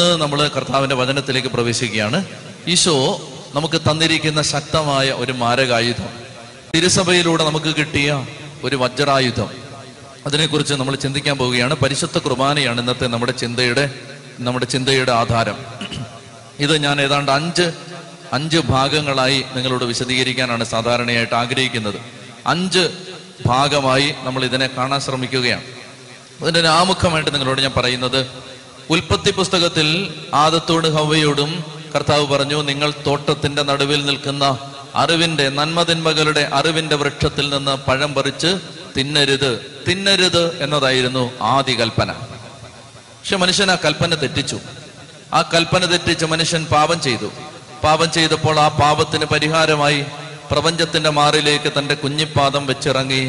ഇന്ന് നമ്മൾ കർത്താവിൻ്റെ വചനത്തിലേക്ക് പ്രവേശിക്കുകയാണ്. ഈശോ നമുക്ക് തന്നിരിക്കുന്ന ശക്തമായ ഒരു മാരകായുധം, തിരുസഭയിലൂടെ നമുക്ക് കിട്ടിയ ഒരു വജ്രായുധം, അതിനെക്കുറിച്ച് നമ്മൾ ചിന്തിക്കാൻ പോവുകയാണ്. പരിശുദ്ധ കുർബാനയാണ് ഇന്നത്തെ നമ്മുടെ ചിന്തയുടെ ആധാരം. ഇത് ഞാൻ ഏതാണ്ട് അഞ്ച് ഭാഗങ്ങളായി നിങ്ങളോട് വിശദീകരിക്കാനാണ് സാധാരണയായിട്ട് ആഗ്രഹിക്കുന്നത്. 5 ഭാഗമായി നമ്മൾ ഇതിനെ കാണാൻ ശ്രമിക്കുകയാണ്. അതിൻ്റെ ആമുഖമായിട്ട് നിങ്ങളോട് ഞാൻ പറയുന്നത്, ഉൽപ്പത്തി പുസ്തകത്തിൽ ആദത്തോട് ഹവ്വയോടും കർത്താവ് പറഞ്ഞു, നിങ്ങൾ തോട്ടത്തിന്റെ നടുവിൽ നിൽക്കുന്ന അറിവിന്റെ നന്മതിന്മകളുടെ അറിവിന്റെ വൃക്ഷത്തിൽ നിന്ന് പഴം പറിച്ച് തിന്നരുത് എന്നതായിരുന്നു ആദ്യ കൽപ്പന. പക്ഷെ മനുഷ്യൻ ആ കൽപ്പന തെറ്റിച്ചു. ആ കൽപ്പന തെറ്റിച്ച് മനുഷ്യൻ പാപം ചെയ്തപ്പോൾ ആ പാപത്തിന് പരിഹാരമായി പ്രപഞ്ചത്തിന്റെ മാറിലേക്ക് തൻ്റെ കുഞ്ഞിപ്പാദം വെച്ചിറങ്ങി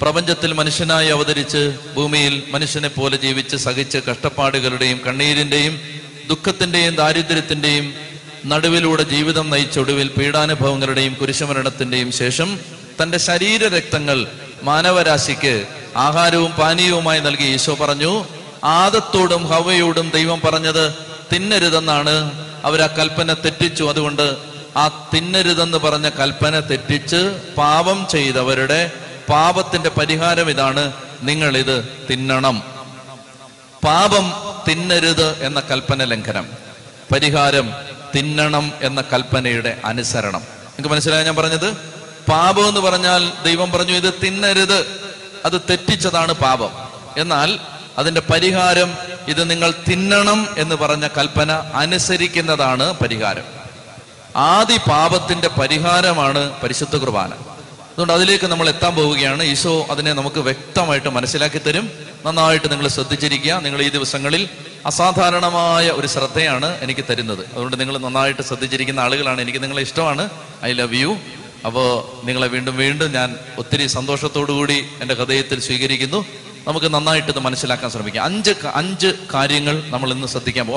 പ്രപഞ്ചത്തിൽ മനുഷ്യനായി അവതരിച്ച് ഭൂമിയിൽ മനുഷ്യനെ പോലെ ജീവിച്ച് സഹിച്ച് കഷ്ടപ്പാടുകളുടെയും കണ്ണീരിന്റെയും ദുഃഖത്തിന്റെയും ദാരിദ്ര്യത്തിന്റെയും നടുവിലൂടെ ജീവിതം നയിച്ചൊടുവിൽ പീഡാനുഭവങ്ങളുടെയും കുരിശുമരണത്തിന്റെയും ശേഷം തൻ്റെ ശരീര രക്തങ്ങൾ മാനവരാശിക്ക് ആഹാരവും പാനീയവുമായി നൽകി. ഈശോ പറഞ്ഞു, ആദത്തോടും ഹവയോടും ദൈവം പറഞ്ഞത് തിന്നരുതെന്നാണ്. അവരാ കൽപ്പന തെറ്റിച്ചു. അതുകൊണ്ട് ആ തിന്നരുതെന്ന് പറഞ്ഞ കൽപ്പന തെറ്റിച്ച് പാപം ചെയ്തവരുടെ പാപത്തിന്റെ പരിഹാരം ഇതാണ്, നിങ്ങൾ ഇത് തിന്നണം. പാപം തിന്നരുത് എന്ന കൽപ്പന ലംഘനം, പരിഹാരം തിന്നണം എന്ന കൽപ്പനയുടെ അനുസരണം. നിങ്ങൾക്ക് മനസ്സിലായോ ഞാൻ പറഞ്ഞത്? പാപം എന്ന് പറഞ്ഞാൽ ദൈവം പറഞ്ഞു ഇത് തിന്നരുത്, അത് തെറ്റിച്ചതാണ് പാപം. എന്നാൽ അതിന്റെ പരിഹാരം ഇത് നിങ്ങൾ തിന്നണം എന്ന് പറഞ്ഞ കൽപ്പന അനുസരിക്കുന്നതാണ് പരിഹാരം. ആദി പാപത്തിന്റെ പരിഹാരമാണ് പരിശുദ്ധ കുർബാന. അതുകൊണ്ട് അതിലേക്ക് നമ്മൾ എത്താൻ പോവുകയാണ്. ഈശോ അതിനെ നമുക്ക് വ്യക്തമായിട്ട് മനസ്സിലാക്കി തരും. നന്നായിട്ട് നിങ്ങൾ ശ്രദ്ധിച്ചിരിക്കുക. നിങ്ങൾ ഈ ദിവസങ്ങളിൽ അസാധാരണമായ ഒരു ശ്രദ്ധയാണ് എനിക്ക് തരുന്നത്. അതുകൊണ്ട് നിങ്ങൾ നന്നായിട്ട് ശ്രദ്ധിച്ചിരിക്കുന്ന ആളുകളാണ്. എനിക്ക് നിങ്ങളെ ഇഷ്ടമാണ്. I love you. അപ്പോൾ നിങ്ങളെ വീണ്ടും വീണ്ടും ഞാൻ ഒത്തിരി സന്തോഷത്തോടുകൂടി എൻ്റെ ഹൃദയത്തിൽ സ്വീകരിക്കുന്നു. നമുക്ക് നന്നായിട്ട് ഇത് മനസ്സിലാക്കാൻ ശ്രമിക്കാം. അഞ്ച് കാര്യങ്ങൾ നമ്മൾ ഇന്ന് ശ്രദ്ധിക്കാൻ പോകും.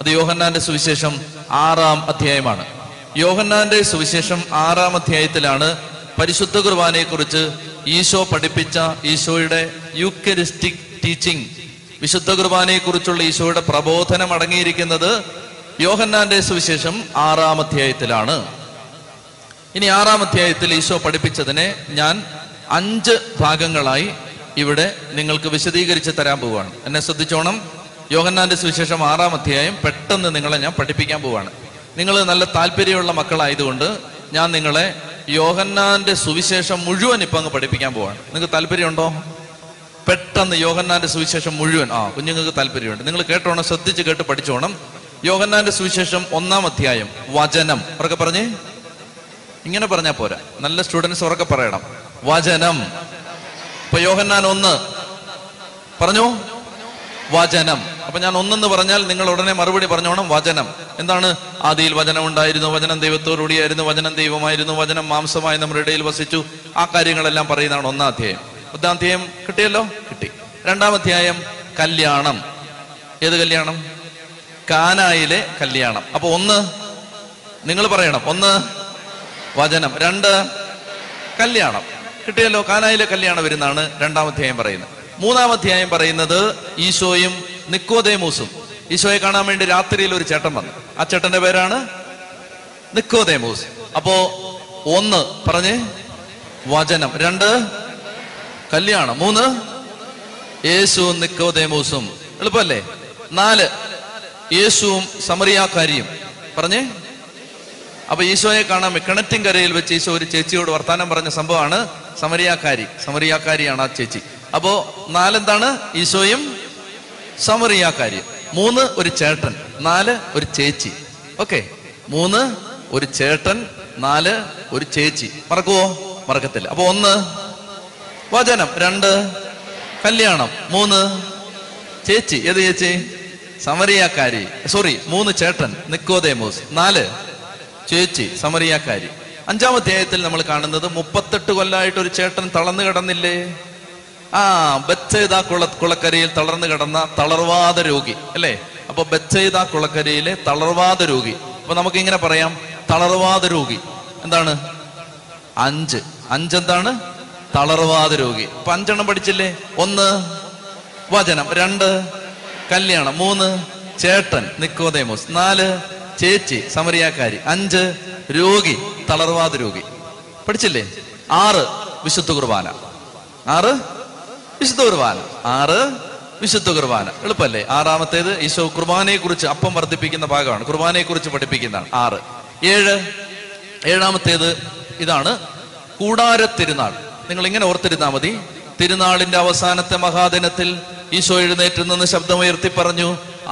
അത് യോഹന്നാന്റെ സുവിശേഷം 6-ാം അധ്യായമാണ്. യോഹന്നാന്റെ സുവിശേഷം 6-ാം അധ്യായത്തിലാണ് പരിശുദ്ധ കുർബാനയെക്കുറിച്ച് ഈശോ പഠിപ്പിച്ച ഈശോയുടെ യൂക്കരിസ്റ്റിക് ടീച്ചിങ്, വിശുദ്ധ കുർബാനയെക്കുറിച്ചുള്ള ഈശോയുടെ പ്രബോധനം അടങ്ങിയിരിക്കുന്നത് യോഹന്നാന്റെ സുവിശേഷം 6-ാം അധ്യായത്തിലാണ്. ഇനി 6-ാം അധ്യായത്തിൽ ഈശോ പഠിപ്പിച്ചതിനെ ഞാൻ 5 ഭാഗങ്ങളായി ഇവിടെ നിങ്ങൾക്ക് വിശദീകരിച്ച് തരാൻ പോവുകയാണ്. എന്നെ ശ്രദ്ധിച്ചോണം. യോഹന്നാന്റെ സുവിശേഷം 6-ാം അധ്യായം പെട്ടെന്ന് നിങ്ങളെ ഞാൻ പഠിപ്പിക്കാൻ പോവുകയാണ്. നിങ്ങൾ നല്ല താല്പര്യമുള്ള മക്കളായതുകൊണ്ട് ഞാൻ നിങ്ങളെ യോഹന്നാന്റെ സുവിശേഷം മുഴുവൻ ഇപ്പം അങ്ങ് പഠിപ്പിക്കാൻ പോവാണ്. നിങ്ങൾക്ക് താല്പര്യമുണ്ടോ? പെട്ടെന്ന് യോഹന്നാന്റെ സുവിശേഷം മുഴുവൻ. കുഞ്ഞുങ്ങൾക്ക് താല്പര്യമുണ്ട്. നിങ്ങൾ കേട്ടോണം, ശ്രദ്ധിച്ച് കേട്ട് പഠിച്ചോണം. യോഹന്നാന്റെ സുവിശേഷം 1-ാം അധ്യായം വചനം. ഉറക്കെ പറഞ്ഞേ. ഇങ്ങനെ പറഞ്ഞാൽ പോരാ, നല്ല സ്റ്റുഡൻസ് ഉറക്കെ പറയണം. വചനം. ഇപ്പൊ യോഹന്നാൻ 1 പറഞ്ഞു, വചനം. അപ്പൊ ഞാൻ 1 പറഞ്ഞാൽ നിങ്ങൾ ഉടനെ മറുപടി പറഞ്ഞോണം, വചനം. എന്താണ്? ആദിയിൽ വചനം ഉണ്ടായിരുന്നു, വചനം ദൈവത്തോടുകൂടിയായിരുന്നു, വചനം ദൈവമായിരുന്നു, വചനം മാംസമായി നമ്മുടെ ഇടയിൽ വസിച്ചു. ആ കാര്യങ്ങളെല്ലാം പറയുന്നതാണ് 1-ാം അധ്യായം. 1-ാം അധ്യായം കിട്ടിയല്ലോ, കിട്ടി. 2-ാം അധ്യായം കല്യാണം. ഏത് കല്യാണം? കാനായിലെ കല്യാണം. അപ്പൊ 1 നിങ്ങൾ പറയണം. 1 വചനം, 2 കല്യാണം. കിട്ടിയല്ലോ. കാനായിലെ കല്യാണം വരുന്നതാണ് 2-ാം അധ്യായം പറയുന്നത്. 3-ാം അധ്യായം പറയുന്നത് ഈശോയും നിക്കോദേമൂസും. ഈശോയെ കാണാൻ വേണ്ടി രാത്രിയിൽ ഒരു ചേട്ടൻ വന്നു. ആ ചേട്ടന്റെ പേരാണ് നിക്കോദേമൂസ്. അപ്പോ 1 പറഞ്ഞേ വചനം, 2 കല്യാണം, 3 യേശുവും നിക്കോദേമൂസും. എളുപ്പല്ലേ? 4 യേശുവും സമറിയാക്കാരിയും. പറഞ്ഞേ. അപ്പൊ ഈശോയെ കാണാൻ കിണറ്റിൻ കരയിൽ വെച്ച് ഈശോ ഒരു ചേച്ചിയോട് വർത്താനം പറഞ്ഞ സംഭവമാണ് സമറിയാക്കാരിയാണ് ആ ചേച്ചി. അപ്പോ 4 എന്താണ്? ഈശോയും സമറിയാക്കാരിയും. 3 ഒരു ചേട്ടൻ, 4 ഒരു ചേച്ചി. ഓക്കെ. 3 ഒരു ചേട്ടൻ, 4 ഒരു ചേച്ചി. മറക്കുവോ? മറക്കത്തില്ല. അപ്പൊ 1 വചനം, 2 കല്യാണം, 3 ചേച്ചി. ഏത് ചേച്ചി? സമറിയാക്കാരി, സോറി 3 ചേട്ടൻ നിക്കോദേമോസ്, 4 ചേച്ചി സമറിയാക്കാരി. 5-ാം അധ്യായത്തിൽ നമ്മൾ കാണുന്നത് 38 കൊല്ലമായിട്ട് ഒരു ചേട്ടൻ തളർന്നു കിടന്നില്ലേ? ആ ബെത്സൈദ കുളക്കരയിൽ തളർന്നു കിടന്ന തളർവാദ രോഗി അല്ലേ? അപ്പൊ ബെത്സൈദ കുളക്കരയിലെ തളർവാദ രോഗി. അപ്പൊ നമുക്ക് ഇങ്ങനെ പറയാം, തളർവാദ രോഗി എന്താണ്? 5 എന്താണ്? തളർവാദ രോഗി. അപ്പൊ 5 എണ്ണം പഠിച്ചില്ലേ? 1 വചനം, 2 കല്യാണം, 3 ചേട്ടൻ നിക്കോദേമോസ്, 4 ചേച്ചി സമറിയാക്കാരി, 5 രോഗി തളർവാദ രോഗി. പഠിച്ചില്ലേ? 6 വിശുദ്ധ കുർബാന, 6 വിശുദ്ധ കുർബാന, 6 വിശുദ്ധ കുർബാന. എളുപ്പല്ലേ? 6-ാമത്തേത് ഈശോ കുർബാനയെ കുറിച്ച്, അപ്പം വർദ്ധിപ്പിക്കുന്ന ഭാഗമാണ്, കുർബാനയെ കുറിച്ച് പഠിപ്പിക്കുന്നതാണ്, 6. 7-ാമത്തേത് ഇതാണ് കൂടാര തിരുനാൾ. നിങ്ങൾ ഇങ്ങനെ ഓർത്തിരുന്നാൽ മതി, തിരുനാളിന്റെ അവസാനത്തെ മഹാദിനത്തിൽ ഈശോ എഴുന്നേറ്റ് നിന്ന് ശബ്ദമുയർത്തി പറഞ്ഞു,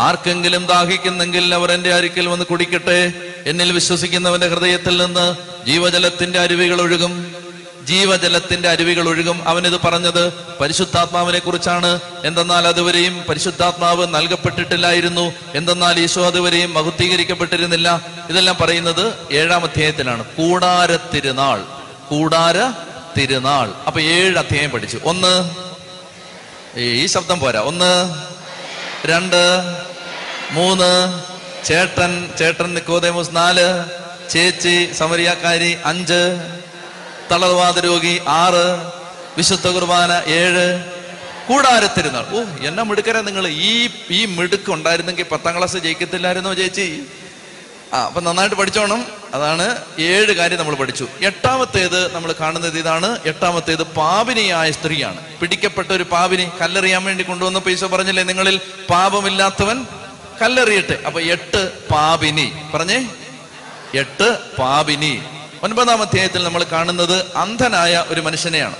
ആർക്കെങ്കിലും ദാഹിക്കുന്നെങ്കിൽ അവർ എന്റെ അരികിൽ വന്ന് കുടിക്കട്ടെ, എന്നിൽ വിശ്വസിക്കുന്നവന്റെ ഹൃദയത്തിൽ നിന്ന് ജീവജലത്തിന്റെ അരുവികൾ ഒഴുകും, ജീവജലത്തിന്റെ അരുവികൾ ഒഴുകും. അവനിത് പറഞ്ഞത് പരിശുദ്ധാത്മാവിനെ കുറിച്ചാണ്. എന്തെന്നാൽ അതുവരെയും പരിശുദ്ധാത്മാവ് നൽകപ്പെട്ടിട്ടില്ലായിരുന്നു, എന്തെന്നാൽ ഈശോ അതുവരെയും മഹുദ്ധീകരിക്കപ്പെട്ടിരുന്നില്ല. ഇതെല്ലാം പറയുന്നത് 7-ാം അധ്യായത്തിലാണ്. കൂടാര തിരുനാൾ, കൂടാര തിരുനാൾ. അപ്പൊ 7 അധ്യായം പഠിച്ചു. 1 ഈ ശബ്ദം പോരാ, 1, 2 3 ചേട്ടൻ, ചേട്ടൻ നിക്കോദേമോസ്, 4 ചേച്ചി സമറിയാക്കാരി, 5 തളർവാദ രോഗി, 6 വിശുദ്ധ കുർബാന, 7 കൂടാരത്തിരുന്നാൾ. ഓ എന്നാ മിടുക്കരാ നിങ്ങൾ! ഈ മിടുക്ക് ഉണ്ടായിരുന്നെങ്കിൽ 10-ാം ക്ലാസ് ജയിക്കത്തില്ലായിരുന്നോ ചേച്ചി? അപ്പൊ നന്നായിട്ട് പഠിച്ചോണം. അതാണ് 7 കാര്യം നമ്മൾ പഠിച്ചു. 8-ാമത്തേത് നമ്മൾ കാണുന്നത് ഇതാണ്. 8-ാമത്തേത് പാപിനിയായ സ്ത്രീയാണ്. പിടിക്കപ്പെട്ട ഒരു പാപിനി കല്ലെറിയാൻ വേണ്ടി കൊണ്ടുവന്നപ്പോ ഈശോ പറഞ്ഞില്ലേ, നിങ്ങളിൽ പാപമില്ലാത്തവൻ കല്ലെറിയട്ടെ. അപ്പൊ 8 പാപിനി. പറഞ്ഞേ, 8 പാപിനി. 9-ാം അധ്യായത്തിൽ നമ്മൾ കാണുന്നത് അന്ധനായ ഒരു മനുഷ്യനെയാണ്.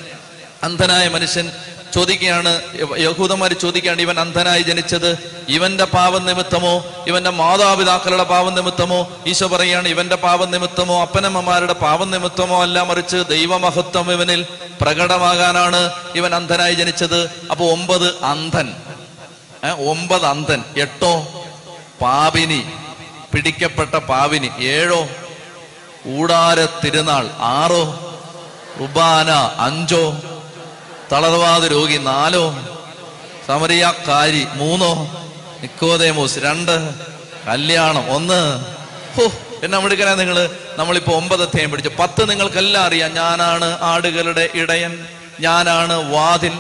അന്ധനായ മനുഷ്യൻ ചോദിക്കുകയാണ്, യഹൂദന്മാർ ചോദിക്കുകയാണ്, ഇവൻ അന്ധനായി ജനിച്ചത് ഇവന്റെ പാപം നിമിത്തമോ ഇവന്റെ മാതാപിതാക്കളുടെ പാപം നിമിത്തമോ? ഈശോ പറയുകയാണ്, ഇവന്റെ പാപം നിമിത്തമോ അപ്പനമ്മമാരുടെ പാപം നിമിത്തമോ അല്ല, മറിച്ച് ദൈവമഹത്വം ഇവനിൽ പ്രകടമാകാനാണ് ഇവൻ അന്ധനായി ജനിച്ചത്. അപ്പൊ 9 അന്ധൻ, 9 അന്ധൻ, 8 പാപിനി, പിടിക്കപ്പെട്ട പാപിനി, 7 ഊടാര തിരുനാൾ, 6 റുബാന, 5 തളർവാദ രോഗി, 4 സമറിയാക്കാരി, 3 നിക്കോദേമോസ്, 2 കല്യാണം, 1. ഹോ എന്നാ മിടുക്കനാ നിങ്ങള്! നമ്മളിപ്പോ 9 അധ്യായം പിടിച്ചു. 10 നിങ്ങൾക്കെല്ലാം അറിയാം, ഞാനാണ് ആടുകളുടെ ഇടയൻ, ഞാനാണ് വാതിൽ,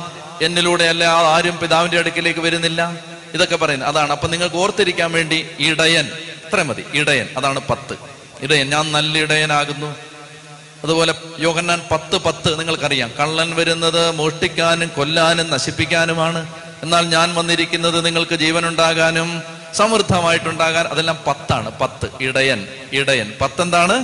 എന്നിലൂടെ അല്ല ആരും പിതാവിന്റെ അടുക്കിലേക്ക് വരുന്നില്ല, ഇതൊക്കെ പറയുന്നത് അതാണ്. അപ്പൊ നിങ്ങൾക്ക് ഓർത്തിരിക്കാൻ വേണ്ടി ഇടയൻ, ഇത്ര മതി, ഇടയൻ, അതാണ് 10. ഇടയൻ, ഞാൻ നല്ല ഇടയനാകുന്നു. അതുപോലെ യോഹന്നാൻ 10:10 നിങ്ങൾക്കറിയാം, കള്ളൻ വരുന്നത് മോഷ്ടിക്കാനും കൊല്ലാനും നശിപ്പിക്കാനുമാണ്, എന്നാൽ ഞാൻ വന്നിരിക്കുന്നത് നിങ്ങൾക്ക് ജീവനുണ്ടാകാനും സമൃദ്ധമായിട്ടുണ്ടാകാൻ. അതെല്ലാം 10 ആണ് 10. ഇടയൻ, ഇടയൻ, 10 എന്താണ്?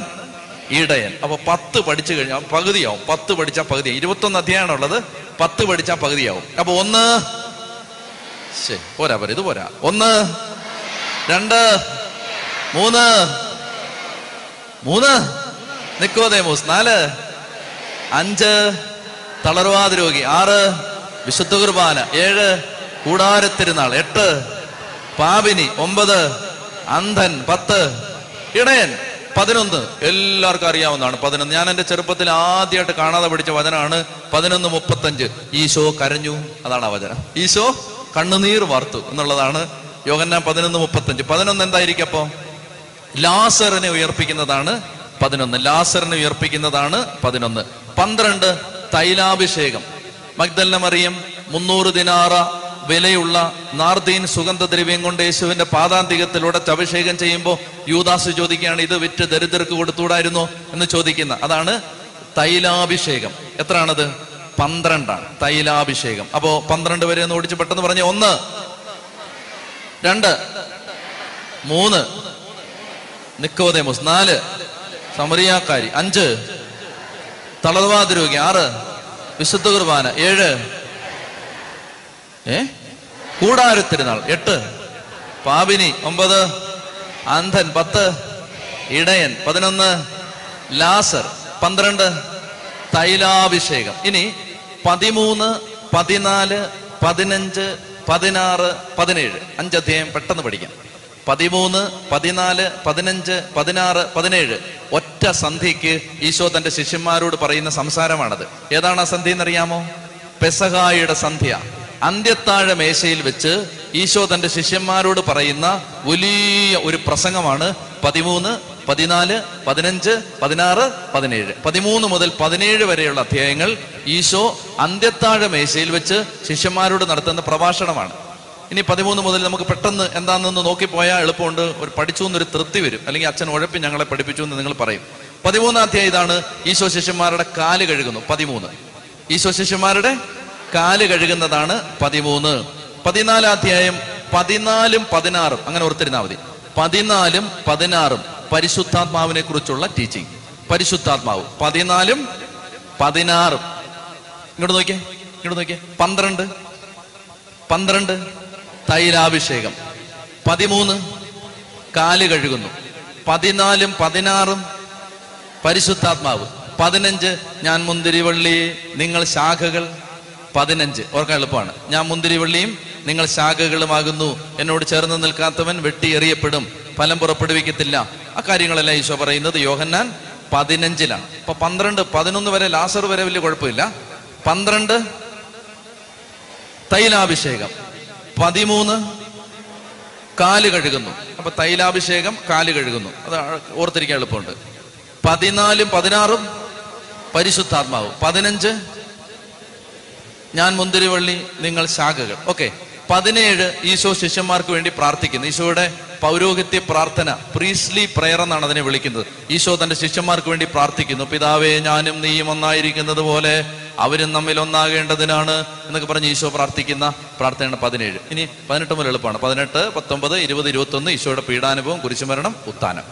ഇടയൻ. അപ്പൊ 10 പഠിച്ചു കഴിഞ്ഞാൽ പകുതിയാവും. 10 പഠിച്ചാൽ പകുതിയാവും. 21 അധ്യായമാണുള്ളത്. 10 പഠിച്ചാൽ പകുതിയാവും. അപ്പൊ 1 പോരാ, പോരാ, ഇത് പോരാ. 1, 2, 3 3 നിക്കോദേമോസ്, 4 5 തളർവാദ രോഗി, 6 വിശുദ്ധ കുർബാന, 7 കൂടാരത്തിരുന്നാൾ, 8 പാപിനി, 9 അന്ധൻ, 10 ഇടയൻ, 11. എല്ലാവർക്കും അറിയാവുന്നതാണ് 11. ഞാൻ എൻ്റെ ചെറുപ്പത്തിൽ ആദ്യമായിട്ട് കാണാതെ പഠിച്ച വചനമാണ് 11:35. ഈശോ കരഞ്ഞു, അതാണ് ആ വചനം. ഈശോ കണ്ണുനീർ വാർത്തു എന്നുള്ളതാണ് യോഹന്നാൻ 11:35. 11 എന്തായിരിക്കും? അപ്പൊ ലാസറിനെ ഉയർപ്പിക്കുന്നതാണ് 11. ലാസറിനെ ഉയർപ്പിക്കുന്നതാണ് 11. 12 തൈലാഭിഷേകം. മഗ്ദലന മറിയം 300 ദിനാറ വിലയുള്ള നാർദീൻ സുഗന്ധദ്രവ്യം കൊണ്ട് യേശുവിന്റെ പാദാന്തികത്തിലൂടെ അഭിഷേകം ചെയ്യുമ്പോൾ യൂദാസ് ചോദിക്കുകയാണ്, ഇത് വിറ്റ് ദരിദ്രർക്ക് കൊടുത്തുകൂടായിരുന്നോ എന്ന് ചോദിക്കുന്ന അതാണ് തൈലാഭിഷേകം. എത്രയാണത്? 12 ആണ് തൈലാഭിഷേകം. അപ്പോ 12 വരെ ഒന്ന് ഓടിച്ച് പെട്ടെന്ന് പറഞ്ഞേ. 1, 2, 3 നിക്കോദേമോസ്, 4 സമറിയാക്കാരി, 5 തളർവാദ രോഗി, 6 വിശുദ്ധ കുർബാന, 7 കൂടാരത്തിരുന്നാൾ, 8 പാപിനി, 9 അന്ധൻ, 10 ഇടയൻ, 11 ലാസർ, 12 തൈലാഭിഷേകം. ഇനി 13, 14, 15, 16, 17 5 അധ്യായം പെട്ടെന്ന് പഠിക്കാം. 13, 14, 15, 16, 17 ഒറ്റ സന്ധിക്ക് ഈശോ തന്റെ ശിഷ്യന്മാരോട് പറയുന്ന സംസാരമാണത്. ഏതാണ് ആ സന്ധി എന്നറിയാമോ? പെസഹായുടെ സന്ധ്യ. അന്ത്യത്താഴ മേശയിൽ വെച്ച് ഈശോ തന്റെ ശിഷ്യന്മാരോട് പറയുന്ന വലിയ ഒരു പ്രസംഗമാണ് 13, 14, 15, 16, 17 13 മുതൽ 17 വരെയുള്ള അധ്യായങ്ങൾ ഈശോ അന്ത്യത്താഴ മേശയിൽ വെച്ച് ശിഷ്യന്മാരോട് നടത്തുന്ന പ്രഭാഷണമാണ്. ഇനി 13 മുതൽ നമുക്ക് പെട്ടെന്ന് എന്താണെന്ന് നോക്കിപ്പോയാൽ എളുപ്പമുണ്ട്. ഒരു പഠിച്ചു എന്നൊരു തൃപ്തി വരും, അല്ലെങ്കിൽ അച്ഛൻ ഉഴപ്പി ഞങ്ങളെ പഠിപ്പിച്ചു എന്ന് നിങ്ങൾ പറയും. 13-ാം അധ്യായം ഇതാണ്. ഈശോ ശിഷ്യന്മാരുടെ കാല് കഴുകുന്നു. 13 ഈശോ ശിഷ്യന്മാരുടെ കാല് കഴുകുന്നതാണ് 13. 14-ാം അധ്യായം 14-ഉം 16-ഉം അങ്ങനെ ഓർത്തിരുന്നാൽ മതി. 14-ഉം 16-ഉം പരിശുദ്ധാത്മാവിനെ കുറിച്ചുള്ള ടീച്ചിങ്. പരിശുദ്ധാത്മാവ് 14-ഉം 16-ഉം ഇങ്ങോട്ട് നോക്കിയേ 12 തൈലാഭിഷേകം, 13 കാല് കഴുകുന്നു, 14-ഉം 16-ഉം പരിശുദ്ധാത്മാവ്, 15 ഞാൻ മുന്തിരിവള്ളി നിങ്ങൾ ശാഖകൾ. 15 ഓർക്കാൻ എളുപ്പമാണ്. ഞാൻ മുന്തിരിവള്ളിയും നിങ്ങൾ ശാഖകളുമാകുന്നു, എന്നോട് ചേർന്ന് നിൽക്കാത്തവൻ വെട്ടിയെറിയപ്പെടും, ഫലം പുറപ്പെടുവിക്കത്തില്ല. ആ കാര്യങ്ങളെല്ലാം ഈശോ പറയുന്നത് യോഹന്നാൻ 15-ലാണ്. ഇപ്പൊ 12, 11 വരെ ലാസർ വരെ വലിയ കുഴപ്പമില്ല. 12 തൈലാഭിഷേകം, 13 കാല് കഴുകുന്നു. അപ്പൊ തൈലാഭിഷേകം, കാല് കഴുകുന്നു, അത് ഓർത്തിരിക്കാൻ എളുപ്പമുണ്ട്. 14-ഉം 16-ഉം പരിശുദ്ധാത്മാവ്, 15 ഞാൻ മുന്തിരിവള്ളി നിങ്ങൾ ശാഖകൾ. ഓക്കെ. 17 ഈശോ ശിഷ്യന്മാർക്ക് വേണ്ടി പ്രാർത്ഥിക്കുന്നു. ഈശോയുടെ പൗരോഹിത്യ പ്രാർത്ഥന, പ്രീസ്ലി പ്രയർ എന്നാണ് അതിനെ വിളിക്കുന്നത്. ഈശോ തന്റെ ശിഷ്യന്മാർക്ക് വേണ്ടി പ്രാർത്ഥിക്കുന്നു. പിതാവേ, ഞാനും നീയും ഒന്നായിരിക്കുന്നത് പോലെ അവരും നമ്മിൽ ഒന്നാകേണ്ടതിനാണ് എന്നൊക്കെ പറഞ്ഞ് ഈശോ പ്രാർത്ഥിക്കുന്ന പ്രാർത്ഥനയാണ് 17. ഇനി 18 മുതൽ എളുപ്പമാണ്. 18, 19, 20, 21 ഈശോയുടെ പീഡാനുഭവം, കുരിശുമരണം, ഉത്ഥാനം.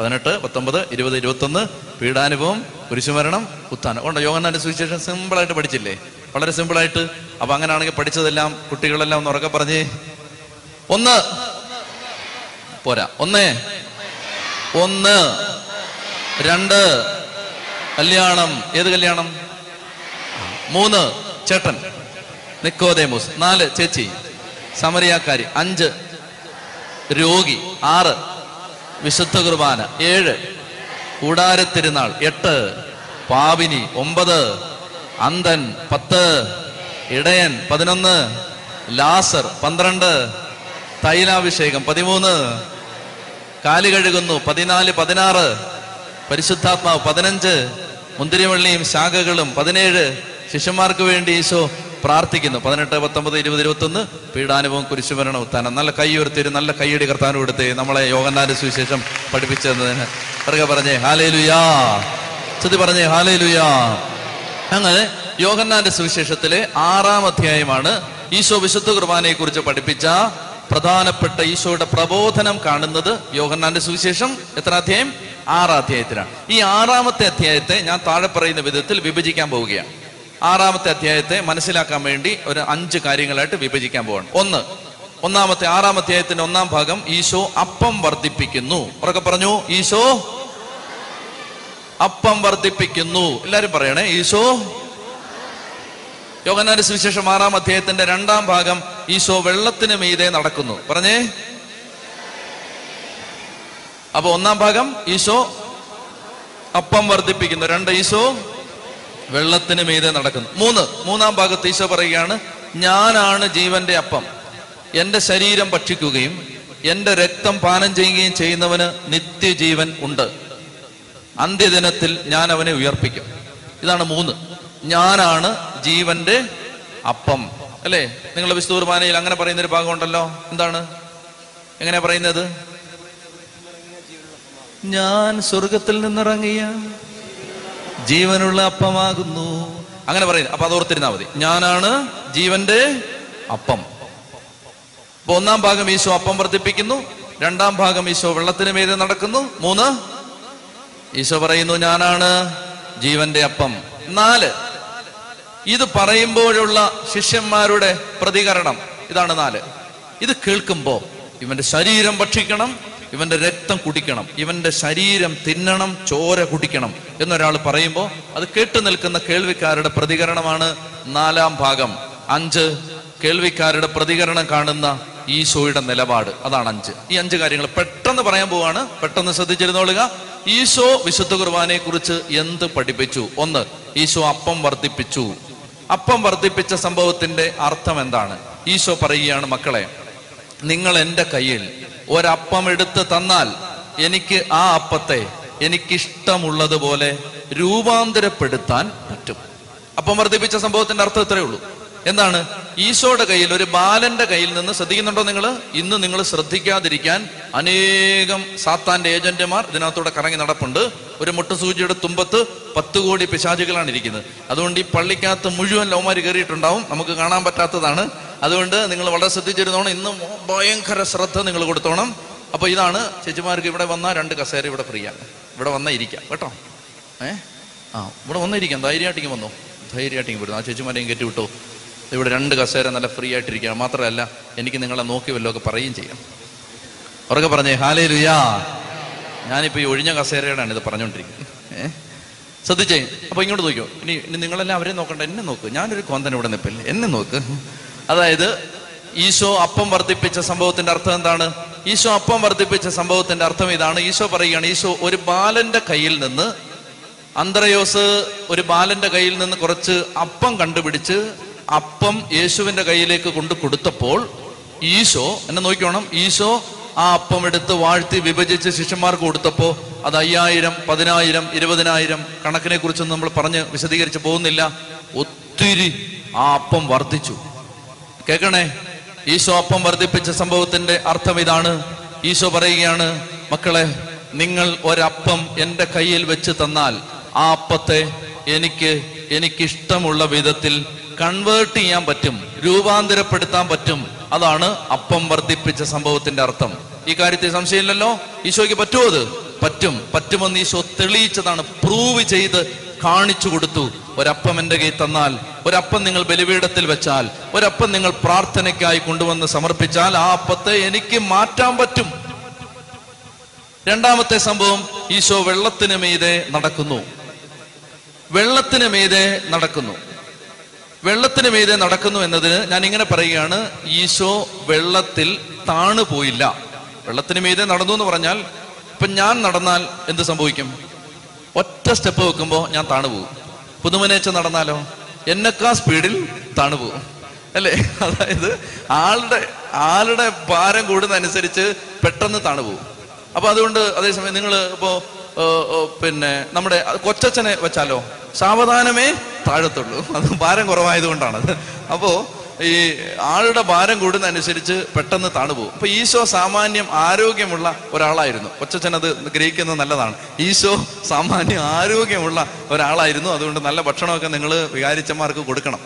18, 19, 20, 21 പീഡാനുഭവം, കുരിശുമരണം, ഉത്ഥാനം. ഉണ്ട് യോഹന്നാന്റെ സുവിശേഷം സിമ്പിളായിട്ട് പഠിച്ചില്ലേ? വളരെ സിമ്പിളായിട്ട്. അപ്പൊ അങ്ങനെയാണെങ്കിൽ പഠിച്ചതെല്ലാം കുട്ടികളെല്ലാം ഒന്ന് ഉറക്കെ പറഞ്ഞേ. 1 2 കല്യാണം. ഏത് കല്യാണം? 3 ചേട്ടൻ നിക്കോദേമോസ്, 4 ചേച്ചി സമറിയാക്കാരി, 5 രോഗി, 6 വിശുദ്ധ കുർബാന, 7 കൂടാരത്തിരുന്നാൾ, 8 പാപിനി, 9 അന്തൻ, 10 ഇടയൻ, 11 ലാസർ, 12 തൈലാഭിഷേകം, 13 കാല് കഴുകുന്നു, 14-16 പരിശുദ്ധാത്മാവ്, 15 മുന്തിരിവള്ളിയും ശാഖകളും, 17 ശിഷ്യന്മാർക്ക് വേണ്ടി ഈശോ പ്രാർത്ഥിക്കുന്നു. 18, 19, 20, 21 പീഡാനുഭവം, കുരിശുമരണം, ഉത്ഥാനം. നല്ല കൈയുയർത്തിരും നല്ല കൈയടി കർത്താവിന് കൊടുത്തേ, നമ്മളെ യോഹന്നാന്റെ സുവിശേഷം പഠിപ്പിച്ചതിന്. പറഞ്ഞേ ഹല്ലേലൂയാ, സ്തുതി പറഞ്ഞേ ഹല്ലേലൂയാ. അങ്ങനെ യോഹന്നാന്റെ സുവിശേഷത്തിലെ 6-ാം അധ്യായമാണ് ഈശോ വിശുദ്ധ കുർബാനയെ കുറിച്ച് പഠിപ്പിച്ച പ്രധാനപ്പെട്ട ഈശോയുടെ പ്രബോധനം കാണുന്നത്. യോഹന്നാന്റെ സുവിശേഷം എത്രാം അധ്യായം? 6-ാം അധ്യായത്തിലാണ്. ഈ 6-ാമത്തെ അധ്യായത്തെ ഞാൻ താഴെ പറയുന്ന വിധത്തിൽ വിഭജിക്കാൻ പോവുകയാണ്. 6-ാമത്തെ അധ്യായത്തെ മനസ്സിലാക്കാൻ വേണ്ടി ഒരു 5 കാര്യങ്ങളായിട്ട് വിഭജിക്കാൻ പോവാണ്. 1, 6-ാം അധ്യായത്തിന്റെ 1-ാം ഭാഗം ഈശോ അപ്പം വർദ്ധിപ്പിക്കുന്നു. ഉറക്കെ പറഞ്ഞു, ഈശോ അപ്പം വർദ്ധിപ്പിക്കുന്നു. എല്ലാരും പറയണേ, ഈശോ. യോഹന്നാന്റെ സുവിശേഷം 6-ാം അധ്യായത്തിന്റെ 2-ാം ഭാഗം ഈശോ വെള്ളത്തിന് മീതെ നടക്കുന്നു. പറഞ്ഞേ. അപ്പൊ 1-ാം ഭാഗം ഈശോ അപ്പം വർദ്ധിപ്പിക്കുന്നു, 2 ഈശോ വെള്ളത്തിന് മീതെ നടക്കുന്നു. 3-ാം ഭാഗത്ത് ഈശോ പറയുകയാണ്, ഞാനാണ് ജീവന്റെ അപ്പം, എന്റെ ശരീരം ഭക്ഷിക്കുകയും എന്റെ രക്തം പാനം ചെയ്യുകയും ചെയ്യുന്നവന് നിത്യജീവൻ ഉണ്ട്, അന്ത്യദിനത്തിൽ ഞാൻ അവനെ ഉയർപ്പിക്കും. ഇതാണ് 3. ഞാനാണ് ജീവന്റെ അപ്പം, അല്ലേ? നിങ്ങളുടെ വിശുദ്ധ കുർബാനയിൽ അങ്ങനെ പറയുന്നൊരു ഭാഗം ഉണ്ടല്ലോ. എന്താണ്? എങ്ങനെയാ പറയുന്നത്? ഞാൻ സ്വർഗത്തിൽ നിന്നിറങ്ങിയ ജീവനുള്ള അപ്പമാകുന്നു, അങ്ങനെ പറയുന്നത്. അപ്പൊ അത് ഓർത്തിരുന്നാ മതി, ഞാനാണ് ജീവന്റെ അപ്പം. അപ്പൊ 1-ാം ഭാഗം ഈശോ അപ്പം വർദ്ധിപ്പിക്കുന്നു, 2-ാം ഭാഗം ഈശോ വെള്ളത്തിന് മീതെ നടക്കുന്നു, 3 ഈശോ പറയുന്നു ഞാനാണ് ജീവന്റെ അപ്പം, 4 ഇത് പറയുമ്പോഴുള്ള ശിഷ്യന്മാരുടെ പ്രതികരണം. ഇതാണ് 4. ഇത് കേൾക്കുമ്പോ ഇവന്റെ ശരീരം ഭക്ഷിക്കണം, ഇവന്റെ രക്തം കുടിക്കണം, ഇവന്റെ ശരീരം തിന്നണം, ചോര കുടിക്കണം എന്നൊരാൾ പറയുമ്പോൾ അത് കേട്ടു നിൽക്കുന്ന കേൾവിക്കാരുടെ പ്രതികരണമാണ് 4-ാം ഭാഗം. 5 കേൾവിക്കാരുടെ പ്രതികരണം കാണുന്ന ഈശോയുടെ നിലപാട്. അതാണ് അഞ്ച്. ഈ അഞ്ച് കാര്യങ്ങൾ പെട്ടെന്ന് പറയാൻ പോവാണ്, പെട്ടെന്ന് ശ്രദ്ധിച്ചിരുന്നോളുക. ഈശോ വിശുദ്ധ കുർബാനയെ കുറിച്ച് എന്ത് പഠിപ്പിച്ചു? ഒന്ന്, ഈശോ അപ്പം വർദ്ധിപ്പിച്ചു. അപ്പം വർദ്ധിപ്പിച്ച സംഭവത്തിന്റെ അർത്ഥം എന്താണ്? ഈശോ പറയുകയാണ്, മക്കളെ, നിങ്ങൾ എൻ്റെ കയ്യിൽ ഒരപ്പം എടുത്ത് തന്നാൽ എനിക്ക് ആ അപ്പത്തെ എനിക്കിഷ്ടമുള്ളതുപോലെ രൂപാന്തരപ്പെടുത്താൻ പറ്റും. അപ്പം വർദ്ധിപ്പിച്ച സംഭവത്തിന്റെ അർത്ഥം ഇത്രയേ ഉള്ളൂ. എന്താണ്? ഈശോയുടെ കയ്യിൽ, ഒരു ബാലന്റെ കയ്യിൽ നിന്ന്, ശ്രദ്ധിക്കുന്നുണ്ടോ നിങ്ങൾ? ഇന്ന് നിങ്ങൾ ശ്രദ്ധിക്കാതിരിക്കാൻ അനേകം സാത്താന്റെ ഏജന്റുമാർ ഇതിനകത്തൂടെ കറങ്ങി നടപ്പുണ്ട്. ഒരു മുട്ടുസൂചിയുടെ തുമ്പത്ത് 10 കോടി പിശാചുകളാണ് ഇരിക്കുന്നത്. അതുകൊണ്ട് ഈ പള്ളിക്കകത്ത് മുഴുവൻ ലവ്മാര് കയറിയിട്ടുണ്ടാവും, നമുക്ക് കാണാൻ പറ്റാത്തതാണ്. അതുകൊണ്ട് നിങ്ങൾ വളരെ ശ്രദ്ധിച്ചിരുന്നോണം, ഇന്ന് ഭയങ്കര ശ്രദ്ധ നിങ്ങൾ കൊടുത്തോണം. അപ്പൊ ഇതാണ്, ചേച്ചിമാർക്ക് ഇവിടെ വന്നാൽ 2 കസേര ഇവിടെ ഫ്രീയാണ്, ഇവിടെ വന്നാൽ ഇരിക്കാം കേട്ടോ. ഇവിടെ വന്നിരിക്കാം, ധൈര്യമായിട്ടിങ്ങ് വന്നോ, ധൈര്യമായിട്ടിങ്ങ് വരുന്നു. ആ ചേച്ചിമാരെയും കയറ്റി വിട്ടോ, ഇവിടെ 2 കസേര നല്ല ഫ്രീ ആയിട്ടിരിക്കണം. മാത്രമല്ല, എനിക്ക് നിങ്ങളെ നോക്കി വല്ലതൊക്കെ പറയുകയും ചെയ്യാം. ഉറക്കെ പറഞ്ഞേ ഹല്ലേലൂയ. ഞാനിപ്പോൾ ഈ ഒഴിഞ്ഞ കസേരയോടാണ് ഇത് പറഞ്ഞുകൊണ്ടിരിക്കുന്നത്. ശ്രദ്ധിച്ചേ. അപ്പോൾ ഇങ്ങോട്ട് നോക്കിയോ, ഇനി നിങ്ങളെല്ലാം അവരെ നോക്കണ്ട, എന്നെ നോക്ക്. ഞാനൊരു കോന്തൻ ഇവിടെ നിൽപ്പില്ല, എന്നെ നോക്ക്. അതായത് ഈശോ അപ്പം വർദ്ധിപ്പിച്ച സംഭവത്തിന്റെ അർത്ഥം എന്താണ്? ഈശോ അപ്പം വർദ്ധിപ്പിച്ച സംഭവത്തിന്റെ അർത്ഥം ഇതാണ്. ഈശോ പറയുകയാണ്, ഈശോ ഒരു ബാലന്റെ കയ്യിൽ നിന്ന്, അന്ത്രയോസ് ഒരു ബാലന്റെ കയ്യിൽ നിന്ന് കുറച്ച് അപ്പം കണ്ടുപിടിച്ച് അപ്പം യേശുവിന്റെ കയ്യിലേക്ക് കൊണ്ട് കൊടുത്തപ്പോൾ ഈശോ, എന്നെ നോക്കിക്കോണം, ഈശോ ആ അപ്പം എടുത്ത് വാഴ്ത്തി വിഭജിച്ച് ശിഷ്യന്മാർക്ക് കൊടുത്തപ്പോൾ അത് 5000, 10000, 20000 കണക്കിനെ കുറിച്ചൊന്നും നമ്മൾ പറഞ്ഞ് വിശദീകരിച്ച് പോകുന്നില്ല. ഒത്തിരി ആ അപ്പം വർദ്ധിച്ചു. കേൾക്കണേ, ഈശോ അപ്പം വർദ്ധിപ്പിച്ച സംഭവത്തിന്റെ അർത്ഥം ഇതാണ്. ഈശോ പറയുകയാണ്, മക്കളെ, നിങ്ങൾ ഒരപ്പം എൻ്റെ കയ്യിൽ വെച്ച് തന്നാൽ ആ അപ്പത്തെ എനിക്കിഷ്ടമുള്ള വിധത്തിൽ കൺവേർട്ട് ചെയ്യാൻ പറ്റും, രൂപാന്തരപ്പെടുത്താൻ പറ്റും. അതാണ് അപ്പം വർദ്ധിപ്പിച്ച സംഭവത്തിന്റെ അർത്ഥം. ഈ കാര്യത്തിൽ സംശയമില്ലല്ലോ. ഈശോയ്ക്ക് പറ്റുമോ? അത് പറ്റും. പറ്റുമെന്ന് ഈശോ തെളിയിച്ചതാണ്, പ്രൂവ് ചെയ്ത് കാണിച്ചു കൊടുത്തു. ഒരപ്പം എൻ്റെ കയ്യിൽ തന്നാൽ, ഒരപ്പം നിങ്ങൾ ബലിപീഠത്തിൽ വെച്ചാൽ, ഒരപ്പം നിങ്ങൾ പ്രാർത്ഥനയ്ക്കായി കൊണ്ടുവന്ന് സമർപ്പിച്ചാൽ ആ അപ്പത്തെ എനിക്ക് മാറ്റാൻ പറ്റും. രണ്ടാമത്തെ സംഭവം, ഈശോ വെള്ളത്തിന് മീതെ നടക്കുന്നു. വെള്ളത്തിന് മീതെ നടക്കുന്നു. വെള്ളത്തിന് മീതെ നടക്കുന്നു എന്നതിന് ഞാൻ ഇങ്ങനെ പറയുകയാണ്, ഈശോ വെള്ളത്തിൽ താണു പോയില്ല. വെള്ളത്തിന് മീതെ നടന്നു എന്ന് പറഞ്ഞാൽ, ഇപ്പം ഞാൻ നടന്നാൽ എന്ത് സംഭവിക്കും? ഒറ്റ സ്റ്റെപ്പ് വെക്കുമ്പോൾ ഞാൻ താണു പോകും. പുതുമനേച്ച നടന്നാലോ എന്നൊക്കെ സ്പീഡിൽ താണു പോകും, അല്ലേ? അതായത് ആളുടെ ഭാരം കൂടുന്നതനുസരിച്ച് പെട്ടെന്ന് താണു പോകും. അപ്പം അതുകൊണ്ട് അതേസമയം നിങ്ങൾ ഇപ്പോൾ നമ്മുടെ കൊച്ചച്ഛനെ വെച്ചാലോ, സാവധാനമേ താഴത്തുള്ളൂ. അത് ഭാരം കുറവായതുകൊണ്ടാണത്. അപ്പോൾ ഈ ആളുടെ ഭാരം കൂടുന്നതനുസരിച്ച് പെട്ടെന്ന് താണുപോകും. അപ്പോൾ ഈശോ സാമാന്യം ആരോഗ്യമുള്ള ഒരാളായിരുന്നു. കൊച്ചച്ഛനത് ഗ്രഹിക്കുന്നത് നല്ലതാണ്. ഈശോ സാമാന്യം ആരോഗ്യമുള്ള ഒരാളായിരുന്നു. അതുകൊണ്ട് നല്ല ഭക്ഷണമൊക്കെ നിങ്ങൾ വികാരിച്ചന്മാർക്ക് കൊടുക്കണം.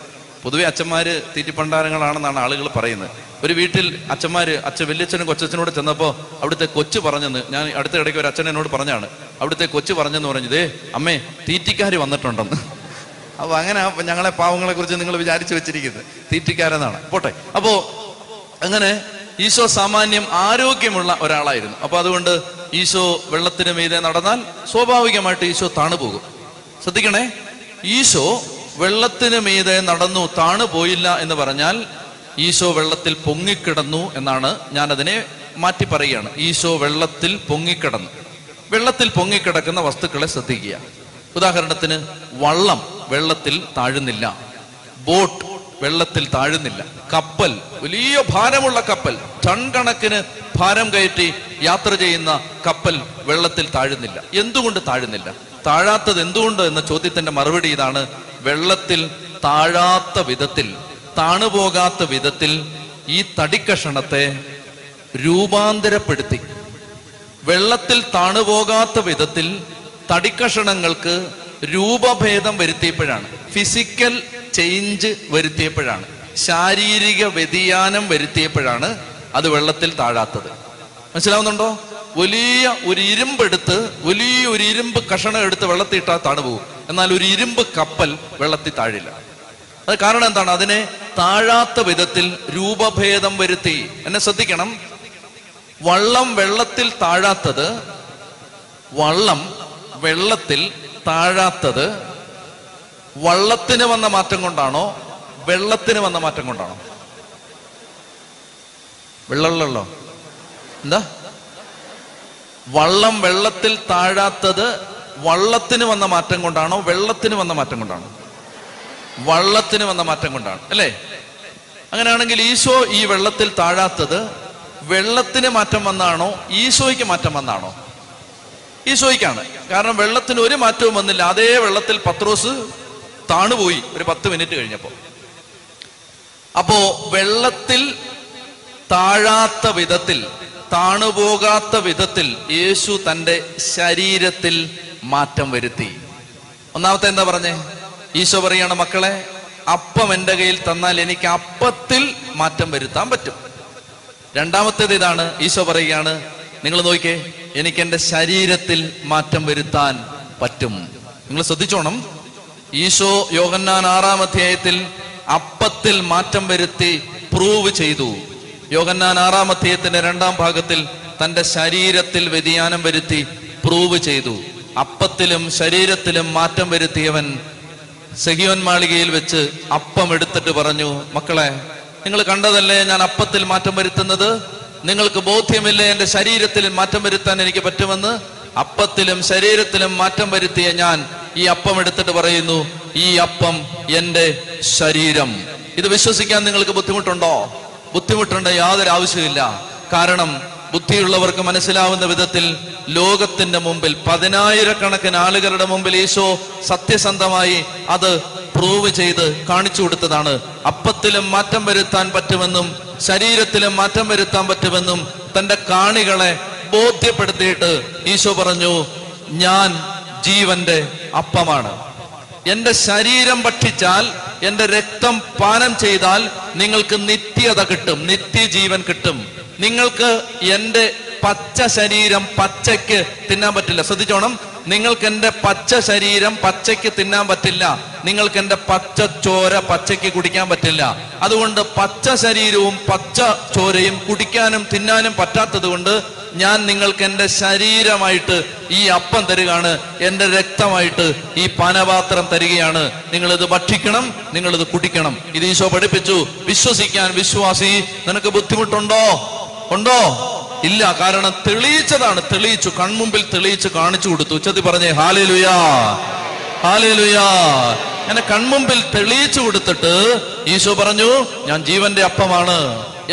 പൊതുവെ അച്ഛന്മാർ തീറ്റിപ്പണ്ടാരങ്ങളാണെന്നാണ് ആളുകൾ പറയുന്നത്. ഒരു വീട്ടിൽ വലിയച്ഛനും കൊച്ചച്ഛനോട് ചെന്നപ്പോൾ അവിടുത്തെ കൊച്ചു പറഞ്ഞെന്ന്, ഞാൻ അടുത്ത ഇടയ്ക്ക് ഒരു അച്ഛൻ എന്നോട് പറഞ്ഞാണ്, അവിടുത്തെ കൊച്ചു പറഞ്ഞെന്ന് പറഞ്ഞത്, അമ്മേ തീറ്റിക്കാർ വന്നിട്ടുണ്ടെന്ന്. അപ്പോൾ അങ്ങനെ ഞങ്ങളെ പാവങ്ങളെ കുറിച്ച് നിങ്ങൾ വിചാരിച്ചു വെച്ചിരിക്കുന്നത് തീറ്റിക്കാരെന്നാണ്. പോട്ടെ. അപ്പോൾ അങ്ങനെ ഈശോ സാമാന്യം ആരോഗ്യമുള്ള ഒരാളായിരുന്നു. അപ്പോൾ അതുകൊണ്ട് ഈശോ വെള്ളത്തിന് മീതെ നടന്നാൽ സ്വാഭാവികമായിട്ട് ഈശോ താണുപോകും. ശ്രദ്ധിക്കണേ, ഈശോ വെള്ളത്തിന് മീതെ നടന്നു, താണു പോയില്ല എന്ന് പറഞ്ഞാൽ ഈശോ വെള്ളത്തിൽ പൊങ്ങിക്കിടന്നു എന്നാണ്. ഞാനതിനെ മാറ്റി പറയുകയാണ്, ഈശോ വെള്ളത്തിൽ പൊങ്ങിക്കിടന്നു. വെള്ളത്തിൽ പൊങ്ങിക്കിടക്കുന്ന വസ്തുക്കളെ ശ്രദ്ധിക്കുക. ഉദാഹരണത്തിന്, വള്ളം വെള്ളത്തിൽ താഴുന്നില്ല, ബോട്ട് വെള്ളത്തിൽ താഴുന്നില്ല, കപ്പൽ, വലിയ ഭാരമുള്ള കപ്പൽ, ടൺ കണക്കിന് ഭാരം കയറ്റി യാത്ര ചെയ്യുന്ന കപ്പൽ വെള്ളത്തിൽ താഴുന്നില്ല. എന്തുകൊണ്ട് താഴുന്നില്ല? താഴാത്തത് എന്തുകൊണ്ട് എന്ന ചോദ്യത്തിന്റെ മറുപടി ഇതാണ്, വെള്ളത്തിൽ താഴാത്ത വിധത്തിൽ, താണുപോകാത്ത വിധത്തിൽ ഈ തടിക്കഷണത്തെ രൂപാന്തരപ്പെടുത്തി. വെള്ളത്തിൽ താണുപോകാത്ത വിധത്തിൽ തടിക്കഷണങ്ങൾക്ക് രൂപഭേദം വരുത്തിയപ്പോഴാണ്, ഫിസിക്കൽ ചേഞ്ച് വരുത്തിയപ്പോഴാണ്, ശാരീരിക വ്യതിയാനം വരുത്തിയപ്പോഴാണ് അത് വെള്ളത്തിൽ താഴാത്തത്. മനസ്സിലാവുന്നുണ്ടോ? വലിയ ഒരു ഇരുമ്പ് കഷണം എടുത്ത് വെള്ളത്തിൽ ഇട്ടാൽ താണുപോകും. എന്നാൽ ഒരു ഇരുമ്പ് കപ്പൽ വെള്ളത്തിൽ താഴില്ല. അത് കാരണം എന്താണ്? അതിനെ താഴാത്ത വിധത്തിൽ രൂപഭേദം വരുത്തി. എന്നെ ശ്രദ്ധിക്കണം, വള്ളം വെള്ളത്തിൽ താഴാത്തത്, വള്ളത്തിന് വന്ന മാറ്റം കൊണ്ടാണോ വെള്ളമുള്ളോ? എന്താ വള്ളം വെള്ളത്തിൽ താഴാത്തത്? വള്ളത്തിന് വന്ന മാറ്റം കൊണ്ടാണോ വെള്ളത്തിന് വന്ന മാറ്റം കൊണ്ടാണോ? വള്ളത്തിന് വന്ന മാറ്റം കൊണ്ടാണ് അല്ലേ? അങ്ങനെയാണെങ്കിൽ ഈശോ ഈ വെള്ളത്തിൽ താഴാത്തത് വെള്ളത്തിന് മാറ്റം വന്നാണോ ഈശോയ്ക്ക് മാറ്റം വന്നാണോ? ഈശോയ്ക്കാണ്. കാരണം വെള്ളത്തിന് ഒരു മാറ്റവും വന്നില്ല. അതേ വെള്ളത്തിൽ പത്രോസ് താണുപോയി ഒരു 10 മിനിറ്റ് കഴിഞ്ഞപ്പോ. അപ്പോ വെള്ളത്തിൽ താഴാത്ത വിധത്തിൽ, താണുപോകാത്ത വിധത്തിൽ യേശു തൻ്റെ ശരീരത്തിൽ മാറ്റം വരുത്തി. ഒന്നാമത്തെ എന്താ പറഞ്ഞേ? ഈശോ പറയാണ്, മക്കളെ അപ്പം എൻ്റെ കയ്യിൽ തന്നാൽ എനിക്ക് അപ്പത്തിൽ മാറ്റം വരുത്താൻ പറ്റും. രണ്ടാമത്തേത് ഇതാണ്, ഈശോ പറയുകയാണ്, നിങ്ങൾ നോക്കിക്കേ, എനിക്ക് എൻ്റെ ശരീരത്തിൽ മാറ്റം വരുത്താൻ പറ്റും. നിങ്ങൾ ശ്രദ്ധിച്ചോണം, ഈശോ യോഹന്നാൻ 6-ാം അധ്യായത്തിൽ അപ്പത്തിൽ മാറ്റം വരുത്തി പ്രൂവ് ചെയ്തു. യോഹന്നാൻ 6-ാം അധ്യായത്തിന്റെ 2-ാം ഭാഗത്തിൽ തൻ്റെ ശരീരത്തിൽ വ്യതിയാനം വരുത്തി പ്രൂവ് ചെയ്തു. അപ്പത്തിലും ശരീരത്തിലും മാറ്റം വരുത്തിയവൻ സെഹിയോൻ മാളികയിൽ വെച്ച് അപ്പം എടുത്തിട്ട് പറഞ്ഞു, മക്കളെ നിങ്ങൾ കണ്ടതല്ലേ ഞാൻ അപ്പത്തിൽ മാറ്റം വരുത്തുന്നത്? നിങ്ങൾക്ക് ബോധ്യമില്ലേ എൻ്റെ ശരീരത്തിൽ മാറ്റം വരുത്താൻ എനിക്ക് പറ്റുമെന്ന്? അപ്പത്തിലും ശരീരത്തിലും മാറ്റം വരുത്തിയ ഞാൻ ഈ അപ്പം എടുത്തിട്ട് പറയുന്നു, ഈ അപ്പം എൻ്റെ ശരീരം. ഇത് വിശ്വസിക്കാൻ നിങ്ങൾക്ക് ബുദ്ധിമുട്ടുണ്ടോ? ബുദ്ധിമുട്ടുണ്ട്, യാതൊരു ആവശ്യമില്ല. കാരണം ബുദ്ധിയുള്ളവർക്ക് മനസ്സിലാവുന്ന വിധത്തിൽ ലോകത്തിന്റെ മുമ്പിൽ, 10,000-കണക്കിന് ആളുകളുടെ മുമ്പിൽ ഈശോ സത്യസന്ധമായി അത് പ്രൂവ് ചെയ്ത് കാണിച്ചു കൊടുത്തതാണ്. അപ്പത്തിലും മാറ്റം വരുത്താൻ പറ്റുമെന്നും ശരീരത്തിലും മാറ്റം വരുത്താൻ പറ്റുമെന്നും തൻ്റെ കാണികളെ ബോധ്യപ്പെടുത്തിയിട്ട് ഈശോ പറഞ്ഞു, ഞാൻ ജീവന്റെ അപ്പമാണ്. എൻ്റെ ശരീരം ഭക്ഷിച്ചാൽ, എൻ്റെ രക്തം പാനം ചെയ്താൽ നിങ്ങൾക്ക് നിത്യത കിട്ടും, നിത്യജീവൻ കിട്ടും. നിങ്ങൾക്ക് എൻ്റെ പച്ച ശരീരം പച്ചയ്ക്ക് തിന്നാൻ പറ്റില്ല. ശ്രദ്ധിച്ചോണം, നിങ്ങൾക്ക് എൻ്റെ പച്ച ശരീരം പച്ചയ്ക്ക് തിന്നാൻ പറ്റില്ല, നിങ്ങൾക്ക് എൻ്റെ പച്ച ചോര പച്ചയ്ക്ക് കുടിക്കാൻ പറ്റില്ല. അതുകൊണ്ട് പച്ച ശരീരവും പച്ച ചോരയും കുടിക്കാനും തിന്നാനും പറ്റാത്തത് കൊണ്ട് ഞാൻ നിങ്ങൾക്ക് എൻ്റെ ശരീരമായിട്ട് ഈ അപ്പം തരികയാണ്, എൻ്റെ രക്തമായിട്ട് ഈ പാനപാത്രം തരികയാണ്. നിങ്ങളിത് ഭക്ഷിക്കണം, നിങ്ങളിത് കുടിക്കണം. ഇത് ഈശോ പഠിപ്പിച്ചു. വിശ്വസിക്കാൻ വിശ്വാസി നിനക്ക് ബുദ്ധിമുട്ടുണ്ടോ? ഉണ്ടോ? ഇല്ല. കാരണം തെളിയിച്ചതാണ്, തെളിയിച്ചു, കൺമുമ്പിൽ തെളിയിച്ചു കാണിച്ചു കൊടുത്തു. ഉച്ചത്തി പറഞ്ഞേ ഹല്ലേലൂയാ, ഹല്ലേലൂയാ. എന്നെ കൺമുമ്പിൽ തെളിയിച്ചു കൊടുത്തിട്ട് ഈശോ പറഞ്ഞു, ഞാൻ ജീവന്റെ അപ്പമാണ്,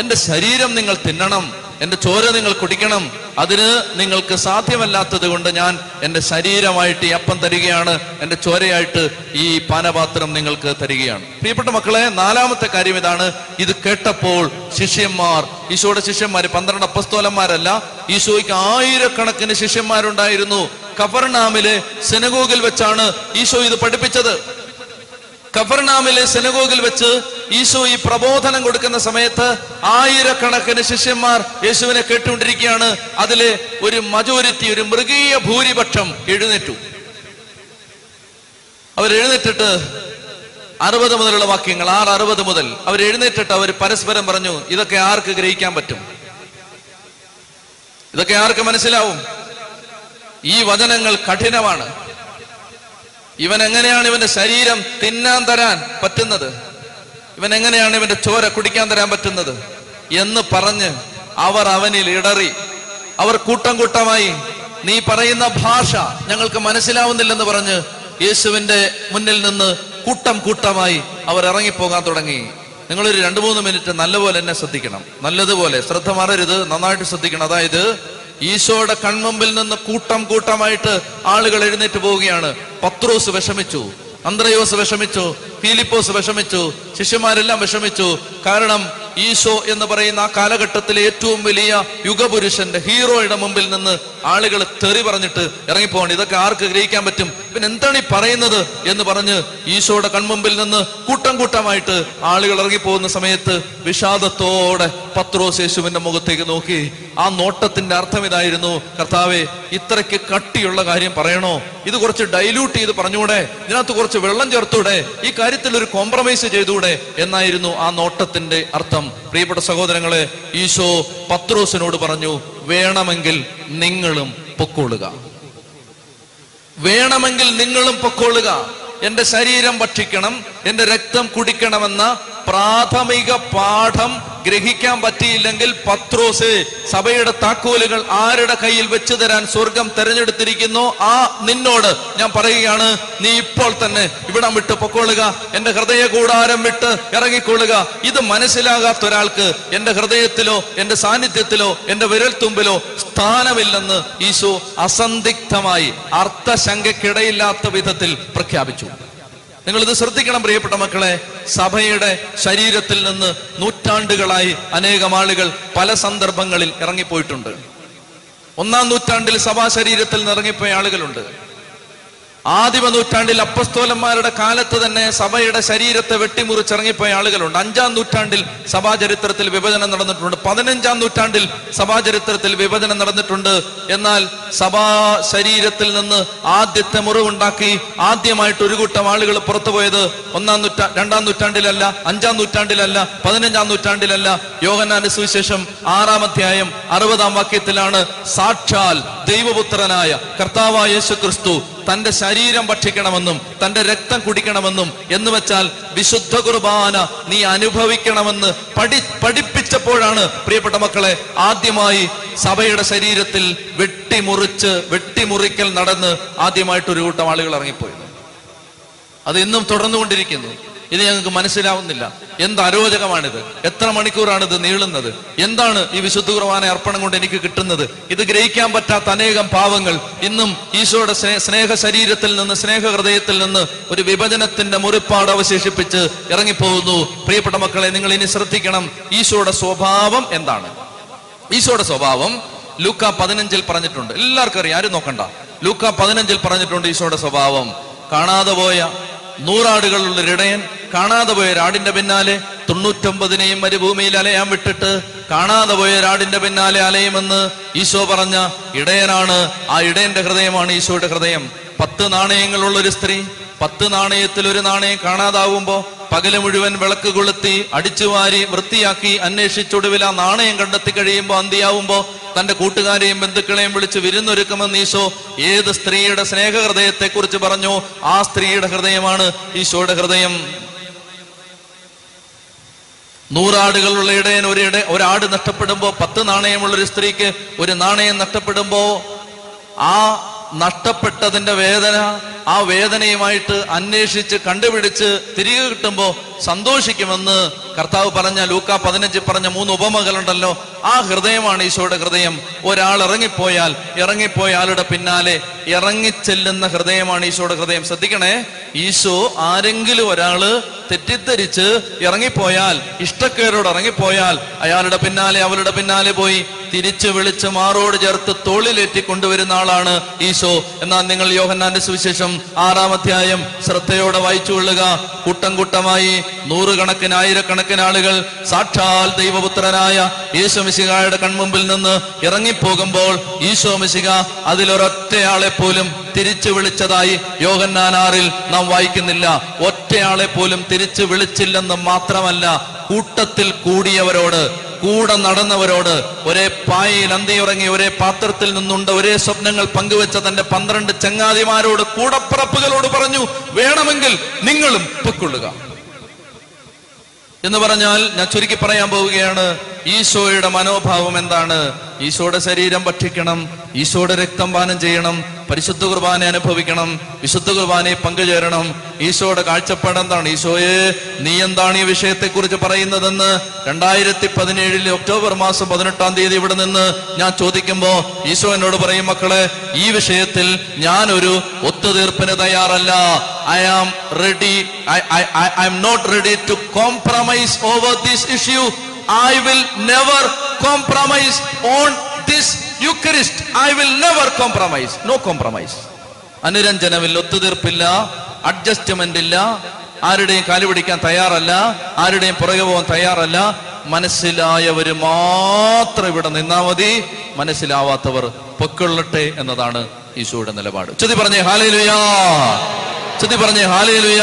എൻ്റെ ശരീരം നിങ്ങൾ തിന്നണം, എൻ്റെ ചോര നിങ്ങൾ കുടിക്കണം. അതിന് നിങ്ങൾക്ക് സാധ്യമല്ലാത്തത് കൊണ്ട് ഞാൻ എൻ്റെ ശരീരമായിട്ട് ഈ അപ്പം തരികയാണ്, എൻ്റെ ചോരയായിട്ട് ഈ പാനപാത്രം നിങ്ങൾക്ക് തരികയാണ്. പ്രിയപ്പെട്ട മക്കളെ, 4-മത്തെ കാര്യം ഇതാണ്. ഇത് കേട്ടപ്പോൾ ശിഷ്യന്മാർ, ഈശോയുടെ ശിഷ്യന്മാർ, 12 അപ്പസ്തോലന്മാരല്ല, ഈശോയ്ക്ക് 1000-കണക്കിന് ശിഷ്യന്മാരുണ്ടായിരുന്നു. കഫർനാമിലെ സിനഗോഗിൽ വെച്ചാണ് ഈശോ ഇത് പഠിപ്പിച്ചത്. കഫർനാമിലെ സിനഗോഗിൽ വെച്ച് ഈശോ ഈ പ്രബോധനം കൊടുക്കുന്ന സമയത്ത് 1000-കണക്കിന് ശിഷ്യന്മാർ യേശുവിനെ കേട്ടുകൊണ്ടിരിക്കുകയാണ്. അതിലെ ഒരു മജോരിറ്റി, ഒരു മൃഗീയ ഭൂരിപക്ഷം എഴുന്നേറ്റു. അവരെഴുന്നേറ്റിട്ട് 60 മുതലുള്ള വാക്യങ്ങൾ, 6:60 മുതൽ അവരെഴുന്നേറ്റിട്ട് അവർ പരസ്പരം പറഞ്ഞു, ഇതൊക്കെ ആർക്ക് ഗ്രഹിക്കാൻ പറ്റും? ഇതൊക്കെ ആർക്ക് മനസ്സിലാവും? ഈ വചനങ്ങൾ കഠിനമാണ്. ഇവൻ എങ്ങനെയാണ് ഇവന്റെ ശരീരം തിന്നാൻ തരാൻ പറ്റുന്നത്? ഇവൻ എങ്ങനെയാണ് ഇവന്റെ ചോര കുടിക്കാൻ തരാൻ പറ്റുന്നത്? എന്ന് പറഞ്ഞ് അവർ അവനിൽ ഇടറി. അവർ കൂട്ടം കൂട്ടമായി നീ പറയുന്ന ഭാഷ ഞങ്ങൾക്ക് മനസ്സിലാവുന്നില്ലെന്ന് പറഞ്ഞ് യേശുവിന്റെ മുന്നിൽ നിന്ന് കൂട്ടം കൂട്ടമായി അവർ ഇറങ്ങിപ്പോകാൻ തുടങ്ങി. നിങ്ങളൊരു 2-3 മിനിറ്റ് നല്ലപോലെ എന്നെ ശ്രദ്ധിക്കണം, നല്ലതുപോലെ ശ്രദ്ധ മാറരുത്, നന്നായിട്ട് ശ്രദ്ധിക്കണം. അതായത് ഈശോയുടെ കൺമുമ്പിൽ നിന്ന് കൂട്ടം കൂട്ടമായിട്ട് ആളുകൾ എഴുന്നേറ്റ് പോവുകയാണ്. പത്രോസ് വിഷമിച്ചു, അന്ത്രയോസ് വിഷമിച്ചു, ഫിലിപ്പോസ് വിഷമിച്ചു, ശിഷ്യന്മാരെല്ലാം വിഷമിച്ചു. കാരണം ഈശോ എന്ന് പറയുന്ന ആ കാലഘട്ടത്തിലെ ഏറ്റവും വലിയ യുഗപുരുഷന്റെ, ഹീറോയുടെ മുമ്പിൽ നിന്ന് ആളുകൾ തെറി പറഞ്ഞിട്ട് ഇറങ്ങിപ്പോകണം. ഇതൊക്കെ ആർക്ക് ഗ്രഹിക്കാൻ പറ്റും? പിന്നെ എന്താണ് ഈ പറയുന്നത് എന്ന് പറഞ്ഞ് ഈശോയുടെ കൺമുമ്പിൽ നിന്ന് കൂട്ടം കൂട്ടമായിട്ട് ആളുകൾ ഇറങ്ങിപ്പോകുന്ന സമയത്ത് വിഷാദത്തോടെ പത്രോസ് യേശുവിന്റെ മുഖത്തേക്ക് നോക്കി. ആ നോട്ടത്തിന്റെ അർത്ഥം ഇതായിരുന്നു, കർത്താവേ, ഇത്രയ്ക്ക് കട്ടിയുള്ള കാര്യം പറയണോ? ഇത് കുറച്ച് ഡൈലൂട്ട് ചെയ്ത് പറഞ്ഞൂടെ? ഇതിനകത്ത് കുറച്ച് വെള്ളം ചേർത്തൂടെ? ഈ കാര്യത്തിൽ ഒരു കോംപ്രമൈസ് ചെയ്തൂടെ എന്നായിരുന്നു ആ നോട്ടത്തിന്റെ അർത്ഥം. പ്രിയപ്പെട്ട സഹോദരങ്ങളെ, ഈശോ പത്രോസിനോട് പറഞ്ഞു, വേണമെങ്കിൽ നിങ്ങളും പൊക്കോളുക, വേണമെങ്കിൽ നിങ്ങളും പൊക്കോളുക. എന്റെ ശരീരം ഭക്ഷിക്കണം, എന്റെ രക്തം കുടിക്കണമെന്ന പ്രാഥമിക പാഠം ഗ്രഹിക്കാൻ പറ്റിയില്ലെങ്കിൽ പത്രോസേ, സഭയുടെ താക്കോലുകൾ ആരുടെ കയ്യിൽ വെച്ചു തരാൻ സ്വർഗം തെരഞ്ഞെടുത്തിരിക്കുന്നു, ആ നിന്നോട് ഞാൻ പറയുകയാണ്, നീ ഇപ്പോൾ തന്നെ ഇവിടം വിട്ട് പൊക്കൊള്ളുക, എന്റെ ഹൃദയ കൂടാരം വിട്ട് ഇറങ്ങിക്കൊള്ളുക. ഇത് മനസ്സിലാകാത്ത ഒരാൾക്ക് എന്റെ ഹൃദയത്തിലോ എന്റെ സാന്നിധ്യത്തിലോ എന്റെ വിരൽ തുമ്പിലോ സ്ഥാനമില്ലെന്ന് ഈശോ അസന്ധിഗ്ധമായി അർത്ഥശങ്കയ്ക്കിടയില്ലാത്ത വിധത്തിൽ പ്രഖ്യാപിച്ചു. നിങ്ങൾ ഇത് ശ്രദ്ധിക്കണം പ്രിയപ്പെട്ട മക്കളെ. സഭയുടെ ശരീരത്തിൽ നിന്ന് നൂറ്റാണ്ടുകളായി അനേകം ആളുകൾ പല സന്ദർഭങ്ങളിൽ ഇറങ്ങിപ്പോയിട്ടുണ്ട്. 1-ാം നൂറ്റാണ്ടിൽ സഭാ ശരീരത്തിൽ നിന്ന് ഇറങ്ങിപ്പോയ ആളുകളുണ്ട്. ആദിമ നൂറ്റാണ്ടിൽ അപ്പസ്തോലന്മാരുടെ കാലത്ത് തന്നെ സഭയുടെ ശരീരത്തെ വെട്ടിമുറിച്ചിറങ്ങിപ്പോയ ആളുകളുണ്ട്. 5-ാം നൂറ്റാണ്ടിൽ സഭാചരിത്രത്തിൽ വിഭജനം നടന്നിട്ടുണ്ട്. 15-ാം നൂറ്റാണ്ടിൽ സഭാചരിത്രത്തിൽ വിഭജനം നടന്നിട്ടുണ്ട്. എന്നാൽ സഭാ ശരീരത്തിൽ നിന്ന് ആദ്യത്തെ മുറിവുണ്ടാക്കി ആദ്യമായിട്ട് ഒരു കൂട്ടം ആളുകൾ പുറത്തുപോയത് 2-ാം നൂറ്റാണ്ടിലല്ല, 5-ാം നൂറ്റാണ്ടിലല്ല, 15-ാം നൂറ്റാണ്ടിലല്ല. യോഹന്നാന്റെ സുവിശേഷം 6-ാം അധ്യായം 60-ാം വാക്യത്തിലാണ് സാക്ഷാൽ ദൈവപുത്രനായ കർത്താവായ യേശുക്രിസ്തു തന്റെ ശരീരം ഭക്ഷിക്കണമെന്നും തന്റെ രക്തം കുടിക്കണമെന്നും എന്നുവെച്ചാൽ വിശുദ്ധ കുർബാന നീ അനുഭവിക്കണമെന്ന് പഠിപ്പിച്ചപ്പോഴാണ് പ്രിയപ്പെട്ട മക്കളെ ആദ്യമായി സഭയുടെ ശരീരത്തിൽ വെട്ടിമുറിക്കൽ നടന്ന് ആദ്യമായിട്ട് ഒരു കൂട്ടം ആളുകൾ ഇറങ്ങിപ്പോയത്. അത് ഇന്നും തുടർന്നുകൊണ്ടിരിക്കുന്നു. ഇത് ഞങ്ങൾക്ക് മനസ്സിലാവുന്നില്ല. എന്ത് അരോചകമാണിത്? എത്ര മണിക്കൂറാണിത് നീളുന്നത്? എന്താണ് ഈ വിശുദ്ധ കുർബാന അർപ്പണം കൊണ്ട് എനിക്ക് കിട്ടുന്നത്? ഇത് ഗ്രഹിക്കാൻ പറ്റാത്ത അനേകം പാവങ്ങൾ ഇന്നും ഈശോയുടെ സ്നേഹ ശരീരത്തിൽ നിന്ന് സ്നേഹഹൃദയത്തിൽ നിന്ന് ഒരു വിഭജനത്തിന്റെ മുറിപ്പാട് അവശേഷിപ്പിച്ച് ഇറങ്ങിപ്പോകുന്നു. പ്രിയപ്പെട്ട മക്കളെ, നിങ്ങൾ ഇനി ശ്രദ്ധിക്കണം, ഈശോയുടെ സ്വഭാവം എന്താണ്? ഈശോയുടെ സ്വഭാവം ലൂക്ക 15-ൽ പറഞ്ഞിട്ടുണ്ട്. എല്ലാവർക്കും അറിയാം, ആരും നോക്കണ്ട. ലൂക്ക 15-ൽ പറഞ്ഞിട്ടുണ്ട് ഈശോയുടെ സ്വഭാവം. കാണാതെ പോയ 100 ആടുകളുള്ളൊരിടയൻ കാണാതെ പോയ ഒരാടിന്റെ പിന്നാലെ 99-നെയും മരുഭൂമിയിൽ അലയാൻ വിട്ടിട്ട് കാണാതെ പോയ ഒരാടിന്റെ പിന്നാലെ അലയുമെന്ന് ഈശോ പറഞ്ഞ ഇടയനാണ്. ആ ഇടയന്റെ ഹൃദയമാണ് ഈശോയുടെ ഹൃദയം. 10 നാണയങ്ങളുള്ളൊരു സ്ത്രീ 10 നാണയത്തിൽ 1 നാണയം കാണാതാവുമ്പോ പകല് മുഴുവൻ വിളക്ക് കൊളുത്തി അടിച്ചുവാരി വൃത്തിയാക്കി അന്വേഷിച്ചൊടുവിൽ ആ നാണയം കണ്ടെത്തി കഴിയുമ്പോൾ അന്തിയാവുമ്പോ തന്റെ കൂട്ടുകാരെയും ബന്ധുക്കളെയും വിളിച്ച് വിരുന്നൊരുക്കുമെന്ന് ഈശോ ഏത് സ്ത്രീയുടെ സ്നേഹഹൃദയത്തെ കുറിച്ച് പറഞ്ഞു? ആ സ്ത്രീയുടെ ഹൃദയമാണ് ഈശോയുടെ ഹൃദയം. 100 ആടുകളുള്ള ഇടയൻ ഒരാട് നഷ്ടപ്പെടുമ്പോ 10 നാണയമുള്ളൊരു സ്ത്രീക്ക് 1 നാണയം നഷ്ടപ്പെടുമ്പോ ആ നഷ്ടപ്പെട്ടതിന്റെ വേദന, ആ വേദനയുമായിട്ട് അന്വേഷിച്ച് കണ്ടുപിടിച്ച് തിരികെ കിട്ടുമ്പോ സന്തോഷിക്കുമെന്ന് കർത്താവ് പറഞ്ഞ ലൂക്ക 15 പറഞ്ഞ 3 ഉപമകളുണ്ടല്ലോ, ആ ഹൃദയമാണ് ഈശോയുടെ ഹൃദയം. ഒരാൾ ഇറങ്ങിപ്പോയ ആളുടെ പിന്നാലെ ഇറങ്ങിച്ചെല്ലുന്ന ഹൃദയമാണ് ഈശോയുടെ ഹൃദയം. ശ്രദ്ധിക്കണേ, ഈശോ ആരെങ്കിലും ഒരാള് തെറ്റിദ്ധരിച്ച് ഇറങ്ങിപ്പോയാൽ, ഇഷ്ടക്കേരോട് ഇറങ്ങിപ്പോയാൽ അയാളുടെ പിന്നാലെ അവളുടെ പിന്നാലെ പോയി തിരിച്ചു വിളിച്ച് മാറോട് ചേർത്ത് തോളിലേറ്റി കൊണ്ടുവരുന്ന ആളാണ് ഈശോ. എന്നാൽ നിങ്ങൾ യോഹന്നാന്റെ സുവിശേഷം 6-ാം അധ്യായം ശ്രദ്ധയോടെ വായിച്ചുകൊള്ളുക. കൂട്ടം കൂട്ടമായി 100 കണക്കിന് ആയിരക്കണക്കിന് ആളുകൾ സാക്ഷാൽ ദൈവപുത്രനായ ഈശോ മിശിഹായുടെ കൺമുമ്പിൽ നിന്ന് ഇറങ്ങിപ്പോകുമ്പോൾ ഈശോ മിശിഹ അതിലൊരൊറ്റയാളെ പോലും തിരിച്ചു വിളിച്ചതായി യോഹന്നാൻ 6-ൽ നാം വായിക്കുന്നില്ല. ഒറ്റയാളെ പോലും തിരിച്ചു വിളിച്ചില്ലെന്ന് മാത്രമല്ല, കൂട്ടത്തിൽ കൂടിയവരോട്, കൂടെ നടന്നവരോട്, ഒരേ പായയിൽ അന്തിയുറങ്ങി, ഒരേ പാത്രത്തിൽ നിന്നുണ്ട്, ഒരേ സ്വപ്നങ്ങൾ പങ്കുവെച്ച തന്റെ 12 ചങ്ങാതിമാരോട്, കൂടപ്പറപ്പുകളോട് പറഞ്ഞു, വേണമെങ്കിൽ നിങ്ങളും പൊക്കൊള്ളുക എന്ന് പറഞ്ഞാൽ, ഞാൻ ചുരുക്കി പറയാൻ പോവുകയാണ്, ഈശോയുടെ മനോഭാവം എന്താണ്? ഈശോയുടെ ശരീരം ഭക്ഷിക്കണം, ഈശോയുടെ രക്തം പാനം ചെയ്യണം, പരിശുദ്ധ കുർബാന അനുഭവിക്കണം, വിശുദ്ധ കുർബാനയെ പങ്കുചേരണം. ഈശോയുടെ കാഴ്ചപ്പാട് എന്താണ്? ഈശോയെ, നീ എന്താണ് ഈ വിഷയത്തെ കുറിച്ച് പറയുന്നതെന്ന് 2017 ഒക്ടോബർ 18 ഇവിടെ നിന്ന് ഞാൻ ചോദിക്കുമ്പോ ഈശോ എന്നോട് പറയും, മക്കളെ, ഈ വിഷയത്തിൽ ഞാനൊരു ഒത്തുതീർപ്പിന് തയ്യാറല്ല. I am not ready to compromise over this issue. I will never compromise on this Eucharist. I will never compromise. No compromise. അനുരഞ്ജനമില്ല, ഒത്തുതീർപ്പില്ല, അഡ്ജസ്റ്റ്മെന്റ് ഇല്ല, ആരുടെയും കാലു പിടിക്കാൻ തയ്യാറല്ല, ആരുടെയും പുറകെ പോകാൻ തയ്യാറല്ല. മനസ്സിലായവര് മാത്രം ഇവിടെ നിന്നാ മതി, മനസ്സിലാവാത്തവർ പൊക്കൊള്ളട്ടെ എന്നതാണ് ഈശോയുടെ നിലപാട്. ചൊല്ലി പറഞ്ഞേ ഹല്ലേലൂയ, ചൊല്ലി പറഞ്ഞേ ഹല്ലേലൂയ.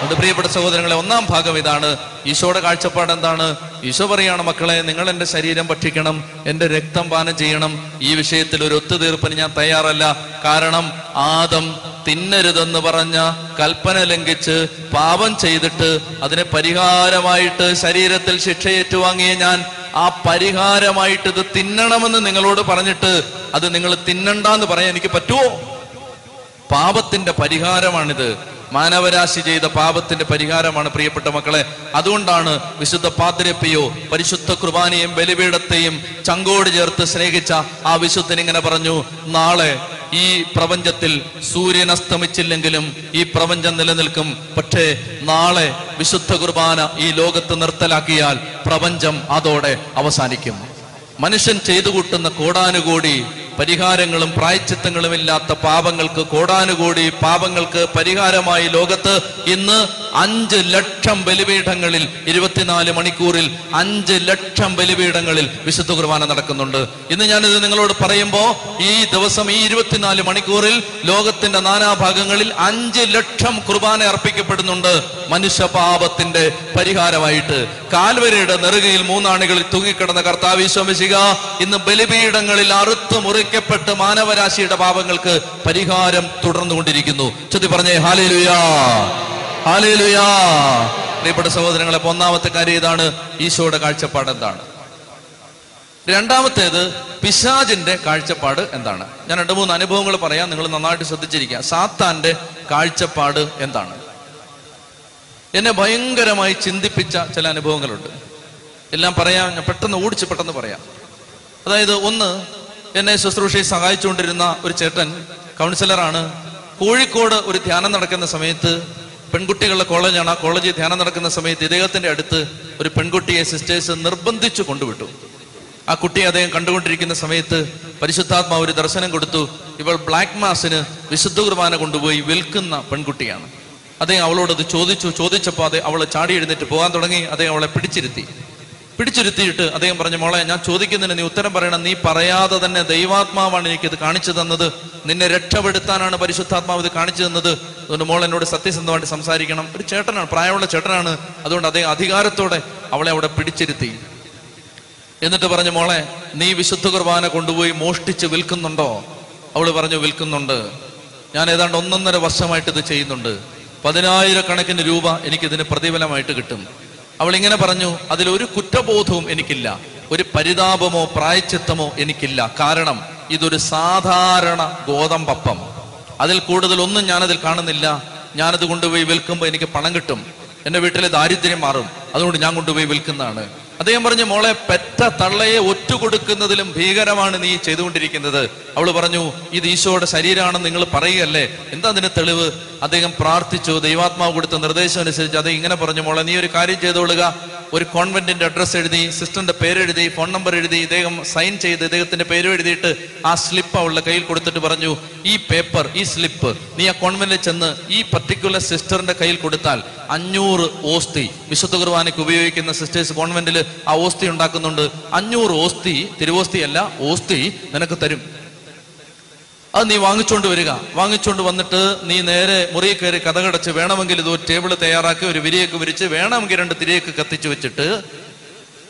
അതുകൊണ്ട് പ്രിയപ്പെട്ട സഹോദരങ്ങളെ, 1-ാം ഭാഗം ഇതാണ്. ഈശോയുടെ കാഴ്ചപ്പാട് എന്താണ്? ഈശോ പറയാണ്, മക്കളെ, നിങ്ങൾ എൻ്റെ ശരീരം ഭക്ഷിക്കണം, എൻ്റെ രക്തം പാനം ചെയ്യണം. ഈ വിഷയത്തിൽ ഒരു ഒത്തുതീർപ്പിന് ഞാൻ തയ്യാറല്ല. കാരണം ആദം തിന്നരുതെന്ന് പറഞ്ഞ കൽപ്പന ലംഘിച്ച് പാപം ചെയ്തിട്ട് അതിനെ പരിഹാരമായിട്ട് ശരീരത്തിൽ ശിക്ഷയേറ്റുവാങ്ങിയ ഞാൻ ആ പരിഹാരമായിട്ട് ഇത് തിന്നണമെന്ന് നിങ്ങളോട് പറഞ്ഞിട്ട് അത് നിങ്ങൾ തിന്നണ്ടെന്ന് പറയാൻ എനിക്ക് പറ്റുമോ? പാപത്തിന്റെ പരിഹാരമാണിത്. മാനവരാശി ചെയ്ത പാപത്തിന്റെ പരിഹാരമാണ് പ്രിയപ്പെട്ട മക്കളെ. അതുകൊണ്ടാണ് വിശുദ്ധ പാദ്രിപ്പിയോ പരിശുദ്ധ കുർബാനയും ബലിപീഠത്തെയും ചങ്കോട് ചേർത്ത് സ്നേഹിച്ച ആ വിശുദ്ധൻ ഇങ്ങനെ പറഞ്ഞു: നാളെ ഈ പ്രപഞ്ചത്തിൽ സൂര്യൻ അസ്തമിച്ചില്ലെങ്കിലും ഈ പ്രപഞ്ചം നിലനിൽക്കും. പക്ഷേ നാളെ വിശുദ്ധ കുർബാന ഈ ലോകത്ത് നിർത്തലാക്കിയാൽ പ്രപഞ്ചം അതോടെ അവസാനിക്കും. മനുഷ്യൻ ചെയ്തു കൂട്ടുന്ന കോടാനുകോടി പരിഹാരങ്ങളും പ്രായച്ചിത്തങ്ങളും ഇല്ലാത്ത പാപങ്ങൾക്ക്, കോടാനുകോടി പാപങ്ങൾക്ക് പരിഹാരമായി ലോകത്ത് ഇന്ന് 5 ലക്ഷം ബലിപീഠങ്ങളിൽ 24 മണിക്കൂറിൽ 5 ലക്ഷം ബലിപീഠങ്ങളിൽ വിശുദ്ധ കുർബാന നടക്കുന്നുണ്ട്. ഇന്ന് ഞാനിത് നിങ്ങളോട് പറയുമ്പോൾ ഈ ദിവസം ഈ 24 മണിക്കൂറിൽ ലോകത്തിന്റെ നാനാഭാഗങ്ങളിൽ 5 ലക്ഷം കുർബാന അർപ്പിക്കപ്പെടുന്നുണ്ട് മനുഷ്യപാപത്തിന്റെ പരിഹാരമായിട്ട്. കാൽവരിയുടെ നെറുകയിൽ മൂന്നാണികളിൽ തൂങ്ങിക്കിടന്ന കർത്താവ് ഈശോ മിശിഹ ഇന്ന് ബലിപീഠങ്ങളിൽ അറുത്തു മുറിക്കപ്പെട്ട് മാനവരാശിയുടെ പാപങ്ങൾക്ക് പരിഹാരം തുടർന്നുകൊണ്ടിരിക്കുന്നു. ചൊല്ലി പറഞ്ഞേ ഹല്ലേലൂയ, ഹല്ലേലൂയ. പ്രിയപ്പെട്ട സഹോദരങ്ങളെ, ഒന്നാമത്തെ കാര്യം ഇതാണ്, ഈശോയുടെ കാഴ്ചപ്പാട് എന്താണ്. രണ്ടാമത്തേത് പിശാചിന്റെ കാഴ്ചപ്പാട് എന്താണ്. ഞാൻ 2-3 അനുഭവങ്ങൾ പറയാം, നിങ്ങൾ നന്നായിട്ട് ശ്രദ്ധിച്ചിരിക്കുക. സാത്താന്റെ കാഴ്ചപ്പാട് എന്താണ്? എന്നെ ഭയങ്കരമായി ചിന്തിപ്പിച്ച ചില അനുഭവങ്ങളുണ്ട്. എല്ലാം പറയാം, ഞാൻ പെട്ടെന്ന് പറയാം. അതായത്, ഒന്ന്, എന്നെ ശുശ്രൂഷയെ സഹായിച്ചുകൊണ്ടിരുന്ന ഒരു ചേട്ടൻ, കൗൺസിലറാണ്, കോഴിക്കോട് ഒരു ധ്യാനം നടക്കുന്ന സമയത്ത്, പെൺകുട്ടികളുടെ കോളേജാണ്, ആ കോളേജിൽ ധ്യാനം നടക്കുന്ന സമയത്ത് ഇദ്ദേഹത്തിൻ്റെ അടുത്ത് ഒരു പെൺകുട്ടിയെ സിസ്റ്റേഴ്സ് നിർബന്ധിച്ചു കൊണ്ടുവിട്ടു. ആ കുട്ടിയെ അദ്ദേഹം കണ്ടുകൊണ്ടിരിക്കുന്ന സമയത്ത് പരിശുദ്ധാത്മാവ് ഒരു ദർശനം കൊടുത്തു. ഇവൾ ബ്ലാക്ക് മാസിന് വിശുദ്ധ കുർബാന കൊണ്ടുപോയി വിൽക്കുന്ന പെൺകുട്ടിയാണ്. അദ്ദേഹം അവളോടത് ചോദിച്ചപ്പോൾ അവൾ ചാടി എഴുന്നേറ്റ് പോകാൻ തുടങ്ങി. അദ്ദേഹം അവളെ പിടിച്ചിരുത്തിയിട്ട് അദ്ദേഹം പറഞ്ഞു, മോളെ, ഞാൻ ചോദിക്കുന്നതിന് നീ ഉത്തരം പറയണം. നീ പറയാതെ തന്നെ ദൈവാത്മാവാണ് എനിക്കിത് കാണിച്ചു തന്നത്. നിന്നെ രക്ഷപ്പെടുത്താനാണ് പരിശുദ്ധാത്മാവ് ഇത് കാണിച്ചു തന്നത്. അതുകൊണ്ട് മോൾ എന്നോട് സത്യസന്ധമായിട്ട് സംസാരിക്കണം. ഒരു ചേട്ടനാണ്, പ്രായമുള്ള ചേട്ടനാണ്. അതുകൊണ്ട് അദ്ദേഹം അധികാരത്തോടെ അവളെ അവിടെ പിടിച്ചിരുത്തി. എന്നിട്ട് പറഞ്ഞു, മോളെ, നീ വിശുദ്ധ കുർബാന കൊണ്ടുപോയി മോഷ്ടിച്ച് വിൽക്കുന്നുണ്ടോ? അവള് പറഞ്ഞു, വിൽക്കുന്നുണ്ട്. ഞാൻ ഏതാണ്ട് 1.5 വർഷമായിട്ട് ഇത് ചെയ്യുന്നുണ്ട്. 10,000 കണക്കിന് രൂപ എനിക്കിതിന് പ്രതിഫലമായിട്ട് കിട്ടും. അവളിങ്ങനെ പറഞ്ഞു, അതിലൊരു കുറ്റബോധവും എനിക്കില്ല, ഒരു പരിതാപമോ പ്രായച്ചിത്തമോ എനിക്കില്ല. കാരണം ഇതൊരു സാധാരണ ഗോതമ്പപ്പം, അതിൽ കൂടുതൽ ഒന്നും ഞാനതിൽ കാണുന്നില്ല. ഞാനത് കൊണ്ടുപോയി വിൽക്കുമ്പോൾ എനിക്ക് പണം കിട്ടും, എൻ്റെ വീട്ടിലെ ദാരിദ്ര്യം മാറും, അതുകൊണ്ട് ഞാൻ കൊണ്ടുപോയി വിൽക്കുന്നതാണ്. അദ്ദേഹം പറഞ്ഞു, മോളെ, പെറ്റ തള്ളയെ ഒറ്റ കൊടുക്കുന്നതിലും ഭീകരമാണ് നീ ചെയ്തുകൊണ്ടിരിക്കുന്നത്. അവൾ പറഞ്ഞു, ഇത് ഈശോയുടെ ശരീരമാണെന്ന് നിങ്ങൾ പറയുകയല്ലേ, എന്താ അതിന് തെളിവ്? അദ്ദേഹം പ്രാർത്ഥിച്ചു. ദൈവാത്മാവ് കൊടുത്ത നിർദ്ദേശം അനുസരിച്ച് അദ്ദേഹം ഇങ്ങനെ പറഞ്ഞു, മോളെ, നീ ഒരു കാര്യം ചെയ്തുകൊള്ളുക. ഒരു കോൺവെന്റിന്റെ അഡ്രസ്സ് എഴുതി, സിസ്റ്ററിന്റെ പേരെഴുതി, ഫോൺ നമ്പർ എഴുതി, ഇദ്ദേഹം സൈൻ ചെയ്ത് ഇദ്ദേഹത്തിന്റെ പേര് എഴുതിയിട്ട് ആ സ്ലിപ്പ് അവളുടെ കയ്യിൽ കൊടുത്തിട്ട് പറഞ്ഞു, ഈ പേപ്പർ, ഈ സ്ലിപ്പ് നീ ആ കോൺവെന്റിൽ ചെന്ന് ഈ പർട്ടിക്കുലർ സിസ്റ്ററിന്റെ കയ്യിൽ കൊടുത്താൽ 500 ഓസ്തി വിശുദ്ധ കുർബാനയ്ക്ക് ഉപയോഗിക്കുന്ന സിസ്റ്റേഴ്സ് കോൺവെന്റിൽ ആ ഓസ്തി ഉണ്ടാക്കുന്നുണ്ട്, 500 ഓസ്തി, തിരുവോസ്തിയല്ല, ഓസ്തി നിനക്ക് തരും. അത് നീ വാങ്ങിച്ചോണ്ട് വരിക. വാങ്ങിച്ചോണ്ട് വന്നിട്ട് നീ നേരെ മുറിയിൽ കയറി കഥകടച്ച്, വേണമെങ്കിൽ ഇത് ഒരു ടേബിൾ തയ്യാറാക്കി ഒരു വിരിയൊക്കെ വിരിച്ച്, വേണമെങ്കിൽ 2 തിരിയൊക്കെ കത്തിച്ചു വെച്ചിട്ട്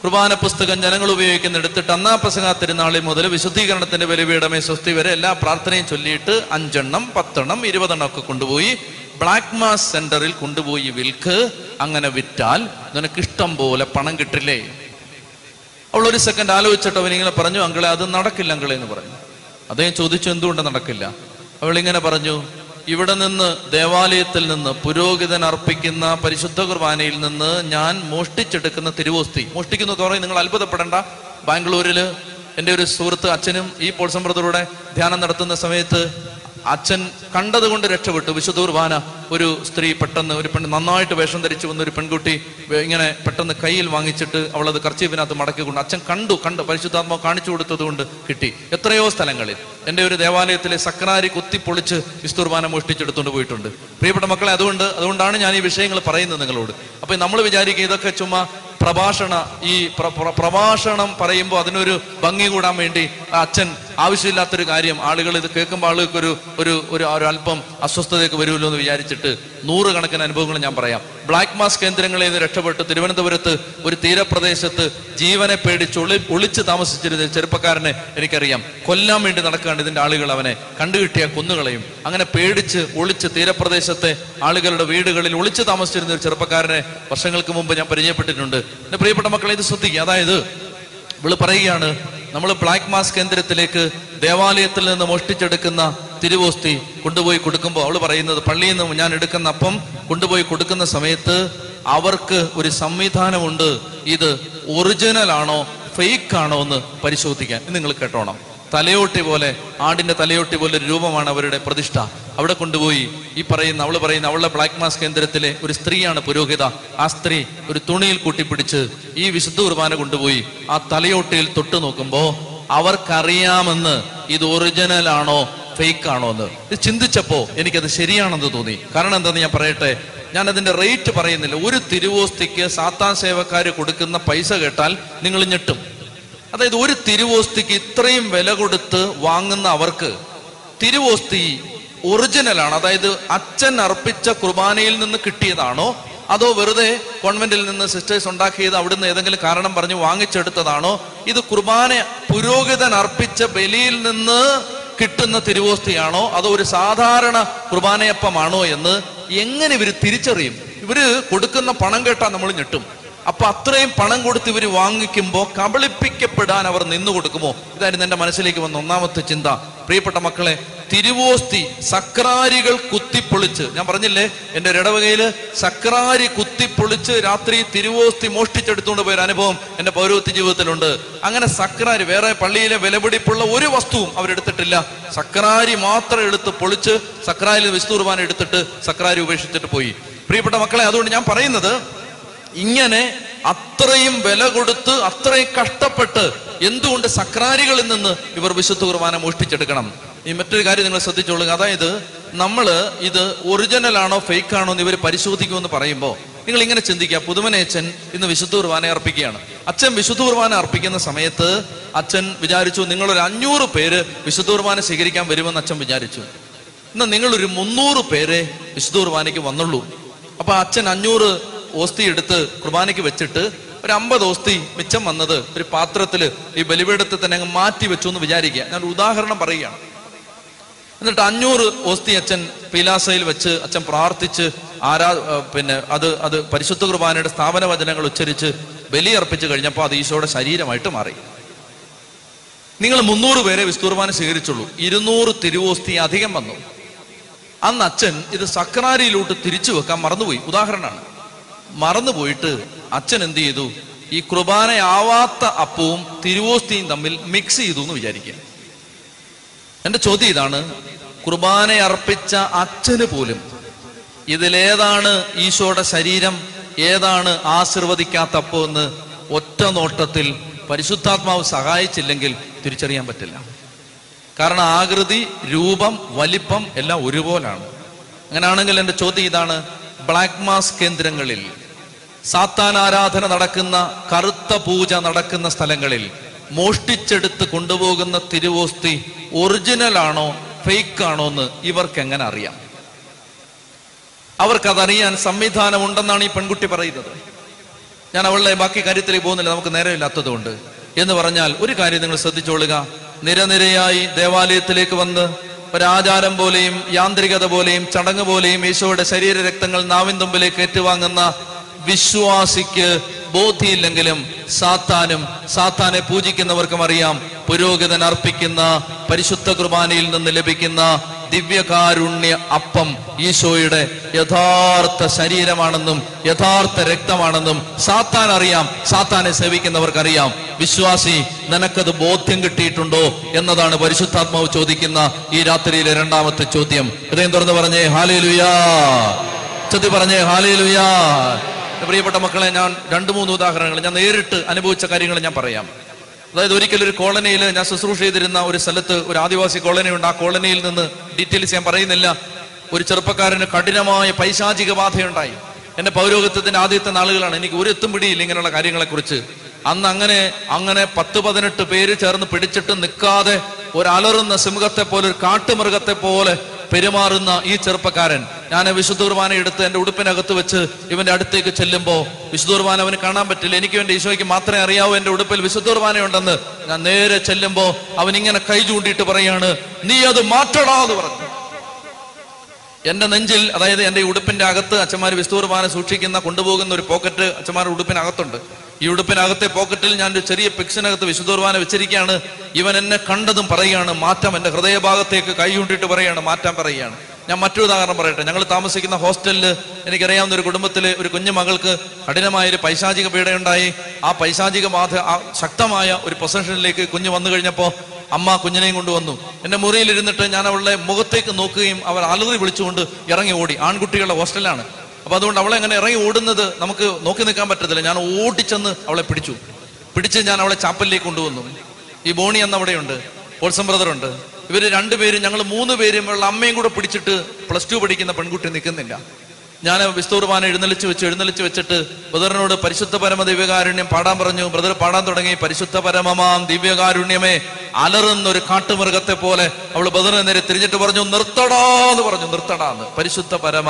കുർബാന പുസ്തകം ജനങ്ങൾ ഉപയോഗിക്കുന്ന എടുത്തിട്ട് അന്നാ പെസഹാ തിരുനാളിൽ മുതൽ വിശുദ്ധീകരണത്തിന്റെ ബലിപീഠമേ സ്വസ്തി വരെ എല്ലാ പ്രാർത്ഥനയും ചൊല്ലിയിട്ട് 5 എണ്ണം 10 എണ്ണം 20 എണ്ണം ഒക്കെ കൊണ്ടുപോയി ബ്ലാക്ക് മാസ് സെന്ററിൽ കൊണ്ടുപോയി വിൽക്ക്. അങ്ങനെ വിറ്റാൽ നിനക്കിഷ്ടം പോലെ പണം കിട്ടില്ലേ? അവളൊരു സെക്കൻഡ് ആലോചിച്ചിട്ട് അവനിങ്ങനെ പറഞ്ഞു, അങ്കിളെ, അത് നടക്കില്ല അങ്കിളെ എന്ന് പറഞ്ഞു. അദ്ദേഹം ചോദിച്ചു, എന്തുകൊണ്ട് നടക്കില്ല? അവളിങ്ങനെ പറഞ്ഞു, ഇവിടെ നിന്ന്, ദേവാലയത്തിൽ നിന്ന് പുരോഹിതൻ അർപ്പിക്കുന്ന പരിശുദ്ധ കുർബാനയിൽ നിന്ന് ഞാൻ മോഷ്ടിച്ചെടുക്കുന്ന തിരുവോസ്തി, മോഷ്ടിക്കുന്ന തുറന്ന് നിങ്ങൾ അത്ഭുതപ്പെടേണ്ട, ബാംഗ്ലൂരിൽ എൻ്റെ ഒരു സുഹൃത്ത് അച്ഛനും ഈ പോൾസം ബ്രദറുടെ ധ്യാനം നടത്തുന്ന സമയത്ത് അച്ഛൻ കണ്ടതുകൊണ്ട് രക്ഷപ്പെട്ടു. വിശുദ്ധ കുർബാന ഒരു സ്ത്രീ പെട്ടെന്ന്, ഒരു പെണ്ണ് നന്നായിട്ട് വേഷം ധരിച്ചു വന്ന ഒരു പെൺകുട്ടി ഇങ്ങനെ പെട്ടെന്ന് കയ്യിൽ വാങ്ങിച്ചിട്ട് അവളത് കർച്ചീഫിനകത്ത് മടക്കിക്കൊണ്ട് അച്ഛൻ കണ്ടു പരിശുദ്ധാത്മാവ് കാണിച്ചു കൊടുത്തത് കൊണ്ട് കിട്ടി. എത്രയോ സ്ഥലങ്ങളിൽ എൻ്റെ ഒരു ദേവാലയത്തിലെ സക്രാരി കുത്തിപ്പൊളിച്ച് വിശുദ്ധ കുർബാന മോഷ്ടിച്ചെടുത്തുകൊണ്ട് പോയിട്ടുണ്ട്. പ്രിയപ്പെട്ട മക്കളെ, അതുകൊണ്ടാണ് ഞാൻ ഈ വിഷയങ്ങൾ പറയുന്നത് നിങ്ങളോട്. അപ്പൊ നമ്മൾ വിചാരിക്കുക ഇതൊക്കെ ചുമ്മാ പ്രഭാഷണം പറയുമ്പോൾ അതിനൊരു ഭംഗി കൂടാൻ വേണ്ടി അച്ഛൻ ആവശ്യമില്ലാത്തൊരു കാര്യം ആളുകൾ ഇത് കേൾക്കുമ്പോൾ ആളുകൾക്ക് ഒരു അല്പം അസ്വസ്ഥതയൊക്കെ വരുമല്ലോ എന്ന് വിചാരിച്ചിട്ട് നൂറുകണക്കിന് അനുഭവങ്ങൾ ഞാൻ പറയാം. ബ്ലാക്ക് മാസ് കേന്ദ്രങ്ങളിൽ നിന്ന് രക്ഷപ്പെട്ട് തിരുവനന്തപുരത്ത് ഒരു തീരപ്രദേശത്ത് ജീവനെ പേടിച്ച് ഒളിച്ച് താമസിച്ചിരുന്ന ചെറുപ്പക്കാരനെ എനിക്കറിയാം. കൊല്ലാൻ വേണ്ടി നടക്കുകയാണ് ഇതിൻ്റെ ആളുകൾ. അവനെ കണ്ടുകിട്ടിയ കൊന്നുകളയും. അങ്ങനെ പേടിച്ച് ഒളിച്ച് തീരപ്രദേശത്തെ ആളുകളുടെ വീടുകളിൽ ഒളിച്ച് താമസിച്ചിരുന്ന ഒരു ചെറുപ്പക്കാരനെ വർഷങ്ങൾക്ക് മുമ്പ് ഞാൻ പരിചയപ്പെട്ടിട്ടുണ്ട്. എൻ്റെ പ്രിയപ്പെട്ട മക്കളെ, ഇത് ശ്രദ്ധിക്കുക. അതായത് ഇവള് പറയുകയാണ്, നമ്മൾ ബ്ലാക്ക് മാസ് കേന്ദ്രത്തിലേക്ക് ദേവാലയത്തിൽ നിന്ന് മോഷ്ടിച്ചെടുക്കുന്ന തിരുവോസ്തി കൊണ്ടുപോയി കൊടുക്കുമ്പോൾ അവൾ പറയുന്നത്, പള്ളിയിൽ നിന്ന് ഞാൻ എടുക്കുന്ന അപ്പം കൊണ്ടുപോയി കൊടുക്കുന്ന സമയത്ത് അവർക്ക് ഒരു സംവിധാനമുണ്ട്, ഇത് ഒറിജിനൽ ആണോ ഫേക്ക് ആണോ എന്ന് പരിശോധിക്കാൻ. നിങ്ങൾ കേട്ടോണം. തലയോട്ടി പോലെ, ആടിന്റെ തലയോട്ടി പോലെ ഒരു രൂപമാണ് അവരുടെ പ്രതിഷ്ഠ. അവിടെ കൊണ്ടുപോയി ഈ പറയുന്ന അവളുടെ ബ്ലാക്ക് മാസ് കേന്ദ്രത്തിലെ ഒരു സ്ത്രീയാണ് പുരോഹിത. ആ സ്ത്രീ ഒരു തുണിയിൽ കൂട്ടിപ്പിടിച്ച് ഈ വിശുദ്ധ കുർബാന കൊണ്ടുപോയി ആ തലയോട്ടിയിൽ തൊട്ട് നോക്കുമ്പോൾ അവർക്കറിയാമെന്ന് ഇത് ഒറിജിനൽ ആണോ ഫേക്ക് ആണോ എന്ന്. ഇത് ചിന്തിച്ചപ്പോൾ എനിക്കത് ശരിയാണെന്ന് തോന്നി. കാരണം എന്താണെന്ന് ഞാൻ പറയട്ടെ, ഞാൻ അതിന്റെ റേറ്റ് പറയുന്നില്ല. ഒരു തിരുവോസ്തിക്ക് സാത്താൻ സേവക്കാര് കൊടുക്കുന്ന പൈസ കേട്ടാൽ നിങ്ങൾ ഞെട്ടും. അതായത് ഒരു തിരുവോസ്തിക്ക് ഇത്രയും വില കൊടുത്ത് വാങ്ങുന്ന അവർക്ക് തിരുവോസ്തി ഒറിജിനലാണ്, അതായത് അച്ഛൻ അർപ്പിച്ച കുർബാനയിൽ നിന്ന് കിട്ടിയതാണോ അതോ വെറുതെ കോൺവെന്റിൽ നിന്ന് സിസ്റ്റേഴ്സ് ഉണ്ടാക്കിയത് അവിടുന്ന് ഏതെങ്കിലും കാരണം പറഞ്ഞ് വാങ്ങിച്ചെടുത്തതാണോ, ഇത് കുർബാന പുരോഹിതൻ അർപ്പിച്ച ബലിയിൽ നിന്ന് കിട്ടുന്ന തിരുവോസ്തിയാണോ അതോ ഒരു സാധാരണ കുർബാനയപ്പമാണോ എന്ന് എങ്ങനെ ഇവർ തിരിച്ചറിയും? ഇവര് കൊടുക്കുന്ന പണം കേട്ടാൽ നമ്മൾ ഞെട്ടും. അപ്പൊ അത്രയും പണം കൊടുത്ത് ഇവർ വാങ്ങിക്കുമ്പോൾ കബളിപ്പിക്കപ്പെടാൻ അവർ നിന്നു കൊടുക്കുമോ? ഇതായിരുന്നു എൻ്റെ മനസ്സിലേക്ക് വന്ന ഒന്നാമത്തെ ചിന്ത. പ്രിയപ്പെട്ട മക്കളെ, തിരുവോസ്തി സക്രാരികൾ കുത്തിപ്പൊളിച്ച്, ഞാൻ പറഞ്ഞില്ലേ എൻ്റെ ഇടവകയിൽ സക്രാരി കുത്തിപ്പൊളിച്ച് രാത്രി തിരുവോസ്തി മോഷ്ടിച്ചെടുത്തുകൊണ്ട് പോയൊരു അനുഭവം എൻ്റെ പൗരോഹിത്യ ജീവിതത്തിലുണ്ട്. അങ്ങനെ സക്രാരി വേറെ പള്ളിയിലെ വിലപിടിപ്പുള്ള ഒരു വസ്തുവും അവരെടുത്തിട്ടില്ല. സക്രാരി മാത്രം എടുത്ത് പൊളിച്ച് സക്രാരിയിൽ വിശുദ്ധ കുർബാന എടുത്തിട്ട് സക്രാരി ഉപേക്ഷിച്ചിട്ട് പോയി. പ്രിയപ്പെട്ട മക്കളെ, അതുകൊണ്ട് ഞാൻ പറയുന്നത്, ഇങ്ങനെ അത്രയും വില കൊടുത്ത് അത്രയും കഷ്ടപ്പെട്ട് എന്തുകൊണ്ട് സക്രാരികളിൽ നിന്ന് ഇവർ വിശുദ്ധ കുർബാന മോഷ്ടിച്ചെടുക്കണം? ഈ മറ്റൊരു കാര്യം നിങ്ങൾ ശ്രദ്ധിച്ചോളുക. അതായത് നമ്മൾ ഇത് ഒറിജിനലാണോ ഫേക്ക് ആണോ എന്ന് ഇവർ പരിശോധിക്കുമെന്ന് പറയുമ്പോൾ നിങ്ങൾ ഇങ്ങനെ ചിന്തിക്കുക, പുതുമനേച്ചൻ ഇന്ന് വിശുദ്ധ കുർബാന അർപ്പിക്കുകയാണ്. അച്ഛൻ വിശുദ്ധ കുർബാന അർപ്പിക്കുന്ന സമയത്ത് അച്ഛൻ വിചാരിച്ചു നിങ്ങളൊരു 500 പേര് വിശുദ്ധ കുർബാന സ്വീകരിക്കാൻ വരുമെന്ന് അച്ഛൻ വിചാരിച്ചു. എന്നാൽ നിങ്ങളൊരു 300 പേരെ വിശുദ്ധ കുർബാനയ്ക്ക് വന്നുള്ളൂ. അപ്പൊ അച്ഛൻ 500 ഓസ്തി എടുത്ത് കുർബാനയ്ക്ക് വെച്ചിട്ട് ഒരു 50 ഓസ്തി മിച്ചം വന്നത് ഒരു പാത്രത്തിൽ ഈ ബലിപീഠത്തിൽ തന്നെ അങ്ങ് മാറ്റി വെച്ചു എന്ന് വിചാരിക്കുക. ഞാൻ ഉദാഹരണം പറയുകയാണ്. എന്നിട്ട് 500 ഓസ്തി അച്ഛൻ പീലാസയിൽ വെച്ച് അച്ഛൻ പ്രാർത്ഥിച്ച് അത് പരിശുദ്ധ കുർബാനയുടെ സ്ഥാപന വചനങ്ങൾ ഉച്ചരിച്ച് ബലി അർപ്പിച്ചു കഴിഞ്ഞപ്പോൾ അത് ഈശോയുടെ ശരീരമായിട്ട് മാറി. നിങ്ങൾ 300 പേരെ വിശുദ്ധ കുർബാന സ്വീകരിച്ചുള്ളൂ. 200 തിരുവോസ്തി അധികം വന്നു. അന്ന് അച്ഛൻ ഇത് സക്രാരിയിലോട്ട് തിരിച്ചു വെക്കാൻ മറന്നുപോയി. ഉദാഹരണമാണ്. മറന്നുപോയിട്ട് അച്ഛൻ എന്ത് ചെയ്തു? ഈ കുർബാനയാവാത്ത അപ്പവും തിരുവോസ്തിയും തമ്മിൽ മിക്സ് ചെയ്തു എന്ന് വിചാരിക്കുക. എൻ്റെ ചോദ്യം ഇതാണ്, കുർബാന അർപ്പിച്ച അച്ഛന് പോലും ഇതിലേതാണ് ഈശോയുടെ ശരീരം, ഏതാണ് ആശീർവദിക്കാത്ത അപ്പം എന്ന് ഒറ്റ നോട്ടത്തിൽ പരിശുദ്ധാത്മാവ് സഹായിച്ചില്ലെങ്കിൽ തിരിച്ചറിയാൻ പറ്റില്ല. കാരണം ആകൃതി, രൂപം, വലിപ്പം എല്ലാം ഒരുപോലാണ്. അങ്ങനെയാണെങ്കിൽ എൻ്റെ ചോദ്യം ഇതാണ്, ബ്ലാക്ക് മാസ് കേന്ദ്രങ്ങളിൽ, സാത്താൻ ആരാധന നടക്കുന്ന, കറുത്ത പൂജ നടക്കുന്ന സ്ഥലങ്ങളിൽ മോഷ്ടിച്ചെടുത്ത് കൊണ്ടുപോകുന്ന തിരുവോസ്തി ഒറിജിനൽ ആണോ ഫേക്ക് ആണോ എന്ന് ഇവർക്ക് എങ്ങനെ അറിയാം? അവർക്കതറിയാൻ സംവിധാനം ഉണ്ടെന്നാണ് ഈ പെൺകുട്ടി പറയുന്നത്. ഞാൻ അവളുടെ ബാക്കി കാര്യത്തിലേക്ക് പോകുന്നില്ല, നമുക്ക് നേരമില്ലാത്തതുകൊണ്ട്. എന്ന് പറഞ്ഞാൽ ഒരു കാര്യം നിങ്ങൾ ശ്രദ്ധിച്ചോളുക, നിരനിരയായി ദേവാലയത്തിലേക്ക് വന്ന് ഒരാചാരം പോലെയും യാന്ത്രികത പോലെയും ചടങ്ങ് പോലെയും ഈശോയുടെ ശരീര രക്തങ്ങൾ നാവിൻ തുമ്പിലേക്ക് ഏറ്റുവാങ്ങുന്ന വിശ്വാസിക്ക് ബോധ്യമില്ലെങ്കിലും സാത്താനും സാത്താനെ പൂജിക്കുന്നവർക്കും അറിയാം, പുരോഹിതൻ അർപ്പിക്കുന്ന പരിശുദ്ധ കുർബാനയിൽ നിന്ന് ലഭിക്കുന്ന ദിവ്യകാരുണ്യ അപ്പം ഈശോയുടെ യഥാർത്ഥ ശരീരമാണെന്നും യഥാർത്ഥ രക്തമാണെന്നും സാത്താൻ അറിയാം, സാത്താനെ സേവിക്കുന്നവർക്കറിയാം. വിശ്വാസി, നിനക്കത് ബോധ്യം കിട്ടിയിട്ടുണ്ടോ എന്നതാണ് പരിശുദ്ധാത്മാവ് ചോദിക്കുന്ന ഈ രാത്രിയിലെ രണ്ടാമത്തെ ചോദ്യം. ഹൃദയം തുറന്ന് പറഞ്ഞേ ഹല്ലേലൂയാ, ചൊല്ലി പറഞ്ഞേ ഹല്ലേലൂയാ. പ്രിയപ്പെട്ട മക്കളെ, ഞാൻ 2-3 ഉദാഹരണങ്ങൾ, ഞാൻ നേരിട്ട് അനുഭവിച്ച കാര്യങ്ങൾ ഞാൻ പറയാം. അതായത് ഒരിക്കലൊരു കോളനിയിൽ ഞാൻ ശുശ്രൂഷ ചെയ്തിരുന്ന ഒരു സ്ഥലത്ത് ഒരു ആദിവാസി കോളനി ഉണ്ട്. ആ കോളനിയിൽ നിന്ന് ഡീറ്റെയിൽസ് ഞാൻ പറയുന്നില്ല. ഒരു ചെറുപ്പക്കാരന് കഠിനമായ പൈശാചിക ബാധയുണ്ടായി. എൻ്റെ പൗരോഹിത്യത്തിൻ്റെ ആദ്യത്തെ നാളുകളാണ്. എനിക്ക് ഒരു എത്തും പിടിയില്ല ഇങ്ങനെയുള്ള കാര്യങ്ങളെക്കുറിച്ച്. അന്ന് അങ്ങനെ 10-18 പേര് ചേർന്ന് പിടിച്ചിട്ട് നിൽക്കാതെ ഒരലറുന്ന സിംഹത്തെ പോലെ, ഒരു കാട്ടുമൃഗത്തെ പോലെ പെരുമാറുന്ന ഈ ചെറുപ്പക്കാരൻ, ഞാൻ വിശുദ്ധ കുർബാന എടുത്ത് എൻ്റെ ഉടുപ്പിനകത്ത് വെച്ച് ഇവന്റെ അടുത്തേക്ക് ചെല്ലുമ്പോൾ വിശുദ്ധ കുർബാന അവന് കാണാൻ പറ്റില്ല. എനിക്ക് വേണ്ടി ഈശോയ്ക്ക് മാത്രമേ അറിയാവൂ എൻ്റെ ഉടുപ്പിൽ വിശുദ്ധ കുർബാനയുണ്ടെന്ന്. ഞാൻ നേരെ ചെല്ലുമ്പോൾ അവൻ ഇങ്ങനെ കൈ ചൂണ്ടിയിട്ട് പറയാണ്, നീ അത് മാറ്റടാ എന്ന് പറഞ്ഞു. എൻ്റെ നെഞ്ചിൽ, അതായത് എൻ്റെ ഉടുപ്പിന്റെ അകത്ത് അച്ഛന്മാർ വിശുദ്ധ കുർബാന സൂക്ഷിക്കുന്ന കൊണ്ടുപോകുന്ന ഒരു പോക്കറ്റ് അച്ഛന്മാരുടെ ഉടുപ്പിനകത്തുണ്ട്. ഈ ഉടുപ്പിനകത്തെ പോക്കറ്റിൽ ഞാൻ ഒരു ചെറിയ പിക്സിനകത്ത് വിശുദ്ധ കുർബാന വെച്ചിരിക്കുകയാണ്. ഇവൻ എന്നെ കണ്ടതും പറയുകയാണ് മാറ്റാൻ, എൻ്റെ ഹൃദയഭാഗത്തേക്ക് കൈ ചൂണ്ടിയിട്ട് പറയുകയാണ് മാറ്റാൻ പറയുകയാണ്. ഞാൻ മറ്റൊരു ഉദാഹരണം പറയട്ടെ. ഞങ്ങൾ താമസിക്കുന്ന ഹോസ്റ്റലിൽ എനിക്കറിയാവുന്ന ഒരു കുടുംബത്തിലെ ഒരു കുഞ്ഞു മകൾക്ക് കഠിനമായൊരു പൈശാചിക പീഡയുണ്ടായി. ആ പൈശാചിക ബാധ ശക്തമായ ഒരു പൊസിഷനിലേക്ക് കുഞ്ഞ് വന്നു കഴിഞ്ഞപ്പോൾ അമ്മ കുഞ്ഞിനെയും കൊണ്ടുവന്നു. എൻ്റെ മുറിയിലിരുന്നിട്ട് ഞാൻ അവളുടെ മുഖത്തേക്ക് നോക്കുകയും അവർ അലറി വിളിച്ചുകൊണ്ട് ഇറങ്ങി ഓടി. ആൺകുട്ടികളുടെ ഹോസ്റ്റലാണ്. അപ്പൊ അതുകൊണ്ട് അവളെ അങ്ങനെ ഇറങ്ങി ഓടുന്നത് നമുക്ക് നോക്കി നിൽക്കാൻ പറ്റത്തില്ല. ഞാൻ ഓടിച്ചെന്ന് അവളെ പിടിച്ച് ഞാൻ അവളെ ചാപ്പലിലേക്ക് കൊണ്ടുവന്നു. ഈ ബോണി എന്ന അവിടെയുണ്ട്, ഓൾസം ബ്രദറുണ്ട്. ഇവർ രണ്ടുപേരും, ഞങ്ങൾ മൂന്ന് പേരും ഉള്ള അമ്മയും കൂടെ പിടിച്ചിട്ട് പ്ലസ് 2 പഠിക്കുന്ന പെൺകുട്ടി നിൽക്കുന്നില്ല. ഞാൻ വിശുദ്ധ കുർബാന എഴുന്നള്ളിച്ച് വെച്ചിട്ട് ബ്രദറിനോട് പരിശുദ്ധ പരമ ദിവ്യകാരുണ്യം പാടാൻ പറഞ്ഞു. ബ്രദർ പാടാൻ തുടങ്ങി, പരിശുദ്ധ പരമമാം ദിവ്യകാരുണ്യമേ, അലറുന്ന ഒരു കാട്ടുമൃഗത്തെ പോലെ. അവള് ബ്രദറിനെ നേരെ തിരിഞ്ഞിട്ട് പറഞ്ഞു, നിർത്തടാന്ന് പറഞ്ഞു. നിർത്തടാന്ന്, പരിശുദ്ധ പരമ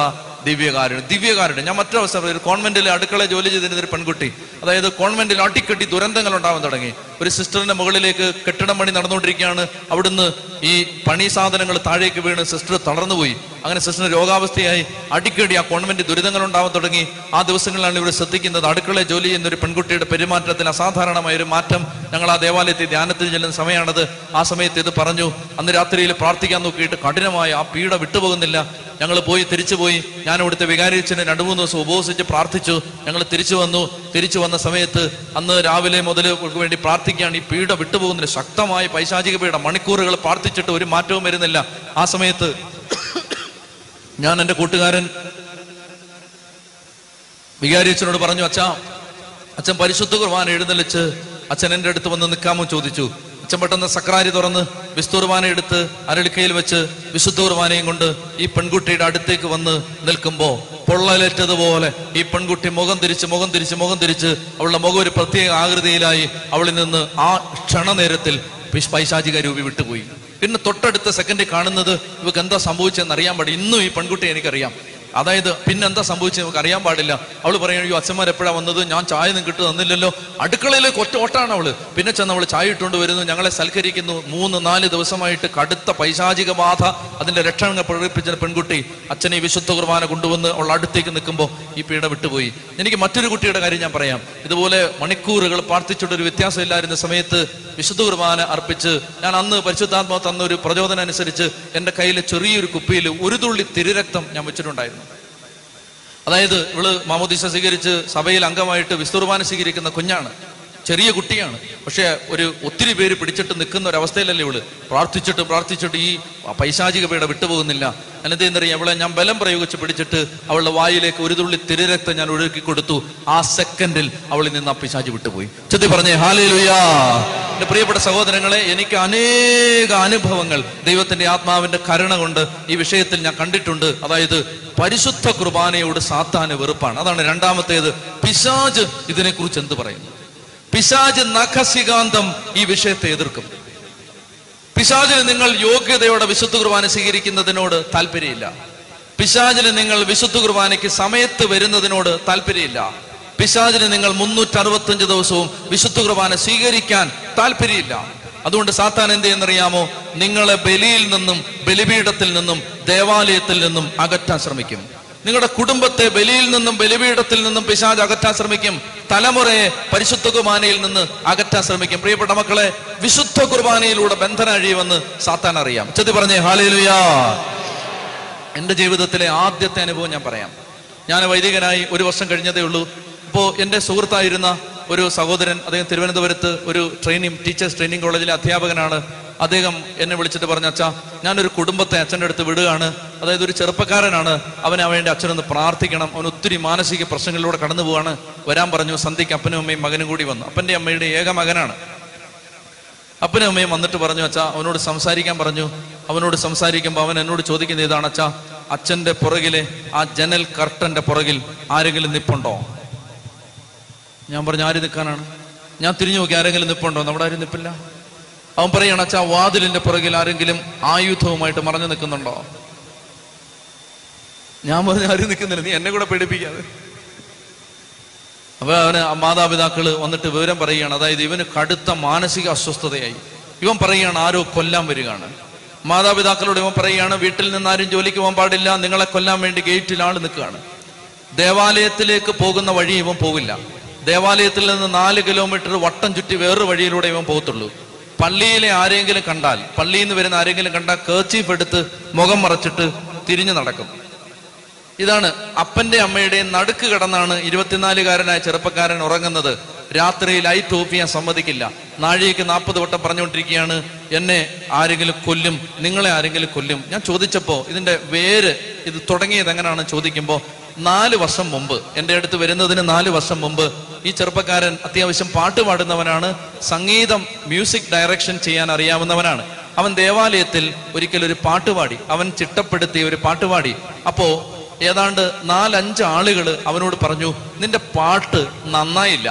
ദിവ്യകാരുണ്യം. ഞാൻ മറ്റൊരവസരം, ഒരു കോൺവെന്റിൽ അടുക്കള ജോലി ചെയ്തിരുന്ന ഒരു പെൺകുട്ടി, അതായത് കോൺവെന്റിൽ അട്ടിക്കെട്ടി ദുരന്തങ്ങൾ ഉണ്ടാവാൻ തുടങ്ങി. ഒരു സിസ്റ്ററിന്റെ മുകളിലേക്ക് കെട്ടിടം പണി നടന്നുകൊണ്ടിരിക്കുകയാണ്. അവിടുന്ന് ഈ പണി സാധനങ്ങൾ താഴേക്ക് വീണ് സിസ്റ്റർ തളർന്നുപോയി. അങ്ങനെ സിസ്റ്ററിന് രോഗാവസ്ഥയായി. അടിക്കടി ആ കോൺവെന്റ് ദുരിതങ്ങൾ ഉണ്ടാവാൻ തുടങ്ങി. ആ ദിവസങ്ങളിലാണ് ഇവിടെ ശ്രദ്ധിക്കുന്നത്, അടുക്കളയിൽ ജോലി ചെയ്യുന്ന ഒരു പെൺകുട്ടിയുടെ പെരുമാറ്റത്തിൽ അസാധാരണമായ ഒരു മാറ്റം. ഞങ്ങൾ ആ ദേവാലയത്തിൽ ധ്യാനത്തിൽ ചെല്ലുന്ന സമയമാണത്. ആ സമയത്ത് ഇത് പറഞ്ഞു. അന്ന് രാത്രിയിൽ പ്രാർത്ഥിക്കാൻ നോക്കിയിട്ട് കഠിനമായ ആ പീഡ വിട്ടുപോകുന്നില്ല. ഞങ്ങൾ തിരിച്ചുപോയി. ഞാൻ ഇവിടുത്തെ വികാരിച്ചനെ 2-3 ദിവസം ഉപവസിച്ച് പ്രാർത്ഥിച്ചു. ഞങ്ങൾ തിരിച്ചു വന്ന സമയത്ത് അന്ന് രാവിലെ മുതൽ ഇവർക്ക് വേണ്ടി പ്രാർത്ഥിക്കുകയാണ്. ഈ പീഡ വിട്ടുപോകുന്നില്ല, ശക്തമായ പൈശാചിക പീഡ. മണിക്കൂറുകൾ പ്രാർത്ഥിച്ചിട്ട് ഒരു മാറ്റവും വരുന്നില്ല. ആ സമയത്ത് ഞാൻ എൻ്റെ കൂട്ടുകാരൻ വികാരിയച്ഛനോട് പറഞ്ഞു, അച്ഛൻ പരിശുദ്ധ കുർബാന എഴുന്നള്ളിച്ച് അച്ഛൻ എൻ്റെ അടുത്ത് വന്ന് നിൽക്കാമോ ചോദിച്ചു. അച്ഛൻ പെട്ടെന്ന് സക്രാരി തുറന്ന് വിശുദ്ധ കുർബാന എടുത്ത് അരളിക്കയിൽ വെച്ച് വിശുദ്ധ കുർബാനയും കൊണ്ട് ഈ പെൺകുട്ടിയുടെ അടുത്തേക്ക് വന്ന് നിൽക്കുമ്പോൾ പൊള്ളലേറ്റതുപോലെ ഈ പെൺകുട്ടി മുഖം തിരിച്ച് അവളുടെ മുഖം ഒരു പ്രത്യേക ആകൃതിയിലായി. അവളിൽ നിന്ന് ആ ക്ഷണനേരത്തിൽ പൈശാചിക രൂപി വിട്ടുപോയി. പിന്നെ തൊട്ടടുത്ത സെക്കൻഡിൽ കാണുന്നത് ഇവക്ക് എന്താ സംഭവിച്ചതെന്ന് അറിയാൻ പാടില്ല. ഇന്നും ഈ പെൺകുട്ടി എനിക്കറിയാം. അതായത് പിന്നെ എന്താ സംഭവിച്ചത് നമുക്ക് അറിയാൻ പാടില്ല. അവള് പറയുകയോ, അച്ഛന്മാർ എപ്പോഴാണ് വന്നത്, ഞാൻ ചായ നിങ്ങൾക്ക് ഇട്ട് തന്നില്ലല്ലോ. അടുക്കളയിലേക്ക് ഒറ്റോട്ടാണ് അവള്. പിന്നെ ചെന്ന് അവള് ചായ ഇട്ടുകൊണ്ട് വരുന്നു, ഞങ്ങളെ സൽക്കരിക്കുന്നു. 3-4 ദിവസമായിട്ട് കടുത്ത പൈശാചിക ബാധ അതിന്റെ ലക്ഷണങ്ങൾ പ്രകടിപ്പിച്ച പെൺകുട്ടി അച്ഛനെ വിശുദ്ധ കുർബാന കൊണ്ടുവന്ന് അവൾ അടുത്തേക്ക് നിൽക്കുമ്പോൾ ഈ പീഡ വിട്ടുപോയി. എനിക്ക് മറ്റൊരു കുട്ടിയുടെ കാര്യം ഞാൻ പറയാം. ഇതുപോലെ മണിക്കൂറുകൾ പ്രാർത്ഥിച്ചിട്ടൊരു വ്യത്യാസമില്ലായിരുന്ന സമയത്ത് വിശുദ്ധ കുർബാന അർപ്പിച്ച് ഞാൻ അന്ന് പരിശുദ്ധാത്മാവ് തന്ന ഒരു പ്രചോദനം അനുസരിച്ച് എൻ്റെ കയ്യിലെ ചെറിയൊരു കുപ്പിയിൽ 1 തുള്ളി തിരുരക്തം ഞാൻ വെച്ചിട്ടുണ്ടായിരുന്നു. അതായത് ഇവള് മാമോദീസ സ്വീകരിച്ച് സഭയിൽ അംഗമായിട്ട് വിശുദ്ധ കുർബാന സ്വീകരിക്കുന്ന കുഞ്ഞാണ്, ചെറിയ കുട്ടിയാണ്. പക്ഷെ ഒത്തിരി പേര് പിടിച്ചിട്ട് നിൽക്കുന്ന ഒരവസ്ഥയിലല്ലേ ഇവള്. പ്രാർത്ഥിച്ചിട്ട് ഈ പൈശാചിക പീഡ വിട്ടുപോകുന്നില്ല. എന്നെന്തറിയാം, അവളെ ഞാൻ ബലം പ്രയോഗിച്ച് പിടിച്ചിട്ട് അവളുടെ വായിലേക്ക് 1 തുള്ളി തിരുരക്തം ഞാൻ ഒഴുക്കി കൊടുത്തു. ആ സെക്കൻഡിൽ അവളിൽ നിന്ന് ആ പൈശാചി വിട്ടുപോയി. ചൊല്ലി പറഞ്ഞേ ഹല്ലേലൂയ. എൻ്റെ പ്രിയപ്പെട്ട സഹോദരങ്ങളെ, എനിക്ക് അനേക അനുഭവങ്ങൾ ദൈവത്തിന്റെ ആത്മാവിന്റെ കരുണ കൊണ്ട് ഈ വിഷയത്തിൽ ഞാൻ കണ്ടിട്ടുണ്ട്. അതായത് പരിശുദ്ധ കുർബാനയോട് സാത്താന് വെറുപ്പാണ്. അതാണ് രണ്ടാമത്തേത്. പിശാച് ഇതിനെക്കുറിച്ച് എന്ത് പറയും? പിശാച് നഖസികാന്തം ഈ വിഷയത്തെ എതിർക്കും. പിശാചിന് നിങ്ങൾ യോഗ്യതയോടെ വിശുദ്ധ കുർബാന സ്വീകരിക്കുന്നതിനോട് താല്പര്യമില്ല. പിശാചിന് നിങ്ങൾ വിശുദ്ധ കുർബാനയ്ക്ക് സമയത്ത് വരുന്നതിനോട് താല്പര്യമില്ല. പിശാചിന് നിങ്ങൾ 365 ദിവസവും വിശുദ്ധ കുർബാന സ്വീകരിക്കാൻ താല്പര്യമില്ല. അതുകൊണ്ട് സാത്താൻ എന്ത് ചെയ്യുന്നറിയാമോ? നിങ്ങളെ ബലിയിൽ നിന്നും, ബലിപീഠത്തിൽ നിന്നും, ദേവാലയത്തിൽ നിന്നും അകറ്റാൻ ശ്രമിക്കും. നിങ്ങളുടെ കുടുംബത്തെ ബലിയിൽ നിന്നും ബലിപീഠത്തിൽ നിന്നും പിശാച് അകറ്റാൻ ശ്രമിക്കും. തലമുറയെ പരിശുദ്ധ കുർബാനയിൽ നിന്ന് അകറ്റാൻ ശ്രമിക്കും. പ്രിയപ്പെട്ട മക്കളെ, വിശുദ്ധ കുർബാനയിലൂടെ ബന്ധനം അഴിയുമെന്ന് സാത്താൻ അറിയാം. ചൊല്ലി പറഞ്ഞേ ഹല്ലേലൂയ. എൻ്റെ ജീവിതത്തിലെ ആദ്യത്തെ അനുഭവം ഞാൻ പറയാം. ഞാൻ വൈദികനായി 1 വർഷം കഴിഞ്ഞതേ ഉള്ളൂ. അപ്പോൾ എൻ്റെ സുഹൃത്തായിരുന്ന ഒരു സഹോദരൻ, അദ്ദേഹം തിരുവനന്തപുരത്ത് ഒരു ടീച്ചേഴ്സ് ട്രെയിനിങ് കോളേജിലെ അധ്യാപകനാണ്. അദ്ദേഹം എന്നെ വിളിച്ചിട്ട് പറഞ്ഞു, അച്ഛാ ഞാനൊരു കുടുംബത്തെ അച്ഛൻ്റെ അടുത്ത് വിടുകയാണ്. അതായത് ഒരു ചെറുപ്പക്കാരനാണ്, അവന് വേണ്ടി അച്ഛനൊന്ന് പ്രാർത്ഥിക്കണം, അവൻ ഒത്തിരി മാനസിക പ്രശ്നങ്ങളിലൂടെ കടന്നു പോവാണ്. വരാൻ പറഞ്ഞു. സന്ധ്യയ്ക്ക് അപ്പനും അമ്മയും മകനും കൂടി വന്നു. അപ്പൻ്റെ അമ്മയുടെ ഏക മകനാണ്. അപ്പനും അമ്മയും വന്നിട്ട് പറഞ്ഞു, അച്ഛാ അവനോട് സംസാരിക്കാൻ പറഞ്ഞു. അവനോട് സംസാരിക്കുമ്പോൾ അവൻ എന്നോട് ചോദിക്കുന്നത് ഇതാണ്, അച്ഛാ അച്ഛൻ്റെ പുറകിലെ ആ ജനൽ കർട്ടൻ്റെ പുറകിൽ ആരെങ്കിലും നിപ്പുണ്ടോ? ഞാൻ പറഞ്ഞു, ആര് നിൽക്കാനാണ്? ഞാൻ തിരിഞ്ഞു നോക്കി, ആരെങ്കിലും നിപ്പുണ്ടോ? നമ്മുടെ ആരും നിപ്പില്ല. അവൻ പറയാണ്, അച്ഛാ വാതിലിന്റെ പുറകിൽ ആരെങ്കിലും ആയുധവുമായിട്ട് മറഞ്ഞു നിൽക്കുന്നുണ്ടോ? ഞാൻ പറഞ്ഞ ആരും നിൽക്കുന്നില്ല, നീ എന്നെ കൂടെ പേടിപ്പിക്കാതെ. അപ്പൊ അവന് മാതാപിതാക്കള് വന്നിട്ട് വിവരം പറയുകയാണ്, അതായത് ഇവന് കടുത്ത മാനസിക അസ്വസ്ഥതയായി. ഇവൻ പറയുകയാണ് ആരോ കൊല്ലാൻ വരികയാണ്. മാതാപിതാക്കളോട് ഇവൻ പറയുകയാണ്, വീട്ടിൽ നിന്ന് ആരും ജോലിക്ക് പോകാൻ പാടില്ല, നിങ്ങളെ കൊല്ലാൻ വേണ്ടി ഗേറ്റിൽ ആൾ നിൽക്കുകയാണ്. ദേവാലയത്തിലേക്ക് പോകുന്ന വഴി ഇവൻ പോകില്ല, ദേവാലയത്തിൽ നിന്ന് 4 കിലോമീറ്റർ വട്ടം ചുറ്റി വേറൊരു വഴിയിലൂടെ ഇവൻ പോകത്തുള്ളൂ. പള്ളിയിലെ ആരെങ്കിലും കണ്ടാൽ, പള്ളിയിൽ നിന്ന് വരുന്ന ആരെങ്കിലും കണ്ടാൽ കർച്ചീഫ് എടുത്ത് മുഖം മറച്ചിട്ട് തിരിഞ്ഞു നടക്കും. ഇതാണ് അപ്പന്റെ അമ്മയുടെയും നടുക്ക് കിടന്നാണ് 24-കാരനായ ചെറുപ്പക്കാരൻ ഉറങ്ങുന്നത്. രാത്രിയിൽ ലൈറ്റ് ഓഫ് ചെയ്യാൻ സമ്മതിക്കില്ല. നാഴികയ്ക്ക് 40 വട്ടം പറഞ്ഞുകൊണ്ടിരിക്കുകയാണ്, എന്നെ ആരെങ്കിലും കൊല്ലും, നിങ്ങളെ ആരെങ്കിലും കൊല്ലും. ഞാൻ ചോദിച്ചപ്പോൾ ഇതിന്റെ വേര് ഇത് തുടങ്ങിയത് എങ്ങനെയാണ് ചോദിക്കുമ്പോൾ, 4 വർഷം മുമ്പ് എൻ്റെ അടുത്ത് വരുന്നതിന് 4 വർഷം മുമ്പ് ഈ ചെറുപ്പക്കാരൻ അത്യാവശ്യം പാട്ട് പാടുന്നവനാണ്, സംഗീതം മ്യൂസിക് ഡയറക്ഷൻ ചെയ്യാൻ അറിയാവുന്നവനാണ്. അവൻ ദേവാലയത്തിൽ ഒരിക്കലൊരു പാട്ടുപാടി, അവൻ ചിട്ടപ്പെടുത്തിയ ഒരു പാട്ടുപാടി. അപ്പോൾ ഏതാണ്ട് 4-5 ആളുകൾ അവനോട് പറഞ്ഞു, നിന്റെ പാട്ട് നന്നായില്ല,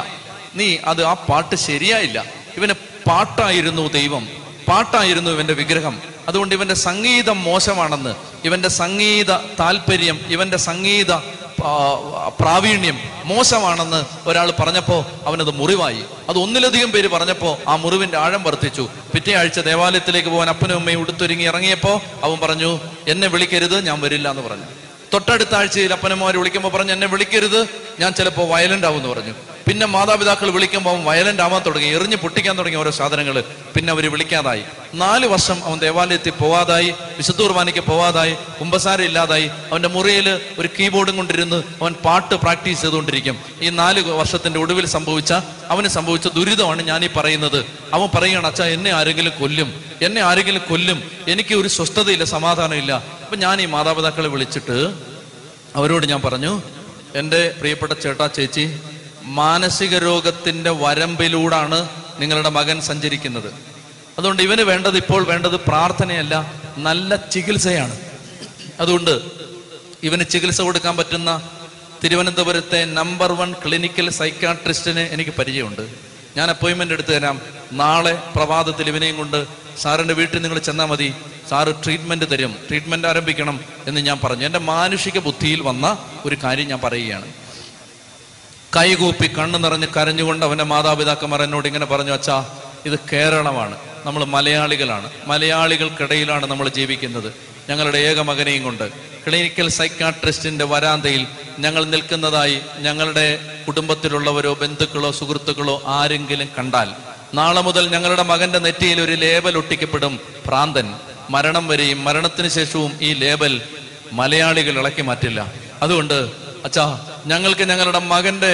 നീ ആ പാട്ട് ശരിയായില്ല. ഇവന് പാട്ടായിരുന്നു ദൈവം, പാട്ടായിരുന്നു ഇവന്റെ വിഗ്രഹം, അതുകൊണ്ട് ഇവന്റെ സംഗീതം മോശമാണെന്ന്, ഇവന്റെ സംഗീത താല്പര്യം, ഇവന്റെ സംഗീത പ്രാവീണ്യം മോശമാണെന്ന് ഒരാൾ പറഞ്ഞപ്പോ അവനത് മുറിവായി. അത് 1ലധികം പേര് പറഞ്ഞപ്പോ ആ മുറിവിന്റെ ആഴം വർദ്ധിച്ചു. പിറ്റേ ആഴ്ച ദേവാലയത്തിലേക്ക് പോകാൻ അപ്പനും അമ്മയും ഉടുത്തൊരുങ്ങി ഇറങ്ങിയപ്പോ അവൻ പറഞ്ഞു, എന്നെ വിളിക്കരുത്, ഞാൻ വരില്ല എന്ന് പറഞ്ഞു. തൊട്ടടുത്ത ആഴ്ചയിൽ അപ്പനമ്മമാർ വിളിക്കുമ്പോൾ പറഞ്ഞു, എന്നെ വിളിക്കരുത്, ഞാൻ ചിലപ്പോൾ വയലന്റ് ആവും എന്ന് പറഞ്ഞു. പിന്നെ മാതാപിതാക്കൾ വിളിക്കുമ്പോൾ അവൻ വയലന്റ് ആവാൻ തുടങ്ങി, എറിഞ്ഞ് പൊട്ടിക്കാൻ തുടങ്ങി ഓരോ സാധനങ്ങൾ. പിന്നെ അവർ വിളിക്കാതായി. 4 വർഷം അവൻ ദേവാലയത്തിൽ പോവാതായി, വിശുദ്ധ കുർബാനയ്ക്ക് പോവാതായി, കുമ്പസാരം ഇല്ലാതായി. അവൻ്റെ മുറിയിൽ ഒരു കീബോർഡും കൊണ്ടിരുന്ന് അവൻ പാട്ട് പ്രാക്ടീസ് ചെയ്തുകൊണ്ടിരിക്കും. ഈ 4 വർഷത്തിൻ്റെ ഒടുവിൽ അവന് സംഭവിച്ച ദുരിതമാണ് ഞാനീ പറയുന്നത്. അവൻ പറയുകയാണ്, അച്ഛാ എന്നെ ആരെങ്കിലും കൊല്ലും, എനിക്ക് ഒരു സ്വസ്ഥതയില്ല, സമാധാനമില്ല. അപ്പം ഞാൻ ഈ മാതാപിതാക്കളെ വിളിച്ചിട്ട് അവരോട് ഞാൻ പറഞ്ഞു, എൻ്റെ പ്രിയപ്പെട്ട ചേട്ടാ ചേച്ചി, മാനസിക രോഗത്തിൻ്റെ വരമ്പിലൂടാണ് നിങ്ങളുടെ മകൻ സഞ്ചരിക്കുന്നത്. അതുകൊണ്ട് ഇവന് ഇപ്പോൾ വേണ്ടത് പ്രാർത്ഥനയല്ല, നല്ല ചികിത്സയാണ്. അതുകൊണ്ട് ഇവന് ചികിത്സ കൊടുക്കാൻ പറ്റുന്ന തിരുവനന്തപുരത്തെ നമ്പർ 1 ക്ലിനിക്കൽ സൈക്കാട്രിസ്റ്റിനെ എനിക്ക് പരിചയമുണ്ട്. ഞാൻ അപ്പോയിൻമെൻ്റ് എടുത്തു തരാം. നാളെ പ്രഭാതത്തിൽ ഇവനെയും കൊണ്ട് സാറിൻ്റെ വീട്ടിൽ നിങ്ങൾ ചെന്നാൽ മതി, സാറ് ട്രീറ്റ്മെൻറ്റ് തരും, ട്രീറ്റ്മെൻറ്റ് ആരംഭിക്കണം എന്ന് ഞാൻ പറഞ്ഞു. എൻ്റെ മാനുഷിക ബുദ്ധിയിൽ വന്ന ഒരു കാര്യം ഞാൻ പറയുകയാണ്. കൈകൂപ്പി കണ്ണു നിറഞ്ഞ് കരഞ്ഞുകൊണ്ട് അവൻ്റെ മാതാപിതാക്കന്മാർ എന്നോട് ഇങ്ങനെ പറഞ്ഞു, അച്ഛാ ഇത് കേരളമാണ്, നമ്മൾ മലയാളികളാണ്, മലയാളികൾക്കിടയിലാണ് നമ്മൾ ജീവിക്കുന്നത്. ഞങ്ങളുടെ ഏക മകനെയും കൊണ്ട് ക്ലിനിക്കൽ സൈക്കാട്രിസ്റ്റിൻ്റെ വരാന്തയിൽ ഞങ്ങൾ നിൽക്കുന്നതായി ഞങ്ങളുടെ കുടുംബത്തിലുള്ളവരോ ബന്ധുക്കളോ സുഹൃത്തുക്കളോ ആരെങ്കിലും കണ്ടാൽ നാളെ മുതൽ ഞങ്ങളുടെ മകൻ്റെ നെറ്റിയിൽ ഒരു ലേബൽ ഒട്ടിക്കപ്പെടും, പ്രാന്തൻ. മരണം വരെയും മരണത്തിന് ശേഷവും ഈ ലേബൽ മലയാളികൾ ഇളക്കി മാറ്റില്ല. അതുകൊണ്ട് അച്ഛാ ഞങ്ങൾക്ക് ഞങ്ങളുടെ മകന്റെ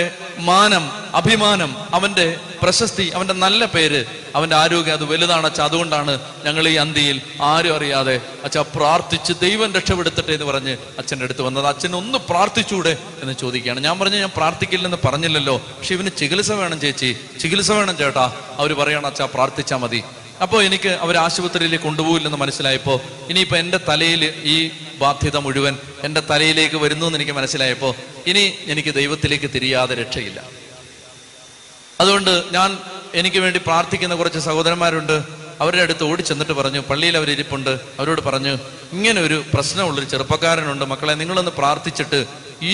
മാനം, അഭിമാനം, അവന്റെ പ്രശസ്തി, അവന്റെ നല്ല പേര്, അവന്റെ ആരോഗ്യം അത് വലുതാണ് അച്ഛാ. അതുകൊണ്ടാണ് ഞങ്ങൾ ഈ അന്തിയിൽ ആരും അറിയാതെ അച്ഛാ പ്രാർത്ഥിച്ച് ദൈവം രക്ഷപ്പെടുത്തട്ടെ എന്ന് പറഞ്ഞ് അച്ഛൻ്റെ അടുത്ത് വന്നത്. അച്ഛൻ ഒന്ന് പ്രാർത്ഥിച്ചൂടെ എന്ന് ചോദിക്കുകയാണ്. ഞാൻ പറഞ്ഞു, ഞാൻ പ്രാർത്ഥിക്കില്ലെന്ന് പറഞ്ഞില്ലല്ലോ, പക്ഷെ ഇവന് ചികിത്സ വേണം ചേച്ചി, ചികിത്സ വേണം ചേട്ടാ. അവർ പറയണം, അച്ഛാ പ്രാർത്ഥിച്ചാൽ മതി. അപ്പോൾ എനിക്ക് അവർ ആശുപത്രിയിൽ കൊണ്ടുപോകില്ലെന്ന് മനസ്സിലായപ്പോൾ ഇനിയിപ്പോൾ എൻ്റെ തലയിൽ ഈ ബാധ്യത മുഴുവൻ എൻ്റെ തലയിലേക്ക് വരുന്നു എന്ന് എനിക്ക് മനസ്സിലായപ്പോൾ ഇനി എനിക്ക് ദൈവത്തിലേക്ക് തിരിയാതെ രക്ഷയില്ല. അതുകൊണ്ട് എനിക്ക് വേണ്ടി പ്രാർത്ഥിക്കുന്ന കുറച്ച് സഹോദരന്മാരുണ്ട്. അവരുടെ അടുത്ത് ഓടി ചെന്നിട്ട് പറഞ്ഞു, പള്ളിയിൽ അവരിപ്പുണ്ട്, അവരോട് പറഞ്ഞു, ഇങ്ങനെ ഒരു പ്രശ്നമുള്ളൊരു ചെറുപ്പക്കാരനുണ്ട് മക്കളെ, നിങ്ങളൊന്ന് പ്രാർത്ഥിച്ചിട്ട്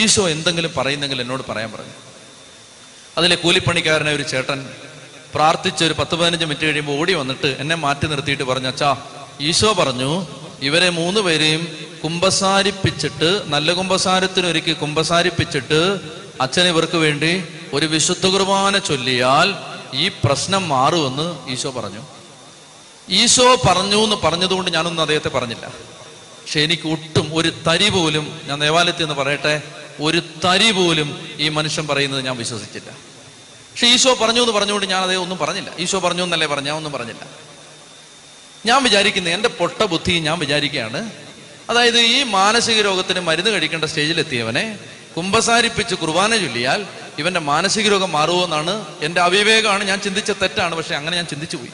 ഈശോ എന്തെങ്കിലും പറയുന്നെങ്കിൽ എന്നോട് പറയാൻ പറഞ്ഞു. അതിലെ കൂലിപ്പണിക്കാരനെ ഒരു ചേട്ടൻ പ്രാർത്ഥിച്ച് ഒരു 10-15 മിനിറ്റ് കഴിയുമ്പോൾ ഓടി വന്നിട്ട് എന്നെ മാറ്റി നിർത്തിയിട്ട് പറഞ്ഞു, അച്ഛാ ഈശോ പറഞ്ഞു ഇവരെ 3 പേരെയും കുമ്പസാരിപ്പിച്ചിട്ട്, നല്ല കുമ്പസാരത്തിനൊരുക്കി കുമ്പസാരിപ്പിച്ചിട്ട് അച്ഛൻ ഇവർക്ക് വേണ്ടി ഒരു വിശുദ്ധ കുർബാന ചൊല്ലിയാൽ ഈ പ്രശ്നം മാറുമെന്ന് ഈശോ പറഞ്ഞു. ഈശോ പറഞ്ഞു എന്ന് പറഞ്ഞതുകൊണ്ട് ഞാനൊന്നും അദ്ദേഹത്തെ പറഞ്ഞില്ല. പക്ഷെ എനിക്ക് ഒട്ടും ഒരു തരി പോലും, ഞാൻ ദേവാലയത്തിൽ നിന്ന് പറയട്ടെ, ഒരു തരി പോലും ഈ മനുഷ്യൻ പറയുന്നത് ഞാൻ വിശ്വസിച്ചില്ല. പക്ഷെ ഈശോ പറഞ്ഞു എന്ന് പറഞ്ഞുകൊണ്ട് ഞാൻ അതേ ഒന്നും പറഞ്ഞില്ല. ഈശോ പറഞ്ഞു എന്നല്ലേ പറഞ്ഞു, ഞാൻ ഒന്നും പറഞ്ഞില്ല. ഞാൻ വിചാരിക്കുന്നത് എൻ്റെ പൊട്ട ബുദ്ധി ഞാൻ വിചാരിക്കുകയാണ്, അതായത് ഈ മാനസിക രോഗത്തിന് മരുന്ന് കഴിക്കേണ്ട സ്റ്റേജിലെത്തിയവനെ കുമ്പസാരിപ്പിച്ച് കുർബാന ചൊല്ലിയാൽ ഇവൻ്റെ മാനസിക രോഗം മാറുമെന്നാണ് എൻ്റെ അവിവേകമാണ്, ഞാൻ ചിന്തിച്ച തെറ്റാണ്. പക്ഷെ അങ്ങനെ ഞാൻ ചിന്തിച്ചു പോയി.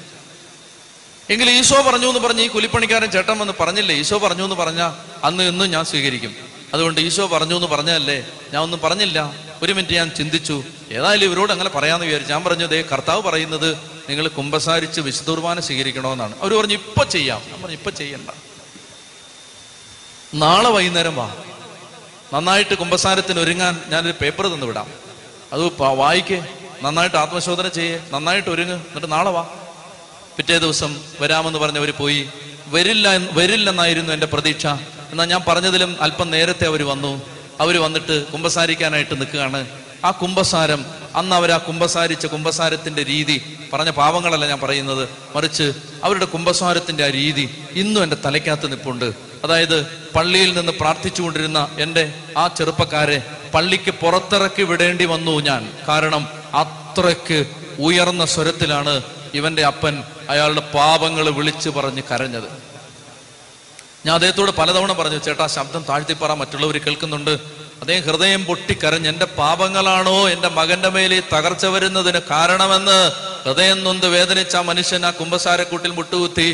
എങ്കിൽ ഈശോ പറഞ്ഞു എന്ന് പറഞ്ഞ് ഈ കുലിപ്പണിക്കാരൻ ചേട്ടൻ വന്ന് പറഞ്ഞില്ലേ, ഈശോ പറഞ്ഞു എന്ന് പറഞ്ഞാൽ അന്ന് ഇന്നും ഞാൻ സ്വീകരിക്കും. അതുകൊണ്ട് ഈശോ പറഞ്ഞു എന്ന് പറഞ്ഞതല്ലേ, ഞാൻ ഒന്നും പറഞ്ഞില്ല. ഒരു മിനിറ്റ് ഞാൻ ചിന്തിച്ചു, ഏതായാലും ഇവരോട് അങ്ങനെ പറയാമെന്ന് വിചാരിച്ചു. ഞാൻ പറഞ്ഞു, ദേ കർത്താവ് പറയുന്നത് നിങ്ങൾ കുമ്പസാരിച്ച് വിശുദ്ധ സ്വീകരിക്കണമെന്നാണ്. അവർ പറഞ്ഞു ഇപ്പൊ ചെയ്യാം. ഞാൻ പറഞ്ഞു ഇപ്പൊ ചെയ്യണ്ട, നാളെ വൈകുന്നേരം വാ, നന്നായിട്ട് കുമ്പസാരത്തിന് ഒരുങ്ങാൻ ഞാനൊരു പേപ്പർ തന്നു വിടാം, അത് വായിക്കേ, നന്നായിട്ട് ആത്മശോധന ചെയ്യേ, നന്നായിട്ട് ഒരുങ്ങ്, എന്നിട്ട് നാളെ വാ. പിറ്റേ ദിവസം വരാമെന്ന് പറഞ്ഞവർ പോയി. വരില്ലെന്നായിരുന്നു എൻ്റെ പ്രതീക്ഷ. എന്നാൽ ഞാൻ പറഞ്ഞതിലും അല്പം നേരത്തെ അവർ വന്നു. അവർ വന്നിട്ട് കുമ്പസാരിക്കാനായിട്ട് നിൽക്കുകയാണ്. ആ കുമ്പസാരം അന്ന് അവർ ആ കുമ്പസാരിച്ച കുമ്പസാരത്തിൻ്റെ രീതി, പറഞ്ഞ പാവങ്ങളല്ല ഞാൻ പറയുന്നത്, മറിച്ച് അവരുടെ കുമ്പസാരത്തിൻ്റെ ആ രീതി ഇന്നും എൻ്റെ തലയ്ക്കകത്ത് നിൽപ്പുണ്ട്. അതായത് പള്ളിയിൽ നിന്ന് പ്രാർത്ഥിച്ചു കൊണ്ടിരുന്ന എൻ്റെ ആ ചെറുപ്പക്കാരെ പള്ളിക്ക് പുറത്തിറക്കി വിടേണ്ടി വന്നു ഞാൻ. കാരണം അത്രയ്ക്ക് ഉയർന്ന സ്വരത്തിലാണ് ഇവൻ്റെ അപ്പൻ അയാളുടെ പാപങ്ങൾ വിളിച്ചു പറഞ്ഞ് കരഞ്ഞത്. ഞാൻ അദ്ദേഹത്തോട് പലതവണ പറഞ്ഞു, ചേട്ടാ ശബ്ദം താഴ്ത്തിപ്പറ, മറ്റുള്ളവർ കേൾക്കുന്നുണ്ട്. അദ്ദേഹം ഹൃദയം പൊട്ടിക്കരഞ്ഞ്, എൻ്റെ പാപങ്ങളാണോ എൻ്റെ മകൻ്റെ മേലെ തകർച്ച വരുന്നതിന് കാരണമെന്ന് ഹൃദയം നൊന്ത് വേദനിച്ച ആ മനുഷ്യൻ ആ കുമ്പസാരക്കൂട്ടിൽ മുട്ടുകുത്തി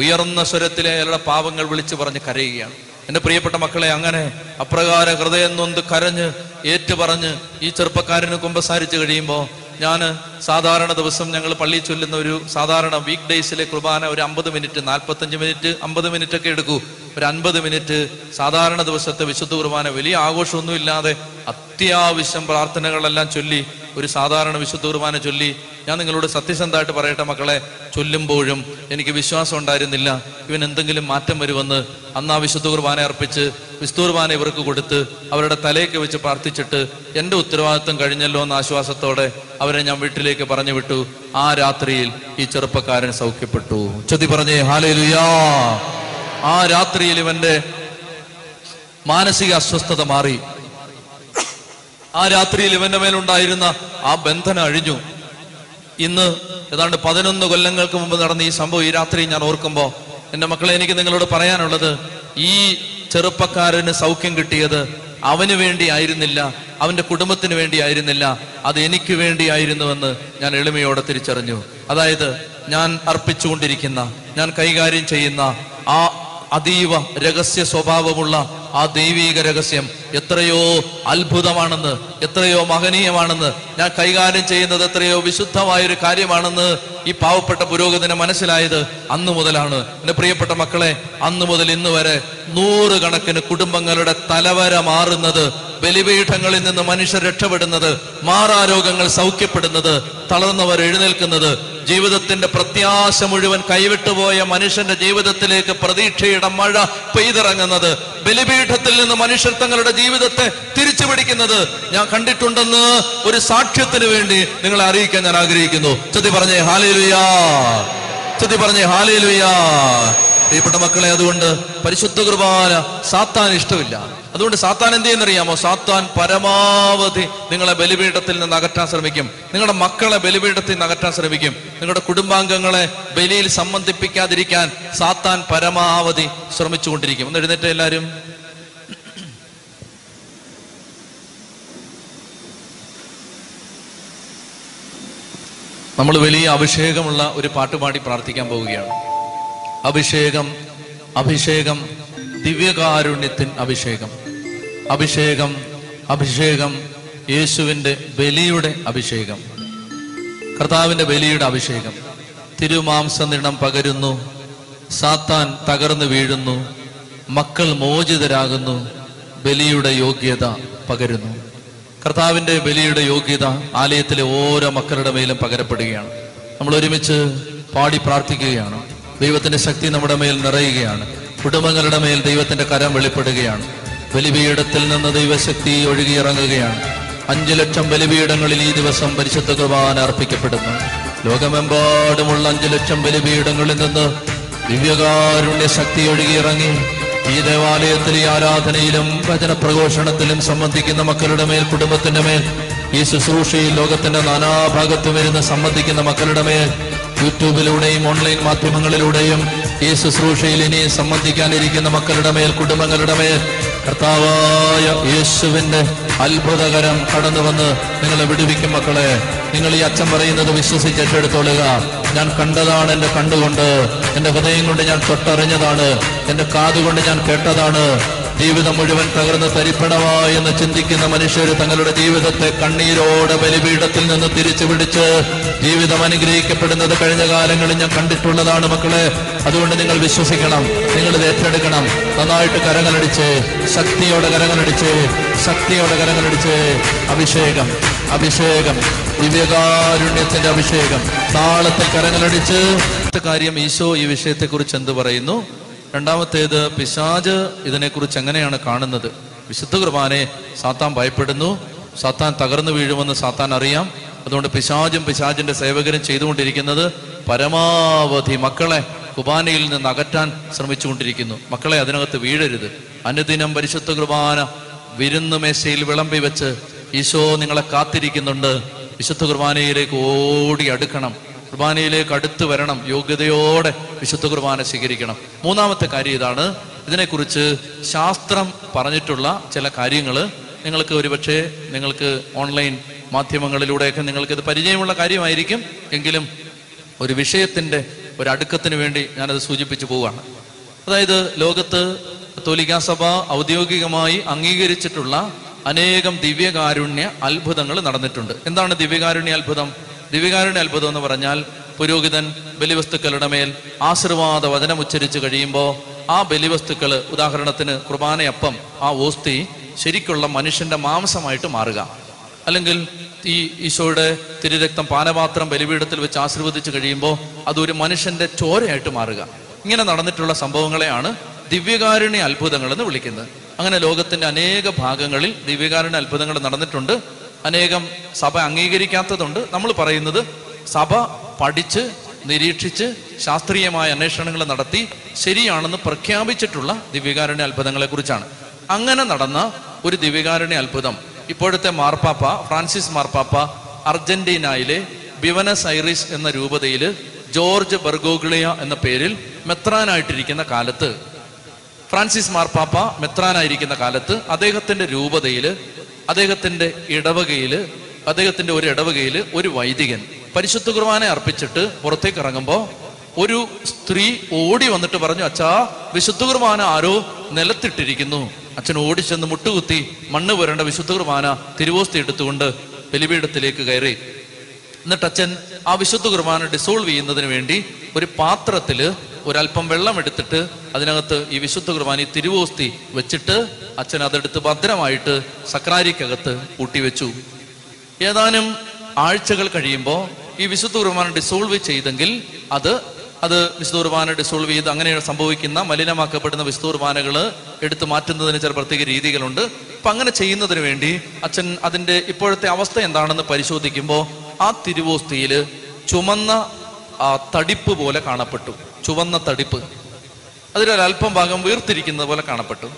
ഉയർന്ന സ്വരത്തിലെ അയാളുടെ പാപങ്ങൾ വിളിച്ചു പറഞ്ഞ് കരയുകയാണ്. എൻ്റെ പ്രിയപ്പെട്ട മക്കളെ, അങ്ങനെ അപ്രകാരം ഹൃദയം നൊന്ത് കരഞ്ഞ് ഏറ്റുപറഞ്ഞ് ഈ ചെറുപ്പക്കാരന് കുമ്പസാരിച്ച് കഴിയുമ്പോൾ, ഞാൻ സാധാരണ ദിവസം ഞങ്ങൾ പള്ളി ചൊല്ലുന്ന ഒരു സാധാരണ വീക്ക് ഡേയ്സിലെ കുർബാന ഒരു 50 മിനിറ്റ്, 45 മിനിറ്റ്, 50 മിനിറ്റ് ഒക്കെ എടുക്കൂ. ഒരു 50 മിനിറ്റ് സാധാരണ ദിവസത്തെ വിശുദ്ധ കുർബാന വലിയ ആഘോഷമൊന്നും ഇല്ലാതെ അത്യാവശ്യം പ്രാർത്ഥനകളെല്ലാം ചൊല്ലി ഒരു സാധാരണ വിശുദ്ധ കുർബാന ചൊല്ലി. ഞാൻ നിങ്ങളോട് സത്യസന്ധമായിട്ട് പറയട്ടെ മക്കളെ, ചൊല്ലുമ്പോഴും എനിക്ക് വിശ്വാസം ഉണ്ടായിരുന്നില്ല ഇവൻ എന്തെങ്കിലും മാറ്റം വരുമെന്ന്. അന്ന് ആ വിശുദ്ധ കുർബാന അർപ്പിച്ച് വിശുദ്ധ കുർബാന ഇവർക്ക് കൊടുത്ത് അവരുടെ തലയൊക്കെ വെച്ച് പ്രാർത്ഥിച്ചിട്ട് എൻ്റെ ഉത്തരവാദിത്വം കഴിഞ്ഞല്ലോ എന്ന ആശ്വാസത്തോടെ അവരെ ഞാൻ വീട്ടിലേക്ക് പറഞ്ഞു വിട്ടു. ആ രാത്രിയിൽ ഈ ചെറുപ്പക്കാരൻ സൗഖ്യപ്പെട്ടു. ചൊല്ലി പറഞ്ഞേ ഹല്ലേലൂയാ. ആ രാത്രിയിൽ ഇവന്റെ മാനസിക അസ്വസ്ഥത മാറി. ആ രാത്രിയിൽ ഇവന്റെ മേലുണ്ടായിരുന്ന ആ ബന്ധനം അഴിഞ്ഞു. ഇന്ന് ഏതാണ്ട് 11 കൊല്ലങ്ങൾക്ക് മുമ്പ് നടന്ന ഈ സംഭവം ഈ രാത്രി ഞാൻ ഓർക്കുമ്പോൾ, എൻ്റെ മക്കളെ, എനിക്ക് നിങ്ങളോട് പറയാനുള്ളത്, ഈ ചെറുപ്പക്കാരന് സൗഖ്യം കിട്ടിയത് അവന് വേണ്ടി ആയിരുന്നില്ല, അവൻ്റെ കുടുംബത്തിന് വേണ്ടി ആയിരുന്നില്ല, അത് എനിക്ക് വേണ്ടിയായിരുന്നുവെന്ന് ഞാൻ എളിമയോടെ തിരിച്ചറിഞ്ഞു. അതായത് ഞാൻ അർപ്പിച്ചുകൊണ്ടിരിക്കുന്ന, ഞാൻ കൈകാര്യം ചെയ്യുന്ന ആ അതീവ രഹസ്യ സ്വഭാവമുള്ള ആ ദൈവീക രഹസ്യം എത്രയോ അത്ഭുതമാണെന്ന്, എത്രയോ മഹനീയമാണെന്ന്, ഞാൻ കൈകാര്യം ചെയ്യുന്നത് എത്രയോ വിശുദ്ധമായൊരു കാര്യമാണെന്ന് ഈ പാവപ്പെട്ട പുരോഹിതന് മനസ്സിലായത് അന്നു മുതലാണ്. എൻ്റെ പ്രിയപ്പെട്ട മക്കളെ, അന്നു മുതൽ ഇന്ന് വരെ 100 കണക്കിന് കുടുംബങ്ങളുടെ തലവര മാറുന്നത്, ബലിപീഠങ്ങളിൽ നിന്ന് മനുഷ്യർ രക്ഷപ്പെടുന്നത്, മാറാരോഗങ്ങൾ സൗഖ്യപ്പെടുന്നത്, തളർന്നവർ എഴുന്നേൽക്കുന്നത്, ജീവിതത്തിന്റെ പ്രത്യാശ മുഴുവൻ കൈവിട്ടുപോയ മനുഷ്യന്റെ ജീവിതത്തിലേക്ക് പ്രതീക്ഷയുടെ മഴ പെയ്തിറങ്ങുന്നത്, ബലിപീഠത്തിൽ നിന്ന് മനുഷ്യർ തങ്ങളുടെ ജീവിതത്തെ തിരിച്ചു പിടിക്കുന്നത് ഞാൻ കണ്ടിട്ടുണ്ടെന്ന് ഒരു സാക്ഷ്യത്തിന് വേണ്ടി നിങ്ങളെ അറിയിക്കാൻ ഞാൻ ആഗ്രഹിക്കുന്നു. ചൊല്ലി പറഞ്ഞേ ഹല്ലേലൂയാ. ചൊല്ലി പറഞ്ഞേ ഹല്ലേലൂയാ. പ്രിയപ്പെട്ട മക്കളെ, അതുകൊണ്ട് പരിശുദ്ധ കുർബാന സാത്താൻ ഇഷ്ടമില്ല. അതുകൊണ്ട് സാത്താൻ എന്ത് ചെയ്യുന്നറിയാമോ? സാത്താൻ പരമാവധി നിങ്ങളെ ബലിപീഠത്തിൽ നിന്ന് അകറ്റാൻ ശ്രമിക്കും, നിങ്ങളുടെ മക്കളെ ബലിപീഠത്തിൽ നിന്ന് അകറ്റാൻ ശ്രമിക്കും, നിങ്ങളുടെ കുടുംബാംഗങ്ങളെ ബലിയിൽ സംബന്ധിപ്പിക്കാതിരിക്കാൻ സാത്താൻ പരമാവധി ശ്രമിച്ചുകൊണ്ടിരിക്കും. ഒന്ന് എഴുന്നേറ്റ് എല്ലാവരും. നമ്മൾ വലിയ അഭിഷേകമുള്ള ഒരു പാട്ടുപാടി പ്രാർത്ഥിക്കാൻ പോവുകയാണ്. അഭിഷേകം, അഭിഷേകം, ദിവ്യകാരുണ്യത്തിൻ അഭിഷേകം, അഭിഷേകം, അഭിഷേകം, യേശുവിൻ്റെ ബലിയുടെ അഭിഷേകം, കർത്താവിൻ്റെ ബലിയുടെ അഭിഷേകം. തിരുമാംസനിണം പകരുന്നു, സാത്താൻ തകർന്നു വീഴുന്നു, മക്കൾ മോചിതരാകുന്നു, ബലിയുടെ യോഗ്യത പകരുന്നു. കർത്താവിൻ്റെ ബലിയുടെ യോഗ്യത ആലയത്തിലെ ഓരോ മക്കളുടെ മേലും പകരപ്പെടുകയാണ്. നമ്മൾ ഒരുമിച്ച് പാടി പ്രാർത്ഥിക്കുകയാണ്. ദൈവത്തിൻ്റെ ശക്തി നമ്മുടെ മേൽ നിറയുകയാണ്. കുടുംബങ്ങളുടെ മേൽ ദൈവത്തിൻ്റെ കരം വെളിപ്പെടുകയാണ്. ബലിപീഠത്തിൽ നിന്ന് ദൈവശക്തി ഒഴുകിയിറങ്ങുകയാണ്. 5 ലക്ഷം ബലിപീഠങ്ങളിൽ ഈ ദിവസം പരിശുദ്ധ കുർബാന അർപ്പിക്കപ്പെടുന്നു. ലോകമെമ്പാടുമുള്ള 5 ലക്ഷം ബലിപീഠങ്ങളിൽ നിന്ന് ദിവ്യകാരുണ്യ ശക്തി ഒഴുകിയിറങ്ങി ഈ ദേവാലയത്തിലെ ആരാധനയിലും വചന പ്രഘോഷണത്തിലും സംബന്ധിക്കുന്ന മക്കളുടെ മേൽ, കുടുംബത്തിന്റെ മേൽ, ഈ ശുശ്രൂഷയിൽ ലോകത്തിന്റെ നാനാഭാഗത്തും വരുന്ന സംബന്ധിക്കുന്ന മക്കളുടെ മേൽ, യൂട്യൂബിലൂടെയും ഓൺലൈൻ മാധ്യമങ്ങളിലൂടെയും ഈ ശുശ്രൂഷയിൽ ഇനി സംബന്ധിക്കാനിരിക്കുന്ന മക്കളുടെ മേൽ, കുടുംബങ്ങളുടെ മേൽ കർത്താവായ യേശുവിൻ്റെ അത്ഭുതകരം കടന്നു വന്ന് നിങ്ങളെ വിടുവിക്കും. മക്കളെ, നിങ്ങൾ ഈ അച്ഛൻ പറയുന്നത് വിശ്വസിച്ച് ഏറ്റെടുത്തോളുക. ഞാൻ കണ്ടതാണ്, എൻ്റെ കണ്ണുകൊണ്ട്, എൻ്റെ ഹൃദയം കൊണ്ട് ഞാൻ തൊട്ടറിഞ്ഞതാണ്, എൻ്റെ കാതുകൊണ്ട് ഞാൻ കേട്ടതാണ്, ജീവിതം മുഴുവൻ തകർന്ന് തരിപ്പണമോ എന്ന് ചിന്തിക്കുന്ന മനുഷ്യർ തങ്ങളുടെ ജീവിതത്തെ കണ്ണീരോടെ ബലിപീഠത്തിൽ നിന്ന് തിരിച്ചു പിടിച്ച് ജീവിതം അനുഗ്രഹിക്കപ്പെടുന്നത് കഴിഞ്ഞ കാലങ്ങളിൽ ഞാൻ കണ്ടിട്ടുള്ളതാണ് മക്കളെ. അതുകൊണ്ട് നിങ്ങൾ വിശ്വസിക്കണം, നിങ്ങളിത് ഏറ്റെടുക്കണം. നന്നായിട്ട് കരങ്ങളടിച്ച്, ശക്തിയോടെ കരങ്ങളടിച്ച്, ശക്തിയോടെ കരങ്ങളടിച്ച്. അഭിഷേകം, അഭിഷേകം, ദിവ്യകാരുണ്യത്തിന്റെ അഭിഷേകം. താളത്തിൽ കരങ്ങളടിച്ച്. കാര്യം ഈശോ ഈ വിഷയത്തെക്കുറിച്ച് എന്ത് പറയുന്നു? രണ്ടാമത്തേത്, പിശാച് ഇതിനെക്കുറിച്ച് എങ്ങനെയാണ് കാണുന്നത്? വിശുദ്ധ കുർബാനെ സാത്താൻ ഭയപ്പെടുന്നു, സാത്താൻ തകർന്നു വീഴുമെന്ന് സാത്താൻ അറിയാം. അതുകൊണ്ട് പിശാചും പിശാചിന്റെ സേവകരും ചെയ്തുകൊണ്ടിരിക്കുന്നത് പരമാവധി മക്കളെ കുർബാനയിൽ നിന്ന് അകറ്റാൻ ശ്രമിച്ചുകൊണ്ടിരിക്കുന്നു. മക്കളെ അതിനകത്ത് വീഴരുത്. അനുദിനം പരിശുദ്ധ കുർബാന വിരുന്നുമേശയിൽ വിളമ്പി വെച്ച് ഈശോ നിങ്ങളെ കാത്തിരിക്കുന്നുണ്ട്. വിശുദ്ധ കുർബാനയിലേക്ക് ഓടി അടുക്കണം, കുർബാനയിലേക്ക് അടുത്ത് വരണം, യോഗ്യതയോടെ വിശുദ്ധ കുർബാന സ്വീകരിക്കണം. മൂന്നാമത്തെ കാര്യം ഇതാണ്, ഇതിനെക്കുറിച്ച് ശാസ്ത്രം പറഞ്ഞിട്ടുള്ള ചില കാര്യങ്ങൾ നിങ്ങൾക്ക് ഒരുപക്ഷെ നിങ്ങൾക്ക് ഓൺലൈൻ മാധ്യമങ്ങളിലൂടെയൊക്കെ നിങ്ങൾക്കിത് പരിചയമുള്ള കാര്യമായിരിക്കും. എങ്കിലും ഒരു വിഷയത്തിൻ്റെ ഒരു അടുക്കത്തിന് വേണ്ടി ഞാനത് സൂചിപ്പിച്ചു പോവുകയാണ്. അതായത് ലോകത്ത് കത്തോലിക്കാ സഭ ഔദ്യോഗികമായി അംഗീകരിച്ചിട്ടുള്ള അനേകം ദിവ്യകാരുണ്യ അത്ഭുതങ്ങൾ നടന്നിട്ടുണ്ട്. എന്താണ് ദിവ്യകാരുണ്യ അത്ഭുതം? ദിവ്യകാരുണ്യ അത്ഭുതം എന്ന് പറഞ്ഞാൽ പുരോഹിതൻ ബലിവസ്തുക്കളുടെ മേൽ ആശീർവാദ വചനം ഉച്ചരിച്ചു കഴിയുമ്പോൾ ആ ബലിവസ്തുക്കൾ, ഉദാഹരണത്തിന് കുർബാനയപ്പം, ആ ഓസ്തി ശരിക്കുള്ള മനുഷ്യൻ്റെ മാംസമായിട്ട് മാറുക, അല്ലെങ്കിൽ ഈ ഈശോയുടെ തിരുരക്തം പാനപാത്രം ബലിപീഠത്തിൽ വെച്ച് ആശീർവദിച്ചു കഴിയുമ്പോൾ അതൊരു മനുഷ്യൻ്റെ ചോരയായിട്ട് മാറുക. ഇങ്ങനെ നടന്നിട്ടുള്ള സംഭവങ്ങളെയാണ് ദിവ്യകാരുണ്യ അത്ഭുതങ്ങൾ എന്ന് വിളിക്കുന്നത്. അങ്ങനെ ലോകത്തിൻ്റെ അനേക ഭാഗങ്ങളിൽ ദിവ്യകാരുണ്യ അത്ഭുതങ്ങൾ നടന്നിട്ടുണ്ട്. അനേകം സഭ അംഗീകരിക്കാത്തതുണ്ട്. നമ്മൾ പറയുന്നത് സഭ പഠിച്ച് നിരീക്ഷിച്ച് ശാസ്ത്രീയമായ അന്വേഷണങ്ങൾ നടത്തി ശരിയാണെന്ന് പ്രഖ്യാപിച്ചിട്ടുള്ള ദിവ്യകാരുണ്യ അത്ഭുതങ്ങളെ കുറിച്ചാണ്. അങ്ങനെ നടന്ന ഒരു ദിവ്യകാരുണ്യ അത്ഭുതം ഇപ്പോഴത്തെ മാർപ്പാപ്പ ഫ്രാൻസിസ് മാർപ്പാപ്പ അർജന്റീനയിലെ ബിവനസ് ഐറിസ് എന്ന രൂപതയിൽ ജോർജ് ബർഗോഗ്ലിയ എന്ന പേരിൽ മെത്രാനായിട്ടിരിക്കുന്ന കാലത്ത്, ഫ്രാൻസിസ് മാർപ്പാപ്പ മെത്രാനായിരിക്കുന്ന കാലത്ത് അദ്ദേഹത്തിൻ്റെ രൂപതയിൽ, അദ്ദേഹത്തിൻ്റെ ഇടവകയിൽ, അദ്ദേഹത്തിൻ്റെ ഒരു ഇടവകയിൽ ഒരു വൈദികൻ പരിശുദ്ധ കുർബാന അർപ്പിച്ചിട്ട് പുറത്തേക്ക് ഇറങ്ങുമ്പോൾ ഒരു സ്ത്രീ ഓടി വന്നിട്ട് പറഞ്ഞു, അച്ഛാ വിശുദ്ധ കുർബാന ആരോ നിലത്തിട്ടിരിക്കുന്നു. അച്ഛൻ ഓടിച്ചെന്ന് മുട്ടുകുത്തി മണ്ണ് പുരണ്ട വിശുദ്ധ കുർബാന തിരുവോസ്തി എടുത്തുകൊണ്ട് ബലിപീഠത്തിലേക്ക് കയറി. എന്നിട്ട് അച്ഛൻ ആ വിശുദ്ധ കുർബാന ഡിസോൾവ് ചെയ്യുന്നതിന് വേണ്ടി ഒരു പാത്രത്തിൽ ഒരല്പം വെള്ളം എടുത്തിട്ട് അതിനകത്ത് ഈ വിശുദ്ധ കുർബാന തിരുവോസ്തി വെച്ചിട്ട് അച്ഛൻ അതെടുത്ത് ഭദ്രമായിട്ട് സക്രാരിക്കകത്ത് പൂട്ടിവെച്ചു. ഏതാനും ആഴ്ചകൾ കഴിയുമ്പോൾ ഈ വിശുദ്ധ കുർബാന ഡിസോൾവ് ചെയ്തെങ്കിൽ അത് വിശുദ്ധ കുർബാന ഡിസോൾവ് ചെയ്ത് അങ്ങനെയാണ് സംഭവിക്കുന്ന മലിനമാക്കപ്പെടുന്ന വിശുദ്ധ കുർബാനകൾ എടുത്തു മാറ്റുന്നതിന് ചില പ്രത്യേക രീതികളുണ്ട്. അപ്പം അങ്ങനെ ചെയ്യുന്നതിന് വേണ്ടി അച്ഛൻ അതിൻ്റെ ഇപ്പോഴത്തെ അവസ്ഥ എന്താണെന്ന് പരിശോധിക്കുമ്പോൾ ആ തിരുവോസ്തിയിൽ ചുമന്ന തടിപ്പ് പോലെ കാണപ്പെട്ടു, ചുവന്ന തടിപ്പ്. അതിലൊരൽപ്പം ഭാഗം വീർത്തിരിക്കുന്നത് പോലെ കാണപ്പെട്ടു.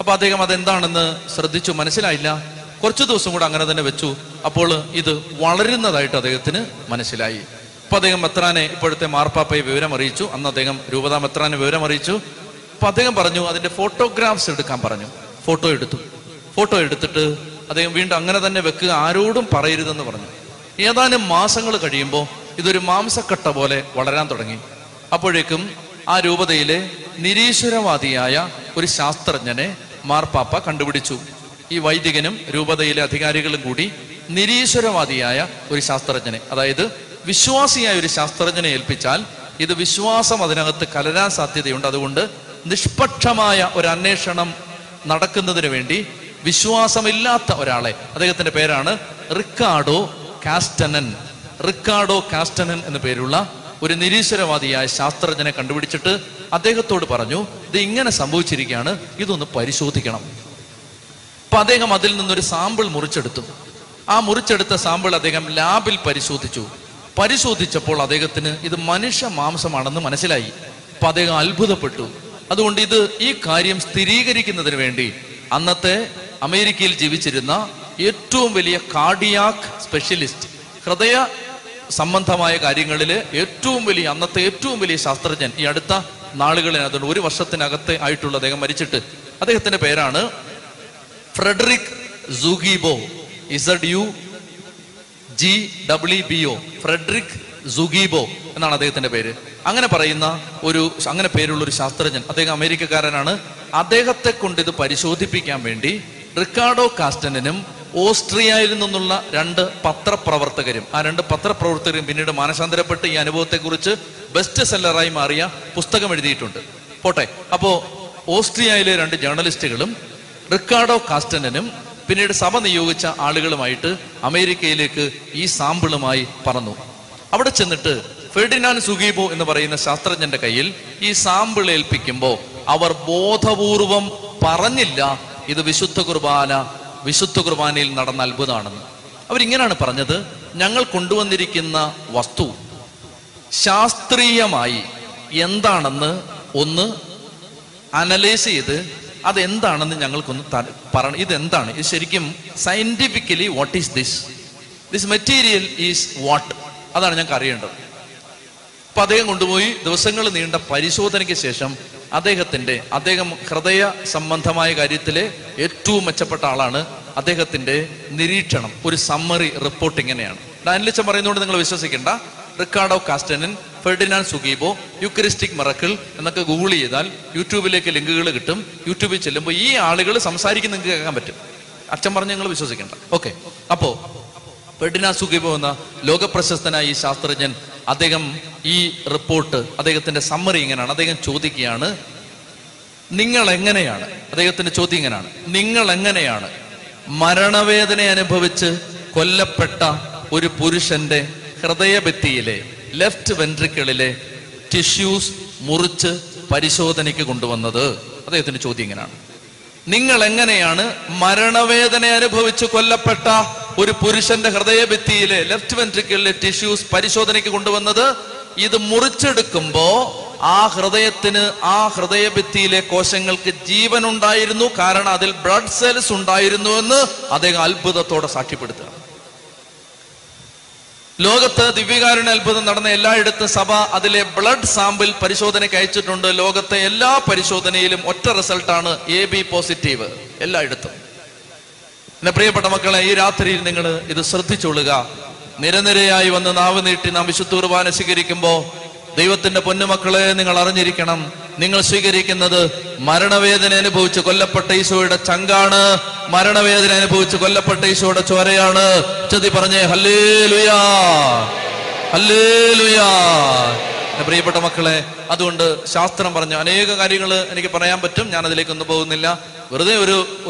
അപ്പോൾ അദ്ദേഹം അതെന്താണെന്ന് ശ്രദ്ധിച്ചു, മനസ്സിലായില്ല. കുറച്ച് ദിവസം കൂടെ അങ്ങനെ തന്നെ വെച്ചു. അപ്പോൾ ഇത് വളരുന്നതായിട്ട് അദ്ദേഹത്തിന് മനസ്സിലായി. അപ്പോൾ അദ്ദേഹം മെത്രാനെ, ഇപ്പോഴത്തെ മാർപ്പാപ്പയെ വിവരം അറിയിച്ചു. അന്ന് അദ്ദേഹം രൂപതാ മെത്രാനെ വിവരം അറിയിച്ചു. അപ്പോൾ അദ്ദേഹം പറഞ്ഞു അതിൻ്റെ ഫോട്ടോഗ്രാഫ്സ് എടുക്കാൻ പറഞ്ഞു. ഫോട്ടോ എടുത്തു. ഫോട്ടോ എടുത്തിട്ട് അദ്ദേഹം വീണ്ടും അങ്ങനെ തന്നെ വെക്കുക, ആരോടും പറയരുതെന്ന് പറഞ്ഞു. ഏതാനും മാസങ്ങൾ കഴിയുമ്പോൾ ഇതൊരു മാംസക്കട്ട പോലെ വളരാൻ തുടങ്ങി. അപ്പോഴേക്കും ആ രൂപതയിലെ നിരീശ്വരവാദിയായ ഒരു ശാസ്ത്രജ്ഞനെ മാർപ്പാപ്പ കണ്ടുപിടിച്ചു. ഈ വൈദികനും രൂപതയിലെ അധികാരികളും കൂടി നിരീശ്വരവാദിയായ ഒരു ശാസ്ത്രജ്ഞനെ, അതായത് വിശ്വാസിയായ ഒരു ശാസ്ത്രജ്ഞനെ ഏൽപ്പിച്ചാൽ ഇത് വിശ്വാസം അതിനകത്ത് കലരാൻ സാധ്യതയുണ്ട്. അതുകൊണ്ട് നിഷ്പക്ഷമായ ഒരു അന്വേഷണം നടക്കുന്നതിന് വേണ്ടി വിശ്വാസമില്ലാത്ത ഒരാളെ, അദ്ദേഹത്തിൻ്റെ പേരാണ് റിക്കാർഡോ കാസ്റ്റനൻ എന്ന പേരുള്ള ഒരു നിരീശ്വരവാദിയായ ശാസ്ത്രജ്ഞനെ കണ്ടുപിടിച്ചിട്ട് അദ്ദേഹത്തോട് പറഞ്ഞു, ഇത് ഇങ്ങനെ സംഭവിച്ചിരിക്കുകയാണ്, ഇതൊന്ന് പരിശോധിക്കണം. അപ്പം അദ്ദേഹം അതിൽ നിന്നൊരു സാമ്പിൾ മുറിച്ചെടുത്തു. ആ മുറിച്ചെടുത്ത സാമ്പിൾ അദ്ദേഹം ലാബിൽ പരിശോധിച്ചു. പരിശോധിച്ചപ്പോൾ അദ്ദേഹത്തിന് ഇത് മനുഷ്യ മാംസമാണെന്ന് മനസ്സിലായി. അപ്പം അദ്ദേഹം അത്ഭുതപ്പെട്ടു. അതുകൊണ്ട് ഇത് ഈ കാര്യം സ്ഥിരീകരിക്കുന്നതിന് വേണ്ടി അന്നത്തെ അമേരിക്കയിൽ ജീവിച്ചിരുന്ന ഏറ്റവും വലിയ കാർഡിയാക് സ്പെഷ്യലിസ്റ്റ്, ഹൃദയ സംബന്ധമായ കാര്യങ്ങളിൽ ഏറ്റവും വലിയ, അന്നത്തെ ഏറ്റവും വലിയ ശാസ്ത്രജ്ഞൻ, ഈ അടുത്ത നാളുകളിൽ, അതുകൊണ്ട് ഒരു വർഷത്തിനകത്തെ ആയിട്ടുള്ള അദ്ദേഹം മരിച്ചിട്ട്, അദ്ദേഹത്തിൻ്റെ പേരാണ് ഫ്രെഡറിക് സുഗീബോ, ZUGWBO, ഫ്രെഡറിക് സുഗീബോ എന്നാണ് അദ്ദേഹത്തിൻ്റെ പേര്. അങ്ങനെ പേരുള്ളൊരു ശാസ്ത്രജ്ഞൻ, അദ്ദേഹം അമേരിക്കക്കാരനാണ്. അദ്ദേഹത്തെ കൊണ്ട് ഇത് പരിശോധിപ്പിക്കാൻ വേണ്ടി റിക്കാർഡോ കാസ്റ്റനനും ഓസ്ട്രിയയിൽ നിന്നുള്ള രണ്ട് പത്രപ്രവർത്തകരും, ആ രണ്ട് പത്രപ്രവർത്തകരും പിന്നീട് മാനസാന്തരപ്പെട്ട് ഈ അനുഭവത്തെക്കുറിച്ച് ബെസ്റ്റ് സെല്ലറായി മാറിയ പുസ്തകം എഴുതിയിട്ടുണ്ട്. പോട്ടെ, അപ്പോൾ ഓസ്ട്രിയയിലെ രണ്ട് ജേർണലിസ്റ്റുകളും റിക്കാർഡോ കാസ്റ്റനനും പിന്നീട് സഭ നിയോഗിച്ച ആളുകളുമായിട്ട് അമേരിക്കയിലേക്ക് ഈ സാമ്പിളുമായി പറന്നു. അവിടെ ചെന്നിട്ട് ഫെർഡിനാൻഡ് സുഗീബോ എന്ന് പറയുന്ന ശാസ്ത്രജ്ഞന്റെ കയ്യിൽ ഈ സാമ്പിൾ ഏൽപ്പിക്കുമ്പോൾ അവർ ബോധപൂർവം പറഞ്ഞില്ല ഇത് വിശുദ്ധ കുർബാനയിൽ നടന്ന അത്ഭുതമാണെന്ന്. അവരിങ്ങനെയാണ് പറഞ്ഞത്: ഞങ്ങൾ കൊണ്ടുവന്നിരിക്കുന്ന വസ്തു ശാസ്ത്രീയമായി എന്താണെന്ന് ഒന്ന് അനലൈസ് ചെയ്ത് അതെന്താണെന്ന് ഞങ്ങൾക്കൊന്ന് പറയണം. ഇതെന്താണ് ഇത് ശരിക്കും? Scientifically what is this material is what, അതാണ് ഞങ്ങൾക്ക് അറിയേണ്ടത്. അപ്പൊ അദ്ദേഹം കൊണ്ടുപോയി ദിവസങ്ങൾ നീണ്ട പരിശോധനയ്ക്ക് ശേഷം അദ്ദേഹം ഹൃദയ സംബന്ധമായ കാര്യത്തിലെ ഏറ്റവും മെച്ചപ്പെട്ട ആളാണ്, അദ്ദേഹത്തിന്റെ നിരീക്ഷണം ഒരു സമ്മറി റിപ്പോർട്ട് ഇങ്ങനെയാണ്. ഡാനിലിച്ച പറയുന്നതുകൊണ്ട് നിങ്ങൾ വിശ്വസിക്കേണ്ട. Ricardo Castanon, Ferdinand Zugibo, Eucharistic miracle എന്നൊക്കെ ഗൂഗിൾ ചെയ്താൽ യൂട്യൂബിലേക്ക് ലിങ്കുകൾ കിട്ടും. യൂട്യൂബിൽ ചെല്ലുമ്പോൾ ഈ ആളുകൾ സംസാരിക്കുന്ന നിങ്ങൾക്ക് കേൾക്കാൻ പറ്റും. അച്ഛൻ പറഞ്ഞ് നിങ്ങൾ വിശ്വസിക്കേണ്ട. ഓക്കെ, അപ്പോൾ ഫെർഡിനാൻഡ് സുഗീബോ എന്ന ലോകപ്രശസ്തനായ ഈ ശാസ്ത്രജ്ഞൻ അദ്ദേഹം ഈ റിപ്പോർട്ട്, അദ്ദേഹത്തിന്റെ സമ്മറി ഇങ്ങനെയാണ്. അദ്ദേഹം ചോദിക്കുകയാണ്, നിങ്ങൾ എങ്ങനെയാണ് മരണവേദന അനുഭവിച്ച് കൊല്ലപ്പെട്ട ഒരു പുരുഷന്റെ ഹൃദയഭിത്തിയിലെ ലെഫ്റ്റ് വെൻട്രിക്കിളിലെ ടിഷ്യൂസ് മുറിച്ച് പരിശോധനയ്ക്ക് കൊണ്ടുവന്നത്? അദ്ദേഹത്തിന്റെ ചോദ്യം ഇങ്ങനെയാണ്: നിങ്ങൾ എങ്ങനെയാണ് മരണവേദന അനുഭവിച്ച് കൊല്ലപ്പെട്ട ഒരു പുരുഷന്റെ ഹൃദയഭിത്തിയിലെ ലെഫ്റ്റ് വെൻട്രിക്കിളിലെ ടിഷ്യൂസ് പരിശോധനയ്ക്ക് കൊണ്ടുവന്നത്? ഇത് മുറിച്ചെടുക്കുമ്പോ ആ ഹൃദയഭിത്തിയിലെ കോശങ്ങൾക്ക് ജീവൻ ഉണ്ടായിരുന്നു, കാരണം അതിൽ ബ്ലഡ് സെൽസ് ഉണ്ടായിരുന്നു എന്ന് അദ്ദേഹം അത്ഭുതത്തോടെ സാക്ഷ്യപ്പെടുത്തുകയാണ്. ലോകത്ത് ദിവ്യകാരുണ്യ അത്ഭുതം നടന്ന എല്ലായിടത്തും സഭ അതിലെ ബ്ലഡ് സാമ്പിൾ പരിശോധനയ്ക്ക് അയച്ചിട്ടുണ്ട്. ലോകത്തെ എല്ലാ പരിശോധനയിലും ഒറ്റ റിസൾട്ടാണ്, AB പോസിറ്റീവ്, എല്ലായിടത്തും. എന്നെ പ്രിയപ്പെട്ട മക്കളെ, ഈ രാത്രിയിൽ നിങ്ങൾ ഇത് ശ്രദ്ധിച്ചൊള്ളുക. നിരനിരയായി വന്ന് നാവ് നീട്ടി നാം വിശുദ്ധ കുർബാന സ്വീകരിക്കുമ്പോൾ ദൈവത്തിന്റെ പൊന്നുമക്കളെ നിങ്ങൾ അറിഞ്ഞിരിക്കണം, നിങ്ങൾ സ്വീകരിക്കുന്നത് മരണവേദന അനുഭവിച്ച് കൊല്ലപ്പെട്ട ഈശോയുടെ ചങ്കാണ്, മരണവേദന അനുഭവിച്ച് കൊല്ലപ്പെട്ട ഈശോയുടെ ചോരയാണ്. ചതി പറഞ്ഞേ ഹല്ലേലൂയാ, ഹല്ലേലൂയാ. പ്രിയപ്പെട്ട മക്കളെ, അതുകൊണ്ട് ശാസ്ത്രം പറഞ്ഞ അനേക കാര്യങ്ങൾ എനിക്ക് പറയാൻ പറ്റും, ഞാൻ അതിലേക്കൊന്നും പോകുന്നില്ല. വെറുതെ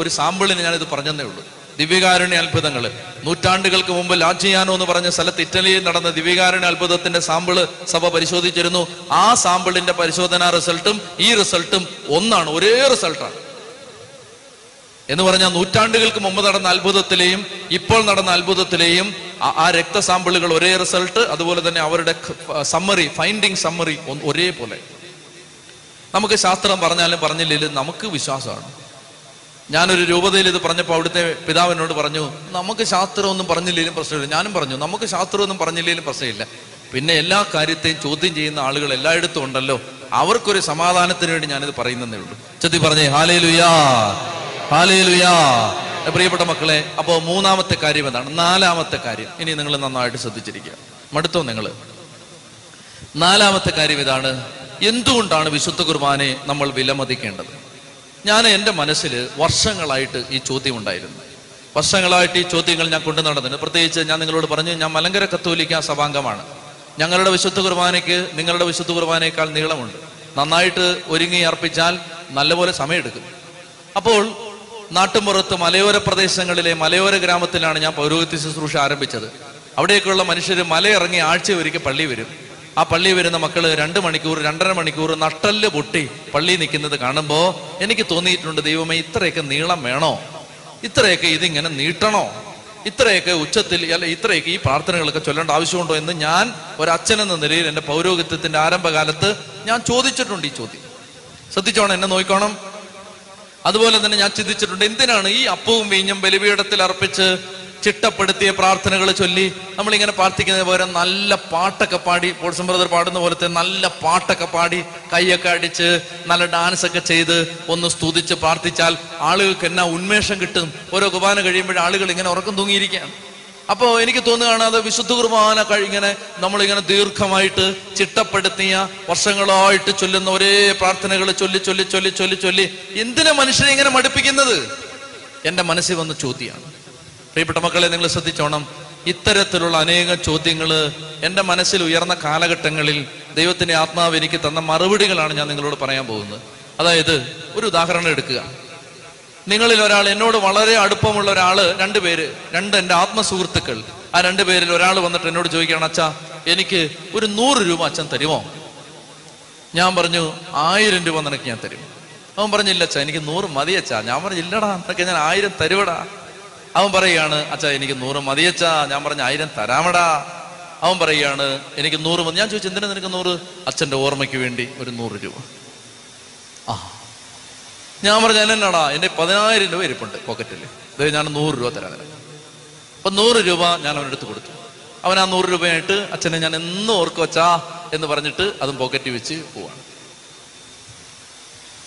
ഒരു സാമ്പിളിന് ഞാനിത് പറഞ്ഞതേ ഉള്ളൂ. ദിവ്യകാരുണ്യ അത്ഭുതങ്ങൾ നൂറ്റാണ്ടുകൾക്ക് മുമ്പ് ലാജിയാനോ എന്ന് പറഞ്ഞ സ്ഥലത്ത് ഇറ്റലിയിൽ നടന്ന ദിവ്യകാരുണ്യ അത്ഭുതത്തിന്റെ സാമ്പിള് സഭ പരിശോധിച്ചിരുന്നു. ആ സാമ്പിളിന്റെ പരിശോധനാ റിസൾട്ടും ഈ റിസൾട്ടും ഒന്നാണ്, ഒരേ റിസൾട്ടാണ്. എന്ന് പറഞ്ഞാൽ നൂറ്റാണ്ടുകൾക്ക് മുമ്പ് നടന്ന അത്ഭുതത്തിലെയും ഇപ്പോൾ നടന്ന അത്ഭുതത്തിലെയും ആ രക്തസാമ്പിളുകൾ ഒരേ റിസൾട്ട്, അതുപോലെ തന്നെ അവരുടെ ഫൈൻഡിങ് സമ്മറി ഒരേപോലെ. നമുക്ക് ശാസ്ത്രം പറഞ്ഞാലും പറഞ്ഞില്ലെങ്കിലും നമുക്ക് വിശ്വാസമാണ്. ഞാനൊരു രൂപതയിൽ ഇത് പറഞ്ഞപ്പോൾ അവിടുത്തെ പിതാവിനോട് പറഞ്ഞു, നമുക്ക് ശാസ്ത്രമൊന്നും പറഞ്ഞില്ലെങ്കിലും പ്രശ്നമില്ല. ഞാനും പറഞ്ഞു, നമുക്ക് ശാസ്ത്രമൊന്നും പറഞ്ഞില്ലെങ്കിലും പ്രശ്നമില്ല. പിന്നെ എല്ലാ കാര്യത്തെയും ചോദ്യം ചെയ്യുന്ന ആളുകൾ എല്ലായിടത്തും ഉണ്ടല്ലോ, അവർക്കൊരു സമാധാനത്തിന് വേണ്ടി ഞാനിത് പറയുന്നതേ ഉള്ളൂ. ചെത്തി പറഞ്ഞേ ഹല്ലേലൂയാ, ഹല്ലേലൂയാ. പ്രിയപ്പെട്ട മക്കളെ, അപ്പോൾ മൂന്നാമത്തെ കാര്യം എന്താണ്? നാലാമത്തെ കാര്യം ഇനി നിങ്ങൾ നന്നായിട്ട് ശ്രദ്ധിച്ചിരിക്കുക, മടുത്തോ നിങ്ങൾ? നാലാമത്തെ കാര്യം ഇതാണ്: എന്തുകൊണ്ടാണ് വിശുദ്ധ കുർബാനയെ നമ്മൾ വിലമതിക്കേണ്ടത്? ഞാൻ എൻ്റെ മനസ്സിൽ വർഷങ്ങളായിട്ട് ഈ ചോദ്യം ഉണ്ടായിരുന്നു. വർഷങ്ങളായിട്ട് ഈ ചോദ്യങ്ങൾ ഞാൻ കൊണ്ടു നടന്നിട്ടുണ്ട്. പ്രത്യേകിച്ച് ഞാൻ നിങ്ങളോട് പറഞ്ഞു, ഞാൻ മലങ്കര കത്തോലിക്ക സഭാംഗമാണ്. ഞങ്ങളുടെ വിശുദ്ധ കുർബാനയ്ക്ക് നിങ്ങളുടെ വിശുദ്ധ കുർബാനയേക്കാൾ നീളമുണ്ട്. നന്നായിട്ട് ഒരുങ്ങി അർപ്പിച്ചാൽ നല്ലപോലെ സമയമെടുക്കും. അപ്പോൾ നാട്ടുമ്പുറത്ത് മലയോര പ്രദേശങ്ങളിലെ മലയോര ഗ്രാമത്തിലാണ് ഞാൻ പൗരോഹിത്യ ശുശ്രൂഷ ആരംഭിച്ചത്. അവിടെയൊക്കെയുള്ള മനുഷ്യർ മലയിറങ്ങി ആഴ്ച ഒരിക്കൽ പള്ളി വരും. ആ പള്ളി വരുന്ന മക്കൾ 2 മണിക്കൂർ 2.5 മണിക്കൂർ നട്ടല് പൊട്ടി പള്ളി നിൽക്കുന്നത് കാണുമ്പോൾ എനിക്ക് തോന്നിയിട്ടുണ്ട്, ദൈവമേ, ഇത്രയൊക്കെ നീളം വേണോ? ഇത്രയൊക്കെ ഇതിങ്ങനെ നീട്ടണോ? ഇത്രയൊക്കെ ഉച്ചത്തിൽ ഇത്രയൊക്കെ ഈ പ്രാർത്ഥനകളൊക്കെ ചൊല്ലേണ്ട ആവശ്യമുണ്ടോ എന്ന് ഞാൻ ഒരച്ഛനെന്ന നിലയിൽ എൻ്റെ പൗരോഹിത്യത്തിൻ്റെ ആരംഭകാലത്ത് ഞാൻ ചോദിച്ചിട്ടുണ്ട്. ഈ ചോദ്യം ശ്രദ്ധിച്ചോണം, എന്നെ നോക്കണം. അതുപോലെ തന്നെ ഞാൻ ചിന്തിച്ചിട്ടുണ്ട്, എന്തിനാണ് ഈ അപ്പവും വീഞ്ഞും ബലിപീഠത്തിൽ അർപ്പിച്ച് ചിട്ടപ്പെടുത്തിയ പ്രാർത്ഥനകൾ ചൊല്ലി നമ്മളിങ്ങനെ പ്രാർത്ഥിക്കുന്നതിന് പകരം നല്ല പാട്ടൊക്കെ പാടി, പോൾസൺ ബ്രദർ പാടുന്ന പോലത്തെ നല്ല പാട്ടൊക്കെ പാടി കൈയൊക്കെ അടിച്ച് നല്ല ഡാൻസ് ഒക്കെ ചെയ്ത് ഒന്ന് സ്തുതിച്ച് പ്രാർത്ഥിച്ചാൽ ആളുകൾക്ക് എന്നാ ഉന്മേഷം കിട്ടും. ഓരോ കുർബാന കഴിയുമ്പോഴും ആളുകൾ ഇങ്ങനെ ഉറക്കം തൂങ്ങിയിരിക്കുകയാണ്. Apo any to another Visuturvana Karigana, Namalagana Dirkamite, Chittapadatnia, Wasangaloi, Chulinore, Partanagal Chuli Chuli Chuli Chuli Chuli, Indina Manishing and a Matapikinadu. Yenda Manasiv on the Chotia. Repatamaka and English of the Chonam, Iteraturlanega, Chotingal, Enda Manasil, Yarna Kalaga Tangalil, Devatini Atma, Venikitana, Maravadigal and Yangal Parayabunda. Ada, Udakaran Edka. Ningal or Al, no Valare, Adapom or Al, Nandabere, Nanda Atma Surtakal, and Underbere or Al on the Tenor Joyanacha, Yenike, would no Rumach and Tarimo Yambarnu, I didn't want the Nakantarim. Umbaranilla Chanik, no Madiacha, Yamar Ilda, Takan, I and Tarivada, Ambarayana, Achanik, no Madiacha, Yamar and I and Taramada, Ambarayana, Enik Norum, Yanchu, and then Nikanor, Achenda Warmakuindi, would no redo. Yamar Janana in a Padana in the very pocket. There is no Rother. But no Ruba, Nana to Guru. Avana no Rubator, Achanayan and Norcocha in the Varnita, other pocket which you are.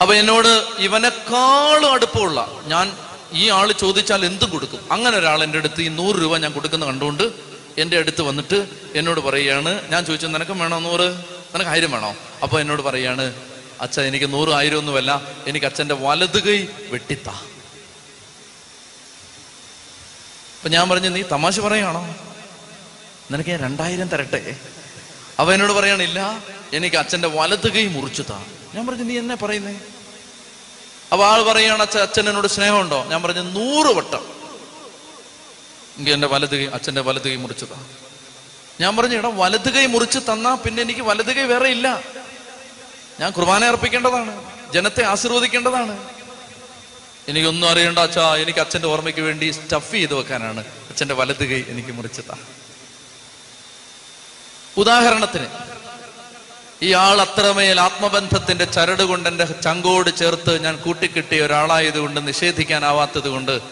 Away in order, even a call or the Pola, Yan Ye all Chodichal in the Guruku. Angana ended the no Ruba and Gurukan and Dunda, ended the Vanata, ended Varayana, Nanchuchan and a command on order, and a Hidemano, upon Nord Varayana. Acha enik nooru ayirun vella enik achchende valadugai vettita appo njan parnju nee tamasha parayano ninake 2000 tharatte ava enodu parayana illa enik achchende valadugai murichuta njan parnju nee enna parayne ava aal parayana acha achchenodu sneham undo njan parnju 100 vattam inge ende valadugai achchende valadugai murichuta njan parnju eda valadugai murichu thanna pinne enik valadugai vera illa Kurvana or Pikendana, Janate Asuru the Kendana. In Yunoriandacha, any catching or make you in this stuffy the canon, attend a validity in Kimuricheta. Udaharanathin Yalatrame, Atma Banthat in the Charadagund and the Chango, the Chertan, and Kutikiti, Rala, the Wund and the Shetikan Avata the Wunda,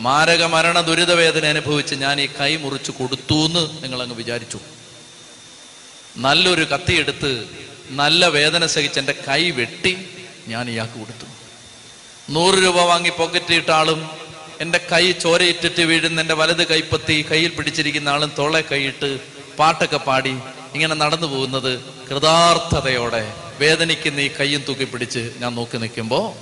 Maraga Marana Durida, the Nepuichinani, Kai Muruchukutun, and Langu Vijarichu Nalu Rikati. Nalla Vedana Sage and a Kai Vetti, Nyani Yakutu. No Rubawangi pocket talum, and the Kai Chori Tivid and the Valada Kaipati, Kail Pritchik in Alan Tola Kait, Pataka Party, Ingan another Vunada, Kradartha Deode, Vedanik in the Kayan Tuki Pritch, Nanokanakimbo.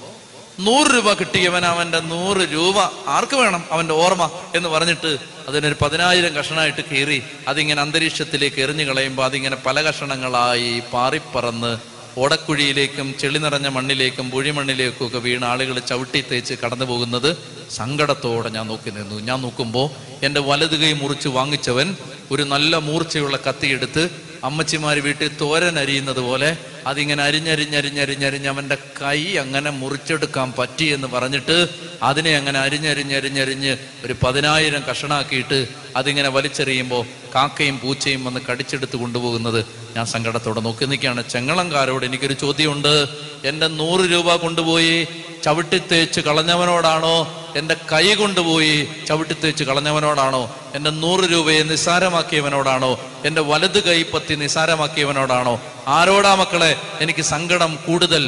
No Rubakati and no Ruba, Arkavan, and Orma, and the Varanit, other than Padana and Kashana to Kiri, I think an Andrishatile, Kernigalam, bathing and a Palagashanangalai, Pariparana, Vodakudi Lakem, Chilinar and Mandi Lakem, Budimandi Lakokavi, and Aligal Chauti, Katanaboganada, Sangadato, and Yanukumbo, and the Valadagai Murchu Wangichavan, Urinalla Murchula Kati Edith, Amachimari Vite, Toran Arena the Vole. I think an Irina Rinna Kai, Angana Murcha to Kampati and the Varanita, Adine and Irina Rinna, Ripadana and Kashana Kit, I think an Avalicharimbo, Kakim, Puchim, and the Kadicha to Wundu, another Yasangata Nokaniki and a Changalanga road, and Nikarichoti under, and the Noruba Gundabui, Chavitite, Chikalanavarodano, and the Kaya Gundabui, Chavitite, Chikalanavarodano, and the Norube and the Saramakavanodano, and the Valadagai Pati, the Saramakavanodano, Aroda Makale. എനിക്ക് സംഗടം കൂടുതൽ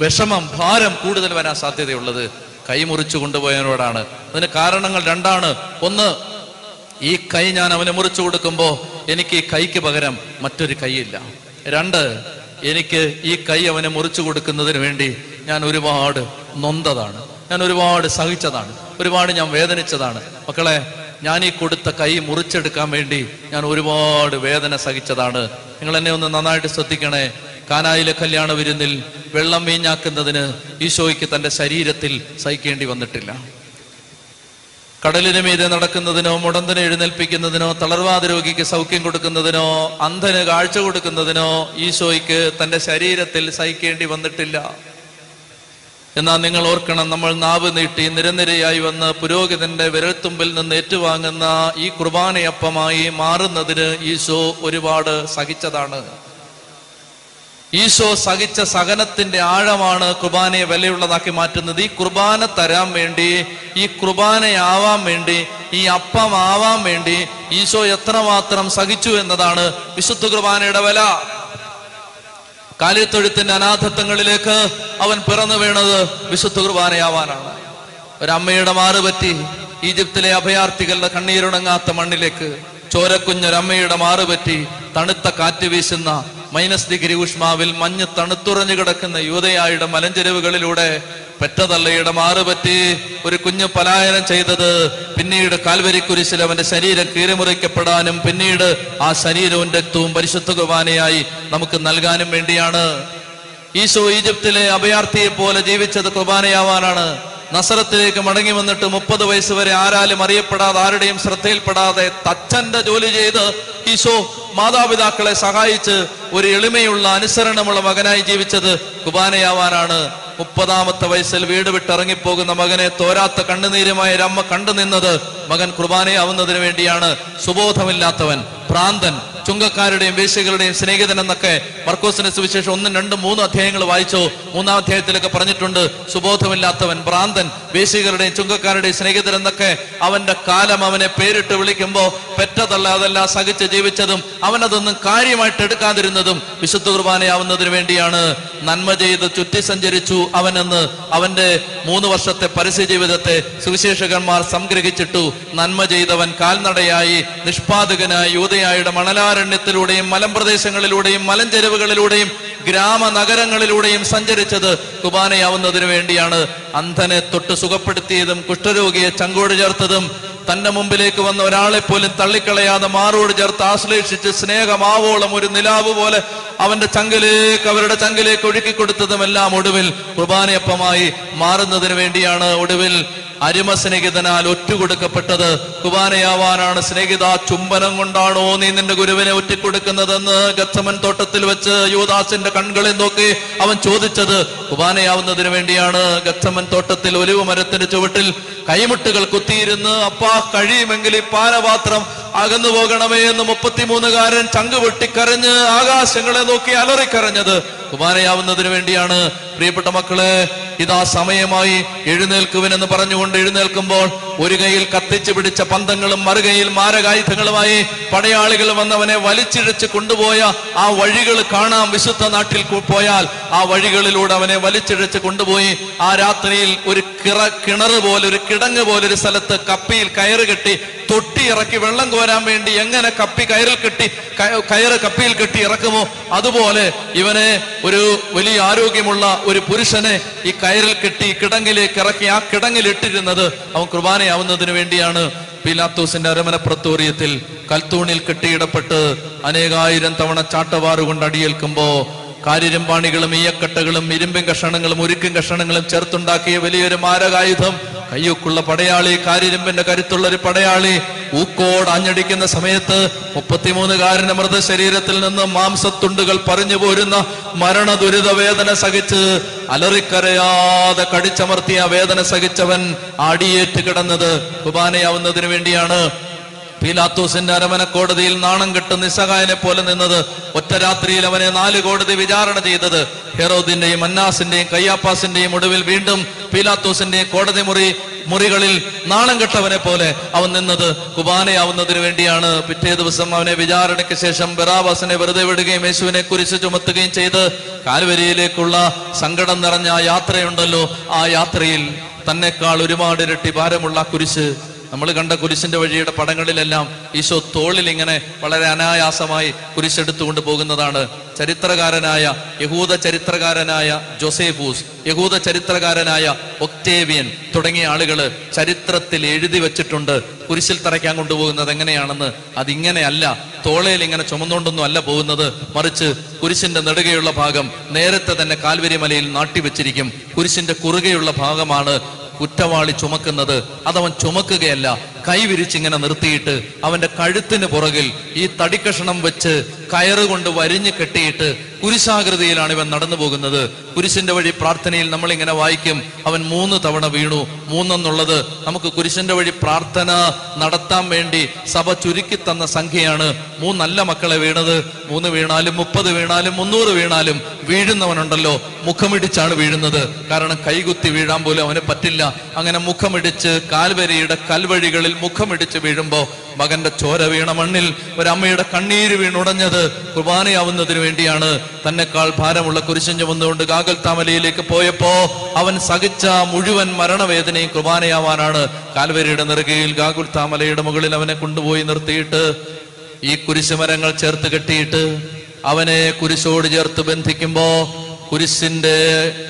വിഷമം ഭാരം കൂടുതൽ വരാൻ സാധ്യതയുള്ളത് കൈ മുറിച്ചു കൊണ്ടുപോയവരോടാണ് അതിന് കാരണങ്ങൾ രണ്ടാണ് ഒന്ന് ഈ കൈ ഞാൻ അവനെ മുറിച്ചു കൊടുക്കുമ്പോൾ എനിക്ക് കൈക്ക് പകരം മറ്റൊരു കൈയില്ല രണ്ട് എനിക്ക് ഈ കൈ അവനെ മുറിച്ചു കൊടുക്കുന്നതിനു വേണ്ടി ഞാൻ ഒരുപാട് നൊന്നതാണ് ഞാൻ ഒരുപാട് സഹിച്ചതാണ് ഒരുപാട് ഞാൻ വേദനിച്ചതാണ് മക്കളെ ഞാൻ ഈ കൊടുത്ത കൈ മുറിച്ചെടുക്കാൻ വേണ്ടി ഞാൻ ഒരുപാട് വേദന സഹിച്ചതാണ് നിങ്ങൾ എന്നെ ഒന്ന് നന്നായിട്ട് ശ്രദ്ധിക്കണേ Kanaile Kalyana Virindil, Velaminakandadana, Ishoikit and the Sariratil, Saikendi Vandatilla. Kadalina made another Kandadano, Modern Edenel Pick in the Dino, Talarva, the Rogi, Saukin Gudakandadano, Anthan Garcha Gudakandadano, Ishoikit and the Sariratil, Saikendi Vandatilla. And the Ningal Orkan and the Malnava, the Tinere, Ivana, Purogit and the Veretumbil, and the Netuangana, E. Kurbani Apamai, Maran Nadira, Isho, Urivada, Sagichadana. Isho Sagicha Saganath in the Adamana, Kurbane, Valivaki Matanadi, Kurbana Taram Mendi, E. Kurbane Ava Mendi, E. Apam Ava Mendi, Isho Yatramataram Sagichu and the Dana, Visutu Kurbane Davella Kaliturit and Anatha Tangalileka, Avan Paranavana, Visutu Kurbane Avana, Rameda Maravati. ഈജിപ്തിലെ അഭയാർത്ഥികളുടെ കണ്ണീരുണങ്ങാത്ത മണ്ണിലേക്ക് ചോരക്കുഞ്ഞൊരമ്മയുടെ മാറുപറ്റി തണുത്ത കാറ്റ് വീശുന്ന -degree ഊഷ്മാവിൽ മഞ്ഞ് തണുത്തുറഞ്ഞു കിടക്കുന്ന യൂദയായുടെ മലഞ്ചെരുവുകളിലൂടെ പെറ്റതള്ളയുടെ മാറുപറ്റി ഒരു കുഞ്ഞ് പലായനം ചെയ്തത് പിന്നീട് കാൽവരിക്കുരിശിൽ അവന്റെ ശരീരം കീറിമുറിക്കപ്പെടാനും പിന്നീട് ആ ശരീരവും രക്തവും പരിശുദ്ധ കുർബാനയായി നമുക്ക് നൽകാനും വേണ്ടിയാണ്. ഈശോ ഈജിപ്തിലെ അഭയാർത്ഥിയെ പോലെ ജീവിച്ചത് കുർബാനയാവാനാണ്. നസറത്തിലേക്ക് മടങ്ങി വന്നിട്ട് 30 വയസ്സ് വരെ ആരാലും അറിയപ്പെടാതെ ആരുടെയും ശ്രദ്ധയിൽപ്പെടാതെ തച്ചന്റെ ജോലി ചെയ്ത് ഈശോ മാതാപിതാക്കളെ സഹായിച്ച് ഒരു എളിമയുള്ള അനുസരണമുള്ള മകനായി ജീവിച്ചത് കുർബാനയാവാനാണ്. 30-ാമത്തെ വയസ്സിൽ വീട് വിട്ടിറങ്ങിപ്പോകുന്ന മകനെ തോരാത്ത കണ്ണുനീരുമായ ഒരമ്മ കണ്ടു നിന്നത് മകൻ കുർബാനയാവുന്നതിന് വേണ്ടിയാണ്. സുബോധമില്ലാത്തവൻ, ഭ്രാന്തൻ, ചുങ്കക്കാരുടെയും വേശ്യകളുടെയും സ്നേഹിതൻ എന്നൊക്കെ മർക്കോസിന്റെ സുവിശേഷം 1, 2, 3 അധ്യായങ്ങൾ വായിച്ചു. 3-ാം അധ്യായത്തിലൊക്കെ പറഞ്ഞിട്ടുണ്ട് സുബോധമില്ലാത്തവൻ, ഭ്രാന്തൻ, വേശ്യകളുടെയും ചുങ്കക്കാരുടെയും സ്നേഹിതൻ എന്നൊക്കെ. അവന്റെ കാലം അവനെ പേരിട്ട് വിളിക്കുമ്പോൾ പെറ്റതല്ല അതെല്ലാം സഹിച്ച് ജീവിച്ചതും അവനതൊന്നും കാര്യമായിട്ട് എടുക്കാതിരുന്നതും വിശുദ്ധ കുർബാനയാവുന്നതിന് വേണ്ടിയാണ്. നന്മ ചെയ്ത് ചുറ്റി സഞ്ചരിച്ചു അവനെന്ന് അവന്റെ 3 വർഷത്തെ പരസ്യ ജീവിതത്തെ സുവിശേഷകന്മാർ സംഗ്രഹിച്ചിട്ടു. നന്മ ചെയ്തവൻ കാൽനടയായി നിഷ്പാതകനായി യൂദയായുടെ മണലാരണ്യത്തിലൂടെയും മലമ്പ്രദേശങ്ങളിലൂടെയും മലഞ്ചെരുവുകളിലൂടെയും ഗ്രാമ നഗരങ്ങളിലൂടെയും സഞ്ചരിച്ചത് കുർബാനയാവുന്നതിനു വേണ്ടിയാണ്. അന്ധനെ തൊട്ട് സുഖപ്പെടുത്തിയതും കുഷ്ഠരോഗിയെ ചങ്കോട് ചേർത്തതും തന്റെ മുമ്പിലേക്ക് വന്ന ഒരാളെ പോലും തള്ളിക്കളയാതെ മാറോട് ചേർത്ത് ആശ്ലേഷിച്ച് സ്നേഹമാവോളം ഒരു നിലാവ് പോലെ അവന്റെ ചങ്കിലേക്ക് അവരുടെ ചങ്കിലേക്ക് ഒഴുക്കിക്കൊടുത്തതുമെല്ലാം ഒടുവിൽ കുർബാനയപ്പമായി മാറുന്നതിന് വേണ്ടിയാണ്. ഒടുവിൽ അരിമ സ്നേഹിതനാൽ ഒറ്റുകൊടുക്കപ്പെട്ടത് കുർബാനയാവാനാണ്. സ്നേഹിത, ചുംബനം കൊണ്ടാണോ നീ നിന്റെ ഗുരുവിനെ ഒറ്റിക്കൊടുക്കുന്നതെന്ന് ഗത്സമൻ തോട്ടത്തിൽ വെച്ച് യൂദാസിന്റെ കൺകളിൽ നോക്കി അവൻ ചോദിച്ചത് കുർബാനയാവുന്നതിന് വേണ്ടിയാണ്. ഗത്സമൻ തോട്ടത്തിൽ ഒലിവ് മരത്തിന്റെ ചുവട്ടിൽ കൈമുട്ടുകൾ കുത്തിയിരുന്ന് അപ്പാ കഴിയുമെങ്കിൽ ഈ പാനപാത്രം അകന്നു പോകണമേ എന്ന് 33-കാരൻ ചങ്ക് പൊട്ടിക്കരഞ്ഞ് ആകാശങ്ങളെ നോക്കി അലറിക്കരഞ്ഞത് കുർബാനയാവുന്നതിന് വേണ്ടിയാണ്. പ്രിയപ്പെട്ട മക്കളെ, ഇതാ സമയമായി എഴുന്നേൽക്കുവിനെന്ന് പറഞ്ഞുകൊണ്ട് എഴുന്നേൽക്കുമ്പോൾ ഒരു കൈയിൽ കത്തിച്ചു പിടിച്ച പന്തങ്ങളും മറുകയിൽ മാരകായുധങ്ങളുമായി പടയാളികൾ വന്നവനെ വലിച്ചിഴച്ച് കൊണ്ടുപോയ ആ വഴികൾ കാണാം. വിശുദ്ധ നാട്ടിൽ പോയാൽ ആ വഴികളിലൂടെ അവനെ വലിച്ചിഴച്ച് കൊണ്ടുപോയി ആ രാത്രിയിൽ ഒരു കിണറ് പോലെ ഒരു കിടങ്ങ് പോലൊരു സ്ഥലത്ത് കപ്പിയിൽ കയറ് കെട്ടി തൊട്ടി ഇറക്കി വെള്ളം കോരാൻ വേണ്ടി എങ്ങനെ കപ്പി കയറിൽ കെട്ടി കയറ് കപ്പിയിൽ കെട്ടി ഇറക്കുമോ അതുപോലെ ഇവനെ ഒരു വലിയ ആരോഗ്യമുള്ള ഒരു പുരുഷനെ ഈ കയറിൽ കെട്ടി കിടങ്ങിലേക്ക് ഇറക്കി ആ കിടങ്ങിലിട്ടിരുന്നത് അവൻ കുർബാനയാവുന്നതിന് വേണ്ടിയാണ്. പീലാത്തോസിന്റെ അരമന പ്രത്തോറിയത്തിൽ കൽത്തൂണിൽ കെട്ടിയിടപ്പെട്ട് അനേകായിരം തവണ ചാട്ടവാറുകൊണ്ട് അടിയേൽക്കുമ്പോ കാര്യരമ്പാണികളും ഈയക്കട്ടകളും ഇരുമ്പും കഷണങ്ങളും ഉരുക്കും കഷണങ്ങളും ചേർത്തുണ്ടാക്കിയ വലിയൊരു മാരകായുധം കയ്യൊക്കുള്ള പടയാളി, കാര്യരമ്പിന്റെ കരുത്തുള്ള ഒരു പടയാളി ഊക്കോട് ആഞ്ഞടിക്കുന്ന സമയത്ത് 33-കാരന്റെ മൃതശരീരത്തിൽ നിന്ന് മാംസത്തുണ്ടുകൾ പറഞ്ഞു പോരുന്ന മരണ ദുരിത വേദന സഹിച്ച് അലറിക്കരയാതെ കടിച്ചമർത്തിയ വേദന സഹിച്ചവൻ അടിയേറ്റ് കിടന്നത് കുർബാനയാവുന്നതിന് വേണ്ടിയാണ്. പീലാത്തോസിന്റെ അരമന കോടതിയിൽ നാണം കെട്ട് നിസ്സഹായനെ പോലെ നിന്നത്, ഒറ്റ രാത്രിയിൽ അവനെ 4 കോടതി വിചാരണ ചെയ്തത്, ഹെറോദിന്റെയും അന്നാസിന്റെയും കയ്യാപ്പാസിന്റെയും ഒടുവിൽ വീണ്ടും പീലാത്തോസിന്റെയും കോടതി മുറികളിൽ നാണം കെട്ടവനെ പോലെ അവൻ നിന്നത് കുർബാനയാവുന്നതിന് വേണ്ടിയാണ്. പിറ്റേ ദിവസം അവനെ വിചാരണയ്ക്ക് ശേഷം ബറാബാസിനെ വെറുതെ വിടുകയും യേശുവിനെ കുരിശ് ചുമത്തുകയും ചെയ്ത് കാൽവരിയിലേക്കുള്ള സങ്കടം നിറഞ്ഞ ആ യാത്രയുണ്ടല്ലോ, ആ യാത്രയിൽ തന്നെക്കാൾ ഒരുപാട് ഇരട്ടി ഭാരമുള്ള കുരിശ്, നമ്മൾ കണ്ട കുരിശിന്റെ വഴിയുടെ പടങ്ങളിലെല്ലാം ഈശോ തോളിൽ ഇങ്ങനെ വളരെ അനായാസമായി കുരിശെടുത്തുകൊണ്ട് പോകുന്നതാണ്. ചരിത്രകാരനായ യഹൂദ ചരിത്രകാരനായ ജോസേഫൂസ്, യഹൂദ ചരിത്രകാരനായ ഒക്ടേവിയൻ തുടങ്ങിയ ആളുകള് ചരിത്രത്തിൽ എഴുതി വെച്ചിട്ടുണ്ട് കുരിശിൽ തറയ്ക്കാൻ കൊണ്ടുപോകുന്നത് എങ്ങനെയാണെന്ന്. അതിങ്ങനെയല്ല, തോളയിൽ ഇങ്ങനെ ചുമന്നുകൊണ്ടൊന്നും അല്ല പോകുന്നത്, മറിച്ച് കുരിശിന്റെ നെടുകെയുള്ള ഭാഗം നേരത്തെ തന്നെ കാൽവരി മലയിൽ നാട്ടിവെച്ചിരിക്കും. കുരിശിന്റെ കുറുകെയുള്ള ഭാഗമാണ് കുറ്റവാളി ചുമക്കുന്നത്. അതവൻ ചുമക്കുകയല്ല, കൈവിരിച്ചിങ്ങനെ നിർത്തിയിട്ട് അവന്റെ കഴുത്തിന് പുറകിൽ ഈ തടിക്കഷണം വെച്ച് കയറുകൊണ്ട് വരിഞ്ഞു കെട്ടിയിട്ട് കുരിശാകൃതിയിലാണ് ഇവൻ നടന്നു പോകുന്നത്. കുരിശിന്റെ വഴി പ്രാർത്ഥനയിൽ നമ്മളിങ്ങനെ വായിക്കും, അവൻ 3 തവണ വീണു. 3 എന്നുള്ളത് നമുക്ക് കുരിശിന്റെ വഴി പ്രാർത്ഥന നടത്താൻ വേണ്ടി സഭ ചുരുക്കി തന്ന സംഖ്യയാണ്. 3 അല്ല മക്കളെ വീണത്. 3 വീണാലും 30 വീണാലും 300 വീണാലും വീഴുന്നവനുണ്ടല്ലോ മുഖമിടിച്ചാണ് വീഴുന്നത്. കാരണം കൈകുത്തി വീഴാൻ പോലും അവന് പറ്റില്ല. അങ്ങനെ മുഖമിടിച്ച് കാൽവരിയുടെ കൽവഴികളിൽ മുഖമിടിച്ച് വീഴുമ്പോൾ മകന്റെ ചോര വീണ മണ്ണിൽ ഒരമ്മയുടെ കണ്ണീര് വീണുടഞ്ഞത് കുർബാനയാവുന്നതിന് വേണ്ടിയാണ്. തന്നെക്കാൾ ഭാരമുള്ള കുരിശൻ ചുമന്നുകൊണ്ട് ഗാഗൽ താമലയിലേക്ക് പോയപ്പോ അവൻ സഹിച്ച മുഴുവൻ മരണവേദനയും കുർബാനയാവാനാണ്. കാൽവരിയുടെ നെറുകയിൽ ഗാഗുൽ താമലയുടെ മുകളിൽ അവനെ കൊണ്ടുപോയി നിർത്തിയിട്ട് ഈ കുരിശുമരങ്ങൾ ചേർത്ത് കെട്ടിയിട്ട് അവനെ കുരിശോട് ചേർത്ത് ബന്ധിക്കുമ്പോ കുരിശിന്റെ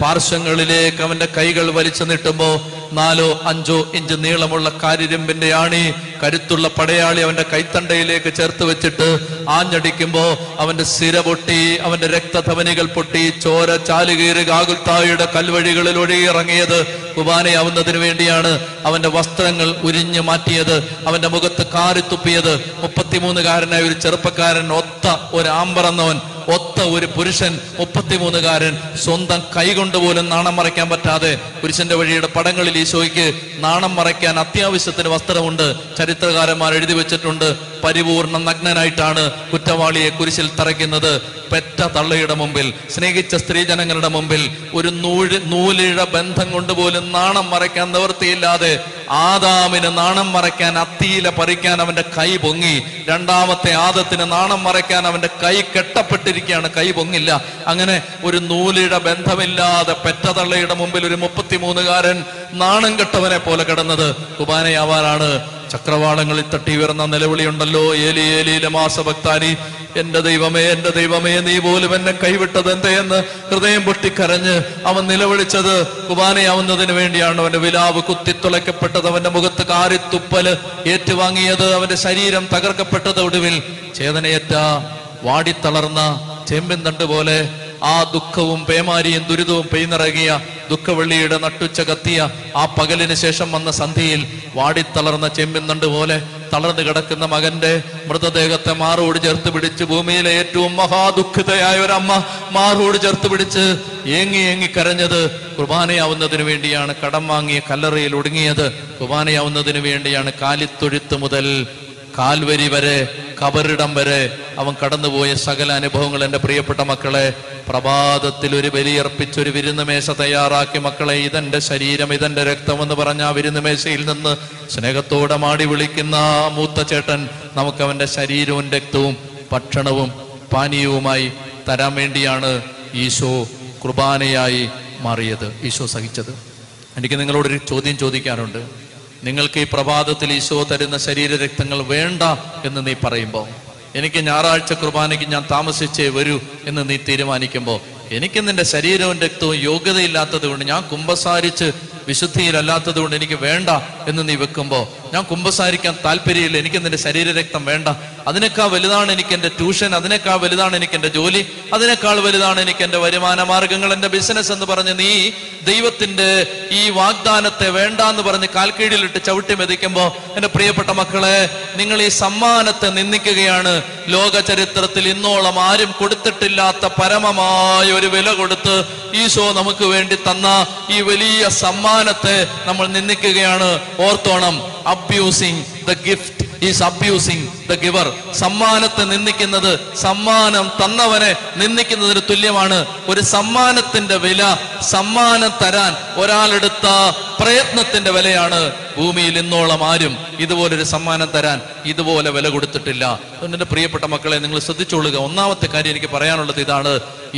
പാർശ്വങ്ങളിലേക്ക് അവന്റെ കൈകൾ വലിച്ചു നീട്ടുമ്പോ 4-5 ഇഞ്ച് നീളമുള്ള കാരിരുമ്പിന്റെ ആണി കരുത്തുള്ള പടയാളി അവന്റെ കൈത്തണ്ടയിലേക്ക് ചേർത്ത് വെച്ചിട്ട് ആഞ്ഞടിക്കുമ്പോ അവന്റെ സിര പൊട്ടി, അവന്റെ രക്തധമനികൾ പൊട്ടി, ചോര ചാലുകീറി ഗാഗുൽത്തായുടെ കൽവഴികളിൽ ഒഴുകിയിറങ്ങിയത് കുർബാനയാവുന്നതിന് വേണ്ടിയാണ്. അവന്റെ വസ്ത്രങ്ങൾ ഉരിഞ്ഞു മാറ്റിയത്, അവന്റെ മുഖത്ത് കാറിത്തുപ്പിയത്, 33-കാരനായ ഒരു ചെറുപ്പക്കാരൻ, ഒത്ത ഒരു ആമ്പറന്നവൻ, ഒത്ത ഒരു പുരുഷൻ, 33-കാരൻ, സ്വന്തം കൈകൊണ്ട് പോലും നാണം മറയ്ക്കാൻ പറ്റാതെ. പുരുഷന്റെ വഴിയുടെ പടങ്ങളിൽ ഈശോയ്ക്ക് നാണം മറയ്ക്കാൻ അത്യാവശ്യത്തിന് വസ്ത്രമുണ്ട്. ചരിത്രകാരന്മാർ എഴുതി വെച്ചിട്ടുണ്ട്, പരിപൂർണ്ണ നഗ്നനായിട്ടാണ് കുറ്റവാളിയെ കുരിശിൽ തറയ്ക്കുന്നത്. പെറ്റ തള്ളയുടെ മുമ്പിൽ, സ്നേഹിച്ച സ്ത്രീജനങ്ങളുടെ മുമ്പിൽ, ഒരു നൂലിഴ ബന്ധം കൊണ്ടുപോലും നാണം മറയ്ക്കാൻ നിവൃത്തിയില്ലാതെ, ആദാമിന് നാണം മറയ്ക്കാൻ അത്തിയില പറിക്കാൻ അവന്റെ കൈ പൊങ്ങി, രണ്ടാമത്തെ ആദത്തിന് നാണം മറയ്ക്കാൻ അവന്റെ കൈ കെട്ടപ്പെട്ടിരിക്കുകയാണ്, കൈ പൊങ്ങില്ല. അങ്ങനെ ഒരു നൂലിഴ ബന്ധമില്ലാതെ പെറ്റ തള്ളയുടെ മുമ്പിൽ ഒരു 33-കാരൻ നാണം കെട്ടവനെ പോലെ കിടന്നത് കുർബാനയാവാനാണ്. ചക്രവാളങ്ങളിൽ തട്ടി ഉയർന്ന നിലവിളിയുണ്ടല്ലോ, ഏലി ഏലി ലമാ സബക്താനി, എന്റെ ദൈവമേ എന്റെ ദൈവമേ നീ പോലും എന്നെ കൈവിട്ടത് എന്തെന്ന് ഹൃദയം പൊട്ടിക്കരഞ്ഞ് അവൻ നിലവിളിച്ചത് കുർബാനയാവുന്നതിന് വേണ്ടിയാണ്. അവന്റെ വിലാവ് കുത്തിത്തുളയ്ക്കപ്പെട്ടത്, അവന്റെ മുഖത്ത് കാരിത്തുപ്പല് ഏറ്റുവാങ്ങിയത്, അവന്റെ ശരീരം തകർക്കപ്പെട്ടത്, ഒടുവിൽ ചേതനയേറ്റ വാടിത്തളർന്ന ചെമ്പിൻ തണ്ട് പോലെ ആ ദുഃഖവും പേമാരിയും ദുരിതവും പെയ്തിറങ്ങിയ ദുഃഖവെള്ളിയുടെ നട്ടുച്ച കത്തിയ ആ പകലിന് ശേഷം വന്ന സന്ധ്യയിൽ വാടിത്തളർന്ന ചെമ്പിന്തണ്ട് പോലെ തളർന്നു കിടക്കുന്ന മകന്റെ മൃതദേഹത്തെ മാറോട് ചേർത്ത് പിടിച്ച്, ഭൂമിയിലെ ഏറ്റവും മഹാദുഃഖിതയായ ഒരമ്മ മാറോട് ചേർത്ത് പിടിച്ച് ഏങ്ങി ഏങ്ങി കരഞ്ഞത് കുർബാനയാവുന്നതിന് വേണ്ടിയാണ്. കടം വാങ്ങിയ കല്ലറയിൽ ഒടുങ്ങിയത് കുർബാനയാവുന്നതിന് വേണ്ടിയാണ്. കാലിത്തൊഴുത്ത് മുതൽ കാൽവരി വരെ, കബറിടം വരെ അവൻ കടന്നുപോയ സകല അനുഭവങ്ങൾ എൻ്റെ പ്രിയപ്പെട്ട മക്കളെ, പ്രഭാതത്തിൽ ഒരു ബലിയർപ്പിച്ചൊരു വിരുന്നുമേശ തയ്യാറാക്കി മക്കളെ, ഇതെന്റെ ശരീരം ഇതെന്റെ രക്തം എന്ന് പറഞ്ഞ ആ വിരുന്നുമേശയിൽ നിന്ന് സ്നേഹത്തോടെ മാടി വിളിക്കുന്ന മൂത്തച്ചേട്ടൻ നമുക്കവൻ്റെ ശരീരവും രക്തവും ഭക്ഷണവും പാനീയവുമായി തരാൻ വേണ്ടിയാണ് ഈശോ കുർബാനയായി മാറിയത്, ഈശോ സഹിച്ചത്. എനിക്ക് നിങ്ങളോടൊരു ചോദ്യം ചോദിക്കാനുണ്ട്. നിങ്ങൾക്ക് ഈ പ്രഭാതത്തിൽ ഈശോ തരുന്ന ശരീരരക്തങ്ങൾ വേണ്ട എന്ന് നീ പറയുമ്പോൾ, എനിക്ക് ഞായറാഴ്ച കുർബാനയ്ക്ക് ഞാൻ താമസിച്ചേ വരൂ എന്ന് നീ തീരുമാനിക്കുമ്പോൾ, എനിക്ക് നിന്റെ ശരീരവും രക്തവും യോഗ്യതയില്ലാത്തത് കൊണ്ട്, ഞാൻ കുമ്പസാരിച്ച് വിശുദ്ധിയിലല്ലാത്തത് കൊണ്ട് എനിക്ക് വേണ്ട എന്ന് നീ വെക്കുമ്പോൾ, ഞാൻ കുമ്പസാരിക്കാൻ താല്പര്യമില്ല, എനിക്ക് നിന്റെ ശരീരരക്തം വേണ്ട, അതിനേക്കാൾ വലുതാണ് എനിക്ക് എൻ്റെ ട്യൂഷൻ, അതിനേക്കാൾ വലുതാണ് എനിക്ക് എൻ്റെ ജോലി, അതിനേക്കാൾ വലുതാണ് എനിക്ക് എൻ്റെ വരുമാന മാർഗങ്ങൾ, എൻ്റെ ബിസിനസ് എന്ന് പറഞ്ഞ് നീ ദൈവത്തിൻ്റെ ഈ വാഗ്ദാനത്തെ വേണ്ട എന്ന് പറഞ്ഞ് കാൽക്കീഴിലിട്ട് ചവിട്ടി മെതിക്കുമ്പോൾ, എൻ്റെ പ്രിയപ്പെട്ട മക്കളെ, നിങ്ങൾ ഈ സമ്മാനത്തെ നിന്ദിക്കുകയാണ്. ലോക ചരിത്രത്തിൽ ഇന്നോളം ആരും കൊടുത്തിട്ടില്ലാത്ത പരമമായ ഒരു വില കൊടുത്ത് ഈശോ നമുക്ക് വേണ്ടി തന്ന ഈ വലിയ സമ്മാനത്തെ നമ്മൾ നിന്ദിക്കുകയാണ്. ഓർത്തോണം, abusing the gift is abusing the giver. സമ്മാനത്തെ നിന്ദിക്കുന്നത് സമ്മാനം തന്നവനെ നിന്ദിക്കുന്നതിന് തുല്യമാണ്. ഒരു സമ്മാനത്തിന്റെ വില സമ്മാനം തരാൻ ഒരാളെടുത്ത പ്രയത്നത്തിന്റെ വിലയാണ്. ഭൂമിയിൽ ഇന്നോളം ആരും ഇതുപോലൊരു സമ്മാനം തരാൻ ഇതുപോലെ വില കൊടുത്തിട്ടില്ല. എന്റെ പ്രിയപ്പെട്ട മക്കളെ, നിങ്ങൾ ശ്രദ്ധിച്ചോളുക. ഒന്നാമത്തെ കാര്യം എനിക്ക് പറയാനുള്ളത് ഇതാണ്,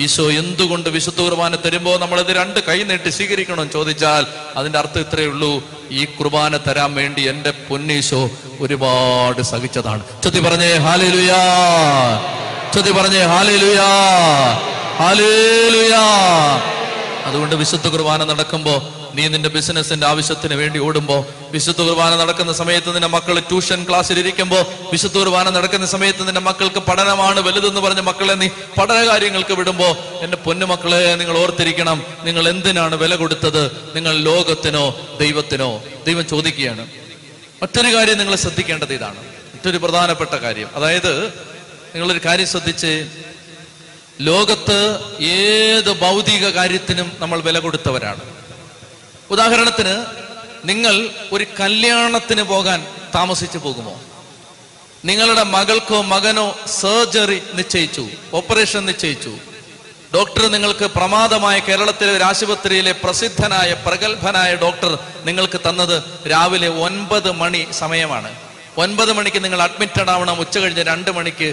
ഈശോ എന്തുകൊണ്ട് വിശുദ്ധ കുർബാന തരുമ്പോൾ നമ്മളത് രണ്ട് കൈ നീട്ടി സ്വീകരിക്കണമെന്ന് ചോദിച്ചാൽ അതിന്റെ അർത്ഥം ഇത്രയേ ഉള്ളൂ, ഈ കുർബാന തരാൻ വേണ്ടി എൻ്റെ പൊന്നീശോ ഒരുപാട് സഹിച്ചതാണ്. ചൊല്ലി പറഞ്ഞേ ഹല്ലേലൂയാ, ചൊല്ലി പറഞ്ഞേ ഹല്ലേലൂയാ, ഹല്ലേലൂയാ. അതുകൊണ്ട് വിശുദ്ധ കുർബാന നടക്കുമ്പോൾ നീ നിന്റെ ബിസിനസിന്റെ ആവശ്യത്തിന് വേണ്ടി ഓടുമ്പോൾ, വിശുദ്ധ കുർബാന നടക്കുന്ന സമയത്ത് നിന്റെ മക്കൾ ട്യൂഷൻ ക്ലാസ്സിലിരിക്കുമ്പോൾ, വിശുദ്ധ കുർബാന നടക്കുന്ന സമയത്ത് നിന്റെ മക്കൾക്ക് പഠനമാണ് വലുതെന്ന് പറഞ്ഞ മക്കളെ നീ പഠന കാര്യങ്ങൾക്ക് വിടുമ്പോൾ, എൻ്റെ പൊന്നുമക്കളെ, നിങ്ങൾ ഓർത്തിരിക്കണം, നിങ്ങൾ എന്തിനാണ് വില കൊടുത്തത്? നിങ്ങൾ ലോകത്തിനോ ദൈവത്തിനോ? ദൈവം ചോദിക്കുകയാണ്. മറ്റൊരു കാര്യം നിങ്ങൾ ശ്രദ്ധിക്കേണ്ടത് ഇതാണ്, മറ്റൊരു പ്രധാനപ്പെട്ട കാര്യം, അതായത് നിങ്ങളൊരു കാര്യം ശ്രദ്ധിച്ച്, ലോകത്ത് ഏത് ഭൗതിക കാര്യത്തിനും നമ്മൾ വില കൊടുത്തവരാണ്. ഉദാഹരണത്തിന്, നിങ്ങൾ ഒരു കല്യാണത്തിന് പോകാൻ താമസിച്ചു പോകുമോ? നിങ്ങളുടെ മകൾക്കോ മകനോ സർജറി നിശ്ചയിച്ചു, ഓപ്പറേഷൻ നിശ്ചയിച്ചു, ഡോക്ടർ നിങ്ങൾക്ക് പ്രമാദമായ കേരളത്തിലെ ഒരു ആശുപത്രിയിലെ പ്രസിദ്ധനായ പ്രഗത്ഭനായ ഡോക്ടർ നിങ്ങൾക്ക് തന്നത് രാവിലെ 9 മണി സമയമാണ്. 9 മണിക്ക് നിങ്ങൾ അഡ്മിറ്റഡ് ആവണം, ഉച്ച കഴിഞ്ഞ് 2 മണിക്ക്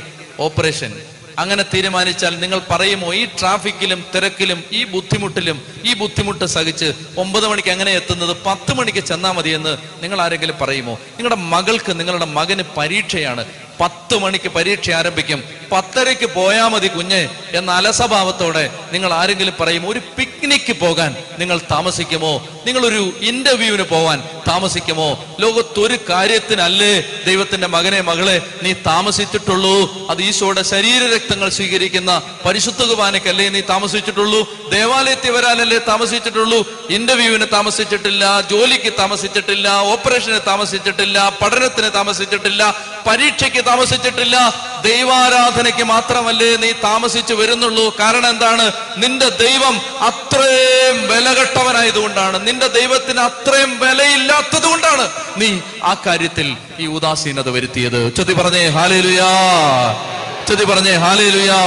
ഓപ്പറേഷൻ. അങ്ങനെ തീരുമാനിച്ചാൽ നിങ്ങൾ പറയുമോ ഈ ട്രാഫിക്കിലും തിരക്കിലും ഈ ബുദ്ധിമുട്ടിലും ഈ ബുദ്ധിമുട്ട് സഹിച്ച് 9 മണിക്ക് അങ്ങനെ എത്തുന്നത് 10 മണിക്ക് ചെന്നാൽ മതിയെന്ന് നിങ്ങൾ ആരെങ്കിലും പറയുമോ? നിങ്ങളുടെ മകൾക്ക് നിങ്ങളുടെ മകന് പരീക്ഷയാണ്, 10 മണിക്ക് പരീക്ഷ ആരംഭിക്കും, 10:30 പോയാൽ മതി കുഞ്ഞ് എന്ന അലസഭാവത്തോടെ നിങ്ങൾ ആരെങ്കിലും പറയുമോ? ഒരു പിക്നിക്ക് പോകാൻ നിങ്ങൾ താമസിക്കുമോ? നിങ്ങളൊരു ഇന്റർവ്യൂവിന് പോവാൻ താമസിക്കുമോ? ലോകത്തൊരു കാര്യത്തിനല്ലേ ദൈവത്തിന്റെ മകനെ മകളെ നീ താമസിച്ചിട്ടുള്ളൂ. അത് ഈശോയുടെ ശരീരരക്തങ്ങൾ സ്വീകരിക്കുന്ന പരിശുദ്ധ കുർബാനയ്ക്കല്ലേ നീ താമസിച്ചിട്ടുള്ളൂ, ദേവാലയത്തിൽ വരാനല്ലേ താമസിച്ചിട്ടുള്ളൂ, ഇന്റർവ്യൂവിന് താമസിച്ചിട്ടില്ല, ജോലിക്ക് താമസിച്ചിട്ടില്ല, ഓപ്പറേഷന് താമസിച്ചിട്ടില്ല, പഠനത്തിന് താമസിച്ചിട്ടില്ല, പരീക്ഷയ്ക്ക് താമസിച്ചിട്ടില്ല, ദൈവാരാധനയ്ക്ക് മാത്രമല്ലേ നീ താമസിച്ചു വരുന്നുള്ളൂ. കാരണം എന്താണ്? നിന്റെ ദൈവം അത്രയും വിലകെട്ടവനായതുകൊണ്ടാണ്, നിന്റെ ദൈവത്തിന് അത്രയും വിലയില്ലാത്തത് കൊണ്ടാണ് നീ ആ കാര്യത്തിൽ ഈ ഉദാസീനത വരുത്തിയത്. ചൊല്ലി പറഞ്ഞേ ഹല്ലേലൂയാ, ചൊല്ലി പറഞ്ഞേ ഹല്ലേലൂയാ.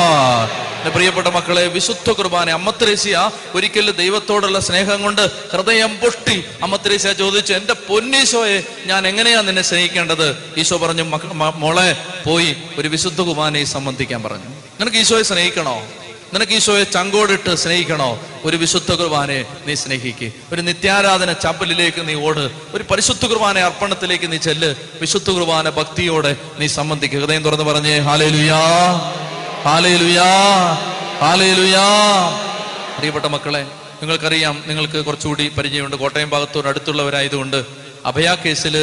പ്രിയപ്പെട്ട മക്കളെ, വിശുദ്ധ കുർബാന അമ്മ ത്രേസ്യ ഒരിക്കലും ദൈവത്തോടുള്ള സ്നേഹം കൊണ്ട് ഹൃദയം പൊട്ടി അമ്മ ത്രേസ്യ ചോദിച്ചു, എന്റെ പൊന്നീശോയെ ഞാൻ എങ്ങനെയാ നിന്നെ സ്നേഹിക്കേണ്ടത്? ഈശോ പറഞ്ഞു, മോളെ പോയി ഒരു വിശുദ്ധ കുർബാനയെ സംബന്ധിക്കാൻ പറഞ്ഞു. നിനക്ക് ഈശോയെ സ്നേഹിക്കണോ? നിനക്ക് ഈശോയെ ചങ്കോടിട്ട് സ്നേഹിക്കണോ? ഒരു വിശുദ്ധ കുർബാനയെ നീ സ്നേഹിക്ക്. ഒരു നിത്യാരാധന ചാപ്പലിലേക്ക് നീ ഓട്. ഒരു പരിശുദ്ധ കുർബാന അർപ്പണത്തിലേക്ക് നീ ചെല്ല്. വിശുദ്ധ കുർബാന ഭക്തിയോടെ നീ സംബന്ധിക്കുക. ഹൃദയം തുറന്ന് പറഞ്ഞേ ഹല്ലേലൂയാ, ഹല്ലേലൂയാ, ഹല്ലേലൂയാ. പ്രിയപ്പെട്ട മക്കളെ, നിങ്ങൾക്കറിയാം, നിങ്ങൾക്ക് കുറച്ചുകൂടി പരിചയമുണ്ട്, കോട്ടയം ഭാഗത്തോടടുത്തുള്ളവരായതുകൊണ്ട്, അഭയ കേസിൽ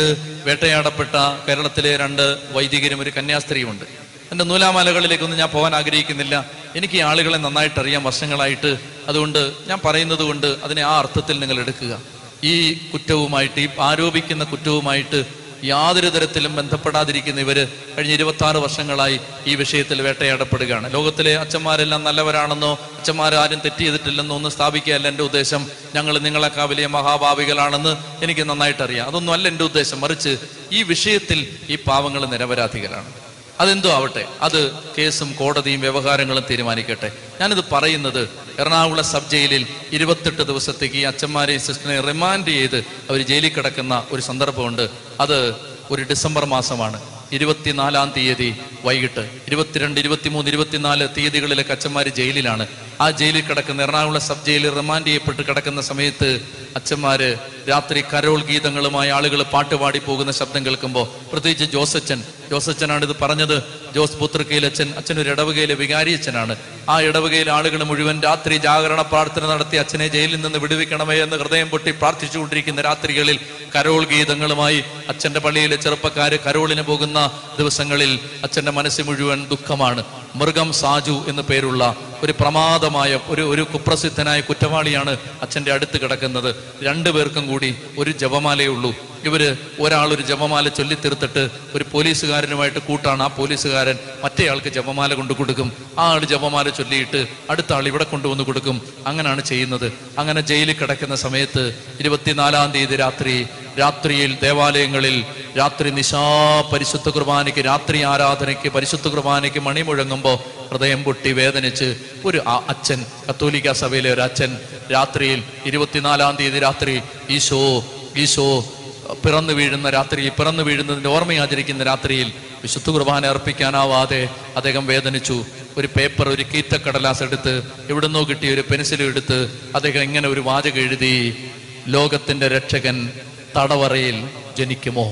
വേട്ടയാടപ്പെട്ട കേരളത്തിലെ 2 വൈദികരും ഒരു കന്യാസ്ത്രീയുമുണ്ട്. എൻ്റെ നൂലാമാലകളിലേക്കൊന്നും ഞാൻ പോകാൻ ആഗ്രഹിക്കുന്നില്ല. എനിക്ക് ഈ ആളുകളെ നന്നായിട്ട് അറിയാം വർഷങ്ങളായിട്ട്. അതുകൊണ്ട് ഞാൻ പറയുന്നത് കൊണ്ട് അതിനെ ആ അർത്ഥത്തിൽ നിങ്ങൾ എടുക്കുക. ഈ കുറ്റവുമായിട്ട്, ഈ ആരോപിക്കുന്ന കുറ്റവുമായിട്ട് യാതൊരു തരത്തിലും ബന്ധപ്പെടാതിരിക്കുന്ന ഇവര് കഴിഞ്ഞ 26 വർഷങ്ങളായി ഈ വിഷയത്തിൽ വേട്ടയാടപ്പെടുകയാണ്. ലോകത്തിലെ അച്ഛന്മാരെല്ലാം നല്ലവരാണെന്നോ അച്ഛന്മാരാരും തെറ്റ് ചെയ്തിട്ടില്ലെന്നോ ഒന്നും സ്ഥാപിക്കുകയല്ല എൻ്റെ ഉദ്ദേശം. ഞങ്ങൾ നിങ്ങളെക്കാൾ വലിയ മഹാഭാവികളാണെന്ന് എനിക്ക് നന്നായിട്ടറിയാം. അതൊന്നും അല്ല എൻ്റെ ഉദ്ദേശം. മറിച്ച് ഈ വിഷയത്തിൽ ഈ പാവങ്ങൾ നിരപരാധികളാണ്. അതെന്തോ ആവട്ടെ, അത് കേസും കോടതിയും വ്യവഹാരങ്ങളും തീരുമാനിക്കട്ടെ. ഞാനിത് പറയുന്നത് എറണാകുളം സബ് ജയിലിൽ 28 ദിവസത്തേക്ക് ഈ അച്ഛന്മാരെയും സിസ്റ്ററിനെ റിമാൻഡ് ചെയ്ത് അവർ ജയിലിൽ കിടക്കുന്ന ഒരു സന്ദർഭമുണ്ട്. അത് ഒരു ഡിസംബർ മാസമാണ്. 24-ാം തീയതി വൈകിട്ട് 22, 23, 24 തീയതികളിലൊക്കെ അച്ഛന്മാർ ജയിലിലാണ്. ആ ജയിലിൽ കിടക്കുന്ന, എറണാകുളം സബ് ജയിലിൽ റിമാൻഡ് ചെയ്യപ്പെട്ട് കിടക്കുന്ന സമയത്ത് അച്ഛന്മാര് രാത്രി കരോൾ ഗീതങ്ങളുമായി ആളുകൾ പാട്ടുപാടി പോകുന്ന ശബ്ദം കേൾക്കുമ്പോൾ, പ്രത്യേകിച്ച് ജോസച്ചനാണിത് പറഞ്ഞത്, ജോസ് പുത്രക്കയിലച്ഛൻ, അച്ഛനൊരു ഇടവകയിലെ വികാരിയച്ഛനാണ്. ആ ഇടവകയിലെ ആളുകൾ മുഴുവൻ രാത്രി ജാഗരണ പ്രാർത്ഥന നടത്തി അച്ഛനെ ജയിലിൽ നിന്ന് വിടുവിക്കണമേ എന്ന് ഹൃദയം പൊട്ടി പ്രാർത്ഥിച്ചുകൊണ്ടിരിക്കുന്ന രാത്രികളിൽ കരോൾ ഗീതങ്ങളുമായി അച്ഛൻ്റെ പള്ളിയിലെ ചെറുപ്പക്കാര് കരോളിന് പോകുന്ന ദിവസങ്ങളിൽ അച്ഛൻ്റെ മനസ്സ് മുഴുവൻ ദുഃഖമാണ്. മൃഗം സാജു എന്നു പേരുള്ള ഒരു പ്രമാദമായ ഒരു കുപ്രസിദ്ധനായ കുറ്റവാളിയാണ് അച്ഛൻ്റെ അടുത്ത് കിടക്കുന്നത്. 2 പേർക്കും കൂടി ഒരു ജപമാലയേ ഉള്ളൂ. ഇവര് ഒരാളൊരു ജപമാല ചൊല്ലിത്തീർത്തിട്ട് ഒരു പോലീസുകാരനുമായിട്ട് കൂട്ടാണ്. ആ പോലീസുകാരൻ മറ്റേയാൾക്ക് ജപമാല കൊണ്ടു കൊടുക്കും. ആ ആൾ ജപമാല ചൊല്ലിയിട്ട് അടുത്ത ആൾ ഇവിടെ കൊണ്ടുവന്ന് കൊടുക്കും. അങ്ങനെയാണ് ചെയ്യുന്നത്. അങ്ങനെ ജയിലിൽ കിടക്കുന്ന സമയത്ത് 24-ാം തീയതി രാത്രിയിൽ ദേവാലയങ്ങളിൽ രാത്രി പരിശുദ്ധ കുർബാനയ്ക്ക്, രാത്രി ആരാധനയ്ക്ക്, പരിശുദ്ധ കുർബാനയ്ക്ക് മണി മുഴങ്ങുമ്പോൾ ഹൃദയം പൊട്ടി വേദനിച്ച് ഒരു അച്ഛൻ, കത്തോലിക്ക സഭയിലെ ഒരു അച്ഛൻ, രാത്രിയിൽ 24-ാം തീയതി രാത്രി ഈശോ പിറന്നു വീഴുന്ന രാത്രി, പിറന്നു വീഴുന്നതിൻ്റെ ഓർമ്മയാചരിക്കുന്ന രാത്രിയിൽ വിശുദ്ധ കുർബാന അർപ്പിക്കാനാവാതെ അദ്ദേഹം വേദനിച്ചു. ഒരു പേപ്പർ, ഒരു കീറ്റക്കടലാസ് എടുത്ത്, എവിടുന്നോ കിട്ടിയ ഒരു പെൻസിലും എടുത്ത് അദ്ദേഹം ഇങ്ങനെ ഒരു വാചകം എഴുതി: ലോകത്തിൻ്റെ രക്ഷകൻ തടവറയിൽ ജനിക്കുമോ?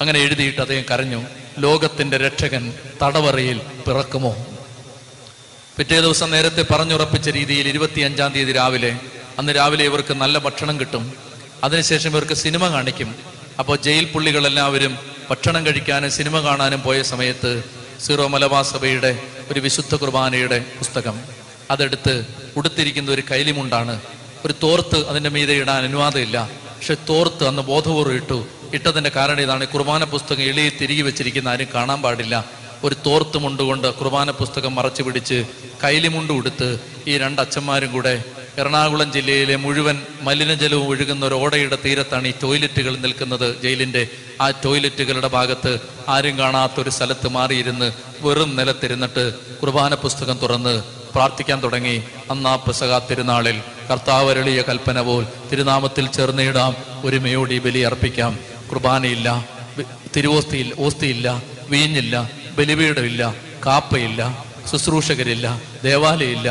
അങ്ങനെ എഴുതിയിട്ട് അദ്ദേഹം കരഞ്ഞു. ലോകത്തിൻ്റെ രക്ഷകൻ തടവറയിൽ പിറക്കുമോ? പിറ്റേ ദിവസം നേരത്തെ പറഞ്ഞുറപ്പിച്ച രീതിയിൽ 25-ാം തീയതി രാവിലെ, അന്ന് രാവിലെ ഇവർക്ക് നല്ല ഭക്ഷണം കിട്ടും. അതിനുശേഷം ഇവർക്ക് സിനിമ കാണിക്കും. അപ്പോൾ ജയിൽ പുള്ളികളെല്ലാവരും ഭക്ഷണം കഴിക്കാനും സിനിമ കാണാനും പോയ സമയത്ത് സീറോ മലബാർ സഭയുടെ ഒരു വിശുദ്ധ കുർബാനയുടെ പുസ്തകം അതെടുത്ത്, ഉടുത്തിരിക്കുന്ന ഒരു കൈലിമുണ്ടാണ്, ഒരു തോർത്ത് അതിൻ്റെ മീതെ ഇടാൻ അനുവാദമില്ല, പക്ഷെ തോർത്ത് അന്ന് ബോധപൂർവ്വം ഇട്ടു. ഇട്ടതിൻ്റെ കാരണം ഇതാണ്, കുർബാന പുസ്തകം എളിയിൽ തിരികെ വെച്ചിരിക്കുന്ന ആരും കാണാൻ പാടില്ല. ഒരു തോർത്ത് മുണ്ടുകൊണ്ട് കുർബാന പുസ്തകം മറച്ചു പിടിച്ച് കൈലിമുണ്ട് ഉടുത്ത് ഈ 2 അച്ഛന്മാരും കൂടെ എറണാകുളം ജില്ലയിലെ മുഴുവൻ മലിനജലവും ഒഴുകുന്ന ഒരു ഓടയുടെ തീരത്താണ് ഈ ടോയ്ലറ്റുകൾ നിൽക്കുന്നത്. ജയിലിൻ്റെ ആ ടോയ്ലറ്റുകളുടെ ഭാഗത്ത് ആരും കാണാത്തൊരു സ്ഥലത്ത് മാറിയിരുന്ന് വെറും നിലത്തിരുന്നിട്ട് കുർബാന പുസ്തകം തുറന്ന് പ്രാർത്ഥിക്കാൻ തുടങ്ങി. അന്ന് ആ പെസഹ തിരുനാളിൽ കർത്താവ് അരുളിയ കൽപ്പന പോൽ തിരുനാമത്തിൽ ചേർന്നിടാം, ഒരുമയോടി ബലി അർപ്പിക്കാം. കുർബാനയില്ല, തിരുവോസ്തിയിൽ ഓസ്തിയില്ല, വീഞ്ഞില്ല, ബലിപീഠമില്ല, കാപ്പയില്ല, ശുശ്രൂഷകരില്ല, ദേവാലയമില്ല,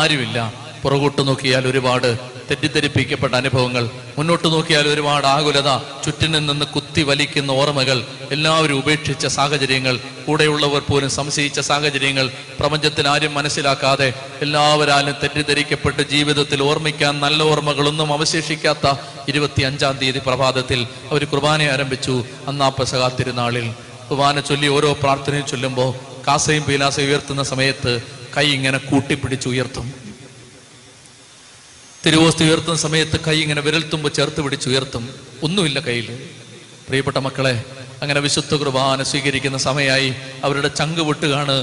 ആരുമില്ല. പുറകോട്ട് നോക്കിയാൽ ഒരുപാട് തെറ്റിദ്ധരിപ്പിക്കപ്പെട്ട അനുഭവങ്ങൾ, മുന്നോട്ട് നോക്കിയാൽ ഒരുപാട് ആകുലത, ചുറ്റിനിൽ നിന്ന് കുത്തി വലിക്കുന്ന ഓർമ്മകൾ, എല്ലാവരും ഉപേക്ഷിച്ച സാഹചര്യങ്ങൾ, കൂടെയുള്ളവർ പോലും സംശയിച്ച സാഹചര്യങ്ങൾ, പ്രപഞ്ചത്തിൽ ആരും മനസ്സിലാക്കാതെ എല്ലാവരും തെറ്റിദ്ധരിക്കപ്പെട്ട് ജീവിതത്തിൽ ഓർമ്മിക്കാൻ നല്ല ഓർമ്മകളൊന്നും അവശേഷിക്കാത്ത 25-ാം തീയതി പ്രഭാതത്തിൽ അവർ കുർബാന ആരംഭിച്ചു. അന്ന് ആ പെസഹ തിരുനാളിൽ കുർബാന ചൊല്ലി ഓരോ പ്രാർത്ഥനയും ചൊല്ലുമ്പോൾ കാസയും പീലാസയും ഉയർത്തുന്ന സമയത്ത് കൈ ഇങ്ങനെ കൂട്ടിപ്പിടിച്ച് ഉയർത്തും. തിരുവോസ്തി ഉയർത്തുന്ന സമയത്ത് കൈ ഇങ്ങനെ വിരൽത്തുമ്പ് ചേർത്ത് പിടിച്ചുയർത്തും. ഒന്നുമില്ല കയ്യിൽ. പ്രിയപ്പെട്ട മക്കളെ, അങ്ങനെ വിശുദ്ധ കുർബാന സ്വീകരിക്കുന്ന സമയമായി അവരുടെ ചങ്ക് വിട്ടുകാണ്.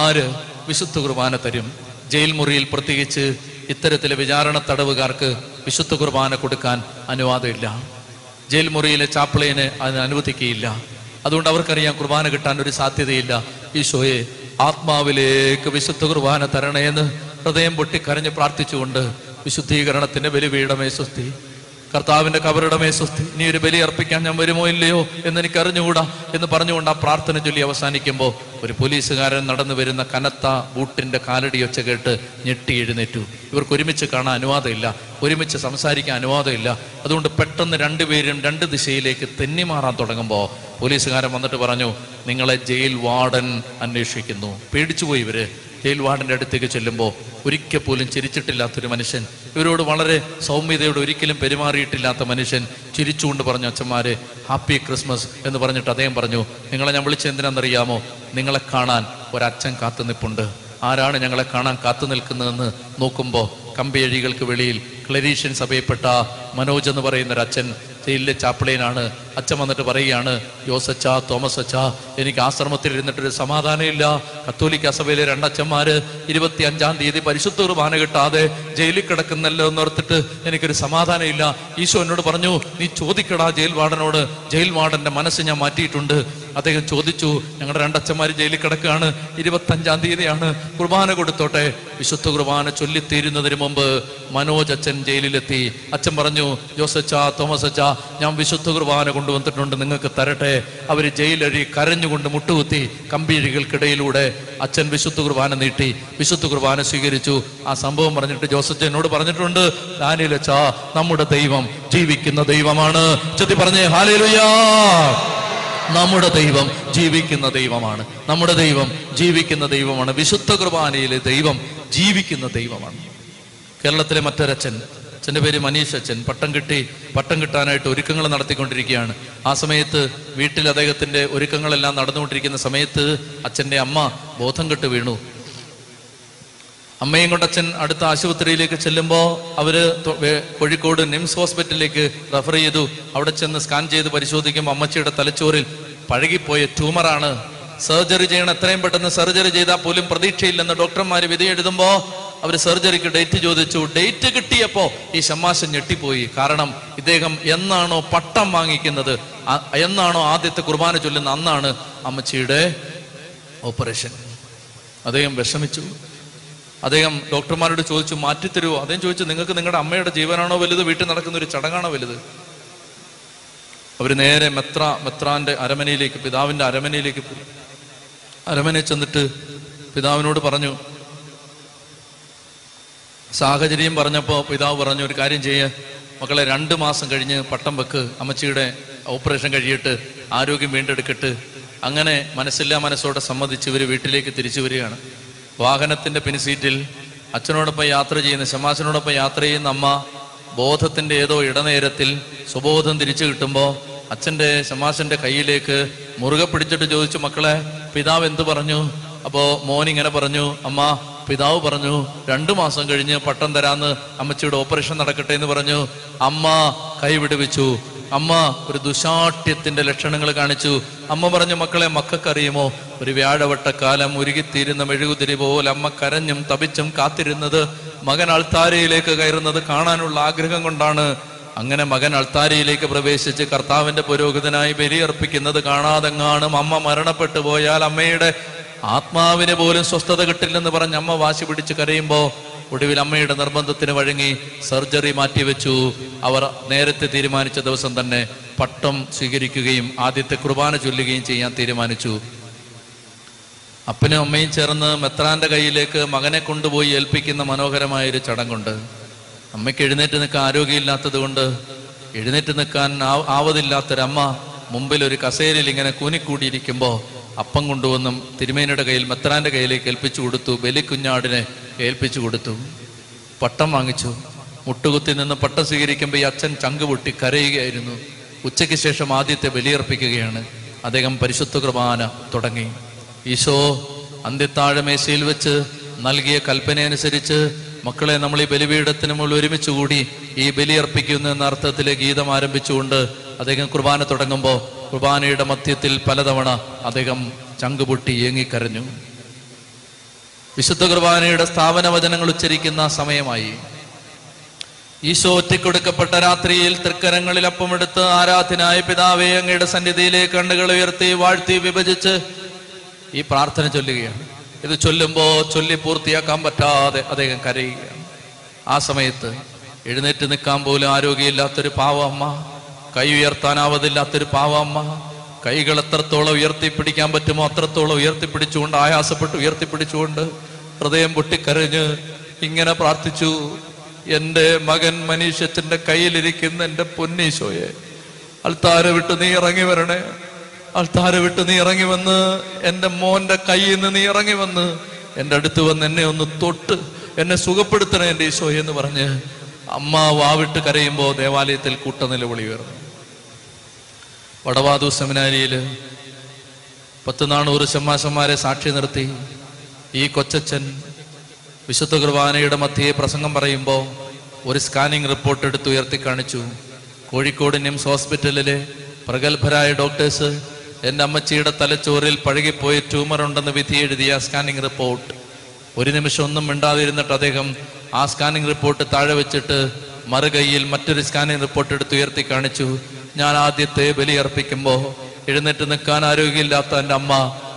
ആര് വിശുദ്ധ കുർബാന തരും? ജയിൽ മുറിയിൽ പ്രത്യേകിച്ച് ഇത്തരത്തിലെ വിചാരണ തടവുകാർക്ക് വിശുദ്ധ കുർബാന കൊടുക്കാൻ അനുവാദമില്ല. ജയിൽ മുറിയിലെ ചാപ്പളയിനെ അതിന് അനുവദിക്കുകയില്ല. അതുകൊണ്ട് അവർക്കറിയാം കുർബാന കിട്ടാൻ ഒരു സാധ്യതയില്ല. ഈശോയെ, ആത്മാവിലേക്ക് വിശുദ്ധ കുർബാന തരണേന്ന് ഹൃദയം പൊട്ടി കരഞ്ഞ് പ്രാർത്ഥിച്ചുകൊണ്ട് വിശുദ്ധീകരണത്തിന്റെ ബലിപീഠമേ സ്വസ്തി, കർത്താവിന്റെ കബറിടമേ സ്വസ്തി, ഇനി ഒരു ബലി അർപ്പിക്കാൻ ഞാൻ വരുമോ ഇല്ലയോ എന്നെനിക്ക് അറിഞ്ഞുകൂടാ എന്ന് പറഞ്ഞുകൊണ്ട് ആ പ്രാർത്ഥന ചൊല്ലി അവസാനിക്കുമ്പോൾ ഒരു പോലീസുകാരൻ നടന്നു വരുന്ന കനത്ത ബൂട്ടിന്റെ കാലടി ഒച്ച കേട്ട് ഞെട്ടി എഴുന്നേറ്റു. ഇവർക്ക് ഒരുമിച്ച് കാണാൻ അനുവാദമില്ല, ഒരുമിച്ച് സംസാരിക്കാൻ അനുവാദമില്ല. അതുകൊണ്ട് പെട്ടെന്ന് രണ്ടുപേരും രണ്ട് ദിശയിലേക്ക് തെന്നി മാറാൻ തുടങ്ങുമ്പോൾ പോലീസുകാരൻ വന്നിട്ട് പറഞ്ഞു, നിങ്ങളെ ജയിൽ വാർഡൻ അന്വേഷിക്കുന്നു. പേടിച്ചുപോയി ഇവര്. ജയിൽ വാർഡൻ്റെ അടുത്തേക്ക് ചെല്ലുമ്പോൾ ഒരിക്കൽ പോലും ചിരിച്ചിട്ടില്ലാത്തൊരു മനുഷ്യൻ, ഇവരോട് വളരെ സൗമ്യതയോട് ഒരിക്കലും പെരുമാറിയിട്ടില്ലാത്ത മനുഷ്യൻ ചിരിച്ചുകൊണ്ട് പറഞ്ഞു, അച്ഛന്മാരെ ഹാപ്പി ക്രിസ്മസ് എന്ന് പറഞ്ഞിട്ട് അദ്ദേഹം പറഞ്ഞു, നിങ്ങളെ ഞാൻ വിളിച്ചെന്തിനാണെന്നറിയാമോ? നിങ്ങളെ കാണാൻ ഒരച്ഛൻ കാത്തു നിൽപ്പുണ്ട്. ആരാണ് ഞങ്ങളെ കാണാൻ കാത്തു നിൽക്കുന്നതെന്ന് നോക്കുമ്പോൾ കമ്പയഴികൾക്ക് വെളിയിൽ ക്ലരീഷ്യൻ സഭയിൽപ്പെട്ട മനോജ് എന്ന് പറയുന്ന ഒരു അച്ഛൻ, ജയിലിലെ ചാപ്പളയിലാണ്. അച്ഛൻ വന്നിട്ട് പറയുകയാണ്, ജോസച്ചാ, തോമസ് അച്ഛാ, എനിക്ക് ആശ്രമത്തിൽ ഇരുന്നിട്ടൊരു സമാധാനമില്ല. കത്തോലിക്ക സഭയിലെ രണ്ടച്ഛന്മാര് 25-ാം തീയതി പരിശുദ്ധ കുർബാന കിട്ടാതെ ജയിലിൽ കിടക്കുന്നല്ലോ എന്നോർത്തിട്ട് എനിക്കൊരു സമാധാനമില്ല. ഈശോ എന്നോട് പറഞ്ഞു, നീ ചോദിക്കടാ ജയിൽ വാർഡനോട്. ജയിൽ വാർഡന്റെ മനസ്സ് ഞാൻ മാറ്റിയിട്ടുണ്ട്. അദ്ദേഹം ചോദിച്ചു, ഞങ്ങളുടെ രണ്ടച്ഛന്മാർ ജയിലിൽ കിടക്കുകയാണ്, 25-ാം തീയതിയാണ്, കുർബാന കൊടുത്തോട്ടെ. വിശുദ്ധ കുർബാന ചൊല്ലിത്തീരുന്നതിന് മുമ്പ് മനോജ് അച്ഛൻ ജയിലിലെത്തി. അച്ഛൻ പറഞ്ഞു, ജോസച്ചാ, തോമസ് അച്ഛാ, ഞാൻ വിശുദ്ധ കുർബാന കൊണ്ടുവന്നിട്ടുണ്ട്, നിങ്ങൾക്ക് തരട്ടെ. അവർ ജയിലഴി കരഞ്ഞുകൊണ്ട് മുട്ടുകുത്തി. കമ്പിഴികൾക്കിടയിലൂടെ അച്ഛൻ വിശുദ്ധ കുർബാന നീട്ടി. വിശുദ്ധ കുർബാന സ്വീകരിച്ചു. ആ സംഭവം പറഞ്ഞിട്ട് ജോസഫ് എന്നോട് പറഞ്ഞിട്ടുണ്ട്, ദാനിയേൽ അച്ഛാ, നമ്മുടെ ദൈവം ജീവിക്കുന്ന ദൈവമാണ്. ചൊല്ലി പറഞ്ഞേ ഹല്ലേലൂയാ. നമ്മുടെ ദൈവം ജീവിക്കുന്ന ദൈവമാണ്. നമ്മുടെ ദൈവം ജീവിക്കുന്ന ദൈവമാണ്. വിശുദ്ധ കുർബാനയിലെ ദൈവം ജീവിക്കുന്ന ദൈവമാണ്. കേരളത്തിലെ മറ്റൊരച്ഛൻ, അച്ഛൻ്റെ പേര് മനീഷ് അച്ഛൻ, പട്ടം കിട്ടാനായിട്ട് ഒരുക്കങ്ങൾ നടത്തിക്കൊണ്ടിരിക്കുകയാണ്. ആ സമയത്ത് വീട്ടിൽ അദ്ദേഹത്തിൻ്റെ ഒരുക്കങ്ങളെല്ലാം നടന്നുകൊണ്ടിരിക്കുന്ന സമയത്ത് അച്ഛൻ്റെ അമ്മ ബോധം കെട്ട് വീണു. അമ്മയും കൊണ്ട് അച്ഛൻ അടുത്ത ആശുപത്രിയിലേക്ക് ചെല്ലുമ്പോൾ അവർ കോഴിക്കോട് നിംസ് ഹോസ്പിറ്റലിലേക്ക് റെഫർ ചെയ്തു. അവിടെ ചെന്ന് സ്കാൻ ചെയ്ത് പരിശോധിക്കുമ്പോൾ അമ്മച്ചിയുടെ തലച്ചോറിൽ പഴകിപ്പോയ ട്യൂമറാണ്. സർജറി ചെയ്യണം, എത്രയും പെട്ടെന്ന് സർജറി ചെയ്താൽ പോലും പ്രതീക്ഷയില്ലെന്ന് ഡോക്ടർമാർ വിധി എഴുതുമ്പോൾ അവർ സർജറിക്ക് ഡേറ്റ് ചോദിച്ചു. ഡേറ്റ് കിട്ടിയപ്പോൾ ഈ ശമാശൻ ഞെട്ടിപ്പോയി. കാരണം ഇദ്ദേഹം എന്നാണോ പട്ടം വാങ്ങിക്കുന്നത്, എന്നാണോ ആദ്യത്തെ കുർബാന ചൊല്ലുന്ന അന്നാണ് അമ്മച്ചിയുടെ ഓപ്പറേഷൻ. അദ്ദേഹം വിഷമിച്ചു. അദ്ദേഹം ഡോക്ടർമാരോട് ചോദിച്ചു, മാറ്റിത്തരുമോ? അദ്ദേഹം ചോദിച്ചു, നിങ്ങൾക്ക് നിങ്ങളുടെ അമ്മയുടെ ജീവനാണോ വലുത്, വീട്ടിൽ നടക്കുന്ന ഒരു ചടങ്ങാണോ വലുത്? അവർ നേരെ മെത്രാന്റെ അരമനയിലേക്ക്, പിതാവിൻ്റെ അരമനയിലേക്ക് പോയി. അരമനയിൽ ചെന്നിട്ട് പിതാവിനോട് പറഞ്ഞു സാഹചര്യം പറഞ്ഞപ്പോൾ പിതാവ് പറഞ്ഞു, ഒരു കാര്യം ചെയ്യേ മക്കളെ, 2 മാസം കഴിഞ്ഞ് പട്ടം വെക്ക്, അമ്മച്ചിയുടെ ഓപ്പറേഷൻ കഴിയിട്ട് ആരോഗ്യം വീണ്ടെടുക്കട്ട്. അങ്ങനെ മനസ്സില്ലാ മനസ്സോടെ സമ്മതിച്ച് ഇവർ വീട്ടിലേക്ക് തിരിച്ചു വരികയാണ്. വാഹനത്തിൻ്റെ പിൻസീറ്റിൽ അച്ഛനോടൊപ്പം യാത്ര ചെയ്യുന്ന, ശമാശനോടൊപ്പം യാത്ര ചെയ്യുന്ന അമ്മ ബോധത്തിൻ്റെ ഏതോ ഇടനേരത്തിൽ സുബോധം തിരിച്ചു കിട്ടുമ്പോൾ അച്ഛൻ്റെ ശമാശൻ്റെ കയ്യിലേക്ക് മുറുകെ പിടിച്ചിട്ട് ചോദിച്ചു, മക്കളെ പിതാവ് എന്ത് പറഞ്ഞു? അപ്പോൾ മോനിങ്ങനെ പറഞ്ഞു, അമ്മ പിതാവ് പറഞ്ഞു 2 മാസം കഴിഞ്ഞ് പട്ടം തരാന്ന്, അമ്മച്ചിയുടെ ഓപ്പറേഷൻ നടക്കട്ടെ എന്ന് പറഞ്ഞു. അമ്മ കൈവിടുവിച്ചു. അമ്മ ഒരു ദുശാഠ്യത്തിന്റെ ലക്ഷണങ്ങൾ കാണിച്ചു. അമ്മ പറഞ്ഞു, മക്കളെ മക്കൾക്കറിയുമോ, ഒരു വ്യാഴവട്ടക്കാലം ഉരുകിത്തീരുന്ന മെഴുകുതിരി പോലെ അമ്മ കരഞ്ഞും തപിച്ചും കാത്തിരുന്നത് മകൻ അൾത്താരയിലേക്ക് കയറുന്നത് കാണാനുള്ള ആഗ്രഹം കൊണ്ടാണ്. അങ്ങനെ മകൻ അൾത്താരയിലേക്ക് പ്രവേശിച്ച് കർത്താവിന്റെ പുരോഹിതനായി ബലിയർപ്പിക്കുന്നത് കാണാതെങ്ങാനും അമ്മ മരണപ്പെട്ടു പോയാൽ അമ്മയുടെ ആത്മാവിന് പോലും സ്വസ്ഥത കിട്ടില്ലെന്ന് പറഞ്ഞ് അമ്മ വാശി പിടിച്ച് കരയുമ്പോൾ ഒടുവിൽ അമ്മയുടെ നിർബന്ധത്തിന് വഴങ്ങി സർജറി മാറ്റിവെച്ചു. അവർ നേരത്തെ തീരുമാനിച്ച ദിവസം തന്നെ പട്ടം സ്വീകരിക്കുകയും ആദ്യത്തെ കുർബാന ചൊല്ലുകയും ചെയ്യാൻ തീരുമാനിച്ചു. അപ്പനും അമ്മയും ചേർന്ന് മെത്രാന്റെ കയ്യിലേക്ക് മകനെ കൊണ്ടുപോയി ഏൽപ്പിക്കുന്ന മനോഹരമായൊരു ചടങ്ങുണ്ട്. അമ്മയ്ക്ക് എഴുന്നേറ്റ് നിൽക്കാൻ ആരോഗ്യമില്ലാത്തത് കൊണ്ട് എഴുന്നേറ്റ് നിൽക്കാൻ ആവതില്ലാത്തൊരമ്മ മുമ്പിൽ ഒരു കസേരയിൽ ഇങ്ങനെ കൂനിക്കൂടിയിരിക്കുമ്പോൾ അപ്പം കൊണ്ടുവന്നും തിരുമേനിയുടെ കയ്യിൽ മെത്രാന്റെ കയ്യിലേക്ക് ഏൽപ്പിച്ചു കൊടുത്തു. ബലിക്കുഞ്ഞാടിനെ ഏൽപ്പിച്ചു കൊടുത്തു. പട്ടം വാങ്ങിച്ചു. മുട്ടുകുത്തി നിന്ന് പട്ടം സ്വീകരിക്കുമ്പോൾ ഈ അച്ഛൻ ചങ്ക് പൊട്ടി കരയുകയായിരുന്നു. ഉച്ചയ്ക്ക് ശേഷം ആദ്യത്തെ ബലിയർപ്പിക്കുകയാണ്. അദ്ദേഹം പരിശുദ്ധ കുർബാന തുടങ്ങി. ഈശോ അന്ത്യത്താഴമേശയിൽ വെച്ച് നൽകിയ കൽപ്പനയനുസരിച്ച് മക്കളെ, നമ്മൾ ഈ ബലിപീഠത്തിന് മുകളിൽ ഒരുമിച്ചുകൂടി ഈ ബലിയർപ്പിക്കുന്നു എന്ന അർത്ഥത്തിലെ ഗീതം ആരംഭിച്ചുകൊണ്ട് അദ്ദേഹം കുർബാന തുടങ്ങുമ്പോൾ കുർബാനയുടെ മധ്യത്തിൽ പലതവണ അദ്ദേഹം ചങ്കുപൊട്ടി ഏങ്ങിക്കരഞ്ഞു. വിശുദ്ധ കുർബാനയുടെ സ്ഥാപന വചനങ്ങൾ ഉച്ചരിക്കുന്ന സമയമായി. ഈശോ ഒറ്റക്കൊടുക്കപ്പെട്ട രാത്രിയിൽ തൃക്കരങ്ങളിൽ അപ്പമെടുത്ത് ആരാധനായ പിതാവേ, അങ്ങയുടെ സന്നിധിയിലേക്ക് കണ്ണുകൾ ഉയർത്തി വാഴ്ത്തി വിഭജിച്ച് ഈ പ്രാർത്ഥന ചൊല്ലുകയാണ്. ഇത് ചൊല്ലുമ്പോൾ ചൊല്ലി പൂർത്തിയാക്കാൻ പറ്റാതെ അദ്ദേഹം കരയുകയാണ്. ആ സമയത്ത് എഴുന്നേറ്റ് നിൽക്കാൻ പോലും ആരോഗ്യമില്ലാത്തൊരു പാവമ്മ, കൈ ഉയർത്താനാവതില്ലാത്തൊരു പാവമ്മ, കൈകൾ എത്രത്തോളം ഉയർത്തിപ്പിടിക്കാൻ പറ്റുമോ അത്രത്തോളം ഉയർത്തിപ്പിടിച്ചുകൊണ്ട് ആയാസപ്പെട്ട് ഉയർത്തിപ്പിടിച്ചുകൊണ്ട് ഹൃദയം പൊട്ടിക്കരഞ്ഞ് ഇങ്ങനെ പ്രാർത്ഥിച്ചു: എൻ്റെ മകൻ മനീഷച്ചൻ്റെ കയ്യിലിരിക്കുന്ന എൻ്റെ പൊന്നീശോയെ, അൾത്താര വിട്ട് നീ ഇറങ്ങി വരണേ. അൾത്താര വിട്ട് നീ ഇറങ്ങി വന്ന് എൻ്റെ മോൻ്റെ കയ്യിൽ നിന്ന് നീ ഇറങ്ങി വന്ന് എൻ്റെ അടുത്ത് വന്ന് എന്നെ ഒന്ന് തൊട്ട് എന്നെ സുഖപ്പെടുത്തണേ എൻ്റെ ഈശോയെ എന്ന് പറഞ്ഞ് അമ്മ വാവിട്ട് കരയുമ്പോൾ ദേവാലയത്തിൽ കൂട്ടനിലവിളി ഉയർന്നു. വടവാതൂർ സെമിനാരിയിൽ 100 ശമ്മാശന്മാരെ സാക്ഷി നിർത്തി ഈ കൊച്ചച്ഛൻ വിശുദ്ധ കുർബാനയുടെ മധ്യേ പ്രസംഗം പറയുമ്പോൾ ഒരു സ്കാനിങ് റിപ്പോർട്ട് എടുത്ത് ഉയർത്തി കാണിച്ചു. കോഴിക്കോട് നിംസ് ഹോസ്പിറ്റലിലെ പ്രഗത്ഭരായ ഡോക്ടേഴ്സ് എൻ്റെ അമ്മച്ചിയുടെ തലച്ചോറിൽ പഴകിപ്പോയി ട്യൂമറുണ്ടെന്ന് വിധി എഴുതിയ സ്കാനിങ് റിപ്പോർട്ട്. ഒരു നിമിഷം ഒന്നും മിണ്ടാതിരുന്നിട്ട് അദ്ദേഹം ആ സ്കാനിങ് റിപ്പോർട്ട് താഴെ വെച്ചിട്ട് മറുകൈയിൽ മറ്റൊരു സ്കാനിങ് റിപ്പോർട്ട് എടുത്ത് ഉയർത്തി കാണിച്ചു. ഞാൻ ആദ്യത്തെ ബലിയർപ്പിക്കുമ്പോൾ എഴുന്നേറ്റ് നിൽക്കാൻ ആരോഗ്യമില്ലാത്ത എൻ്റെ അമ്മ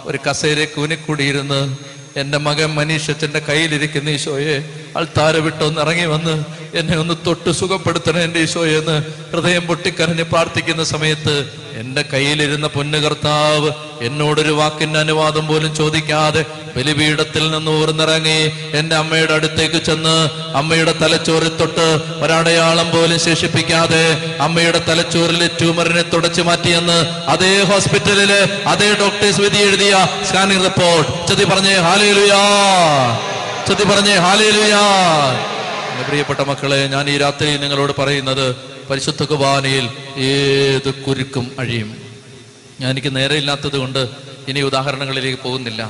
ഒരു കസേരയെ കൂനിക്കൂടിയിരുന്ന് എൻ്റെ മകൻ മനീഷച്ചൻ്റെ കയ്യിലിരിക്കുന്ന ഈശോയെ, അൾത്താര വിട്ടൊന്ന് ഇറങ്ങി വന്ന് എന്നെ ഒന്ന് തൊട്ട് സുഖപ്പെടുത്തണം എൻ്റെ ഈശോയെ എന്ന് ഹൃദയം പൊട്ടിക്കരഞ്ഞ് പ്രാർത്ഥിക്കുന്ന സമയത്ത് എൻ്റെ കയ്യിലിരുന്ന പൊന്നു കർത്താവ് എന്നോടൊരു വാക്കിൻ്റെ അനുവാദം പോലും ചോദിക്കാതെ ബലിപീഠത്തിൽ നിന്ന് ഊർന്നിറങ്ങി എൻ്റെ അമ്മയുടെ അടുത്തേക്ക് ചെന്ന് അമ്മയുടെ തലച്ചോറിൽ തൊട്ട് ഒരടയാളം പോലും ശേഷിപ്പിക്കാതെ അമ്മയുടെ തലച്ചോറിലെ ട്യൂമറിനെ തുടച്ചു മാറ്റിയെന്ന് അതേ ഹോസ്പിറ്റലിലെ അതേ ഡോക്ടേഴ്സ് വിധി എഴുതിയ സ്കാനിങ് റിപ്പോർട്ട്. ചെത്തി പറഞ്ഞേ ഹല്ലേലൂയാ, ചെത്തി പറഞ്ഞേ ഹല്ലേലൂയാ. പ്രിയപ്പെട്ട മക്കളെ, ഞാൻ ഈ രാത്രി നിങ്ങളോട് പറയുന്നത്, പരിശുദ്ധ കുർബാനയിൽ ഏത് കുരുക്കും അഴിയും. ഞാൻ എനിക്ക് നേരെ ഇല്ലാത്തത് കൊണ്ട് ഇനി ഉദാഹരണങ്ങളിലേക്ക് പോകുന്നില്ല.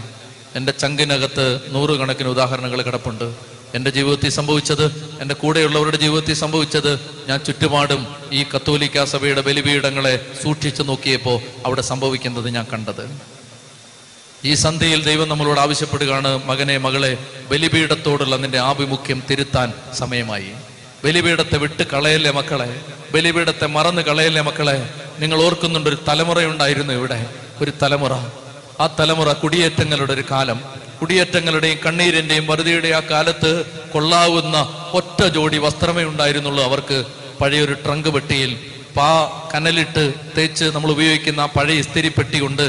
എൻ്റെ ചങ്കിനകത്ത് 100 കണക്കിന് ഉദാഹരണങ്ങൾ കിടപ്പുണ്ട്. എൻ്റെ ജീവിതത്തിൽ സംഭവിച്ചത്, എൻ്റെ കൂടെയുള്ളവരുടെ ജീവിതത്തിൽ സംഭവിച്ചത്. ഞാൻ ചുറ്റുപാടും ഈ കത്തോലിക്കാ സഭയുടെ ബലിപീഠങ്ങളെ സൂക്ഷിച്ചു നോക്കിയപ്പോൾ അവിടെ സംഭവിക്കുന്നത് ഞാൻ കണ്ടത്. ഈ സന്ധ്യയിൽ ദൈവം നമ്മളോട് ആവശ്യപ്പെടുകയാണ്, മകനെ മകളെ, ബലിപീഠത്തോടുള്ള നിന്റെ ആഭിമുഖ്യം തിരുത്താൻ സമയമായി. ബലിപീഠത്തെ വിട്ട് കളയല്ലേ മക്കളെ, ബലിപീഠത്തെ മറന്ന് കളയല്ലേ മക്കളെ. നിങ്ങൾ ഓർക്കുന്നുണ്ട്, ഒരു തലമുറയുണ്ടായിരുന്നു ഇവിടെ, ഒരു തലമുറ. ആ തലമുറ കുടിയേറ്റങ്ങളുടെ ഒരു കാലം. കുടിയേറ്റങ്ങളുടെയും കണ്ണീരിൻ്റെയും വറുതിയുടെയും ആ കാലത്ത് കൊള്ളാവുന്ന ഒറ്റ ജോഡി വസ്ത്രമേ ഉണ്ടായിരുന്നുള്ളൂ അവർക്ക്. പഴയൊരു ട്രങ്ക് പെട്ടിയിൽ കനലിട്ട് തേച്ച് നമ്മൾ ഉപയോഗിക്കുന്ന ആ പഴയ ഇസ്തിരി പെട്ടി കൊണ്ട്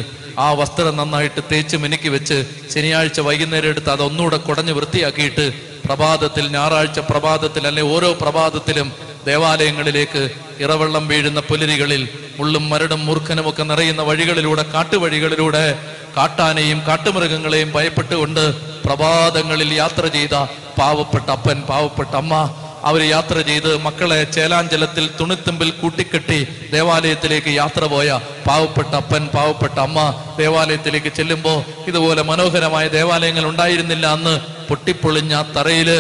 ആ വസ്ത്രം നന്നായിട്ട് തേച്ച് മിനുക്കി വെച്ച് ശനിയാഴ്ച വൈകുന്നേരം എടുത്ത് അതൊന്നുകൂടെ കുടഞ്ഞ് വൃത്തിയാക്കിയിട്ട് പ്രഭാതത്തിൽ, ഞായറാഴ്ച പ്രഭാതത്തിൽ അല്ലെ ഓരോ പ്രഭാതത്തിലും ദേവാലയങ്ങളിലേക്ക് ഇറവെള്ളം വീഴുന്ന പുലരികളിൽ മുള്ളും മരടും മൂർഖനുമൊക്കെ നിറയുന്ന വഴികളിലൂടെ, കാട്ടുവഴികളിലൂടെ കാട്ടാനെയും കാട്ടുമൃഗങ്ങളെയും ഭയപ്പെട്ടുകൊണ്ട് പ്രഭാതങ്ങളിൽ യാത്ര ചെയ്ത പാവപ്പെട്ട അപ്പൻ, പാവപ്പെട്ട അമ്മ. അവർ യാത്ര ചെയ്ത് മക്കളെ ചേലാഞ്ചലത്തിൽ തുണിത്തുമ്പിൽ കൂട്ടിക്കെട്ടി ദേവാലയത്തിലേക്ക് യാത്ര പോയ പാവപ്പെട്ട അപ്പൻ, പാവപ്പെട്ട അമ്മ. ദേവാലയത്തിലേക്ക് ചെല്ലുമ്പോൾ ഇതുപോലെ മനോഹരമായ ദേവാലയങ്ങൾ ഉണ്ടായിരുന്നില്ല അന്ന്. പൊട്ടിപ്പൊളിഞ്ഞ തറയില്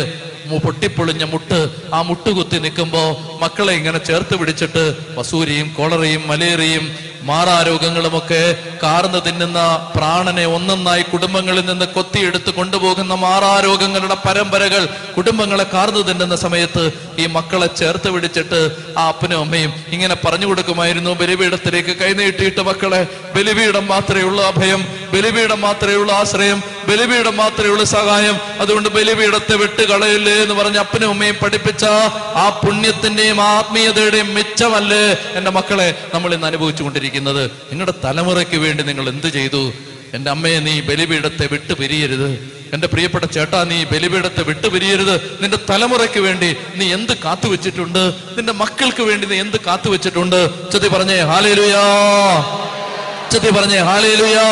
പൊട്ടിപ്പൊളിഞ്ഞ മുട്ട്, ആ മുട്ടുകുത്തി നിൽക്കുമ്പോൾ മക്കളെ ഇങ്ങനെ ചേർത്ത് പിടിച്ചിട്ട് വസൂരിയും കോളറയും മലേറിയയും മാറാരോഗങ്ങളുമൊക്കെ കാർന്ന് തിന്നുന്ന പ്രാണനെ ഒന്നൊന്നായി കുടുംബങ്ങളിൽ നിന്ന് കൊത്തിയെടുത്ത് കൊണ്ടുപോകുന്ന മാറാരോഗങ്ങളുടെ പരമ്പരകൾ കുടുംബങ്ങളെ കാർന്നു തിന്നുന്ന സമയത്ത് ഈ മക്കളെ ചേർത്ത് പിടിച്ചിട്ട് ആ അപ്പനും അമ്മയും ഇങ്ങനെ പറഞ്ഞു കൊടുക്കുമായിരുന്നു, ബലിപീഠത്തിലേക്ക് കൈനീട്ടിയിട്ട് മക്കളെ, ബലിപീഠം മാത്രമേ ഉള്ളൂ അഭയം, ബലിപീഠം മാത്രമേ ഉള്ളൂ ആശ്രയം, ബലിപീഠം മാത്രമേ ഉള്ളൂ സഹായം. അതുകൊണ്ട് ബലിപീഠത്തെ വിട്ടുകളയില്ലേ എന്ന് പറഞ്ഞ് അപ്പനും അമ്മയും പഠിപ്പിച്ച ആ പുണ്യത്തിന്റെയും ആത്മീയതയുടെയും മെച്ചമല്ലേ എന്റെ മക്കളെ നമ്മൾ ഇന്ന് അനുഭവിച്ചു കൊണ്ടിരിക്കുന്നത്. നിങ്ങളുടെ തലമുറയ്ക്ക് വേണ്ടി നിങ്ങൾ എന്ത് ചെയ്തു? എന്റെ അമ്മയെ നീ ബലിപീഠത്തെ വിട്ടു പിരിയരുത്, എന്റെ പ്രിയപ്പെട്ട ചേട്ടാ നീ ബലിപീഠത്തെ വിട്ടുപിരിയരുത്. നിന്റെ തലമുറയ്ക്ക് വേണ്ടി നീ എന്ത് കാത്തുവെച്ചിട്ടുണ്ട്? നിന്റെ മക്കൾക്ക് വേണ്ടി നീ എന്ത് കാത്തുവെച്ചിട്ടുണ്ട്? ചൊല്ലി പറഞ്ഞേ ഹല്ലേലൂയാ, ചൊല്ലി പറഞ്ഞേ ഹല്ലേലൂയാ.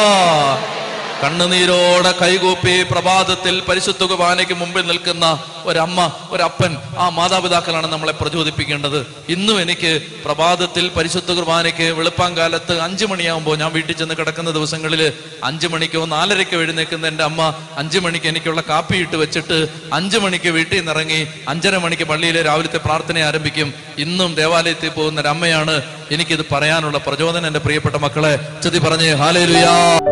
കണ്ണുനീരോടെ കൈകൂപ്പി പ്രഭാതത്തിൽ പരിശുദ്ധ കുർബാനയ്ക്ക് മുമ്പിൽ നിൽക്കുന്ന ഒരമ്മ, ഒരപ്പൻ, ആ മാതാപിതാക്കളാണ് നമ്മളെ പ്രചോദിപ്പിക്കേണ്ടത്. ഇന്നും എനിക്ക് പ്രഭാതത്തിൽ പരിശുദ്ധ കുർബാനയ്ക്ക് വെളുപ്പാങ്കാലത്ത് 5 മണിയാകുമ്പോൾ ഞാൻ വീട്ടിൽ ചെന്ന് കിടക്കുന്ന ദിവസങ്ങളിൽ 5 മണിക്കോ 4:30ക്കോ എഴുന്നേൽക്കുന്ന എൻ്റെ അമ്മ 5 മണിക്ക് എനിക്കുള്ള കാപ്പി ഇട്ട് വെച്ചിട്ട് 5 മണിക്ക് വീട്ടിൽ നിന്നിറങ്ങി 5:30 മണിക്ക് പള്ളിയിലെ രാവിലത്തെ പ്രാർത്ഥന ആരംഭിക്കും. ഇന്നും ദേവാലയത്തിൽ പോകുന്ന ഒരമ്മയാണ് എനിക്കിത് പറയാനുള്ള പ്രചോദനം. എൻ്റെ പ്രിയപ്പെട്ട മക്കളെ ചൊല്ലി പറഞ്ഞേ ഹല്ലേലൂയാ.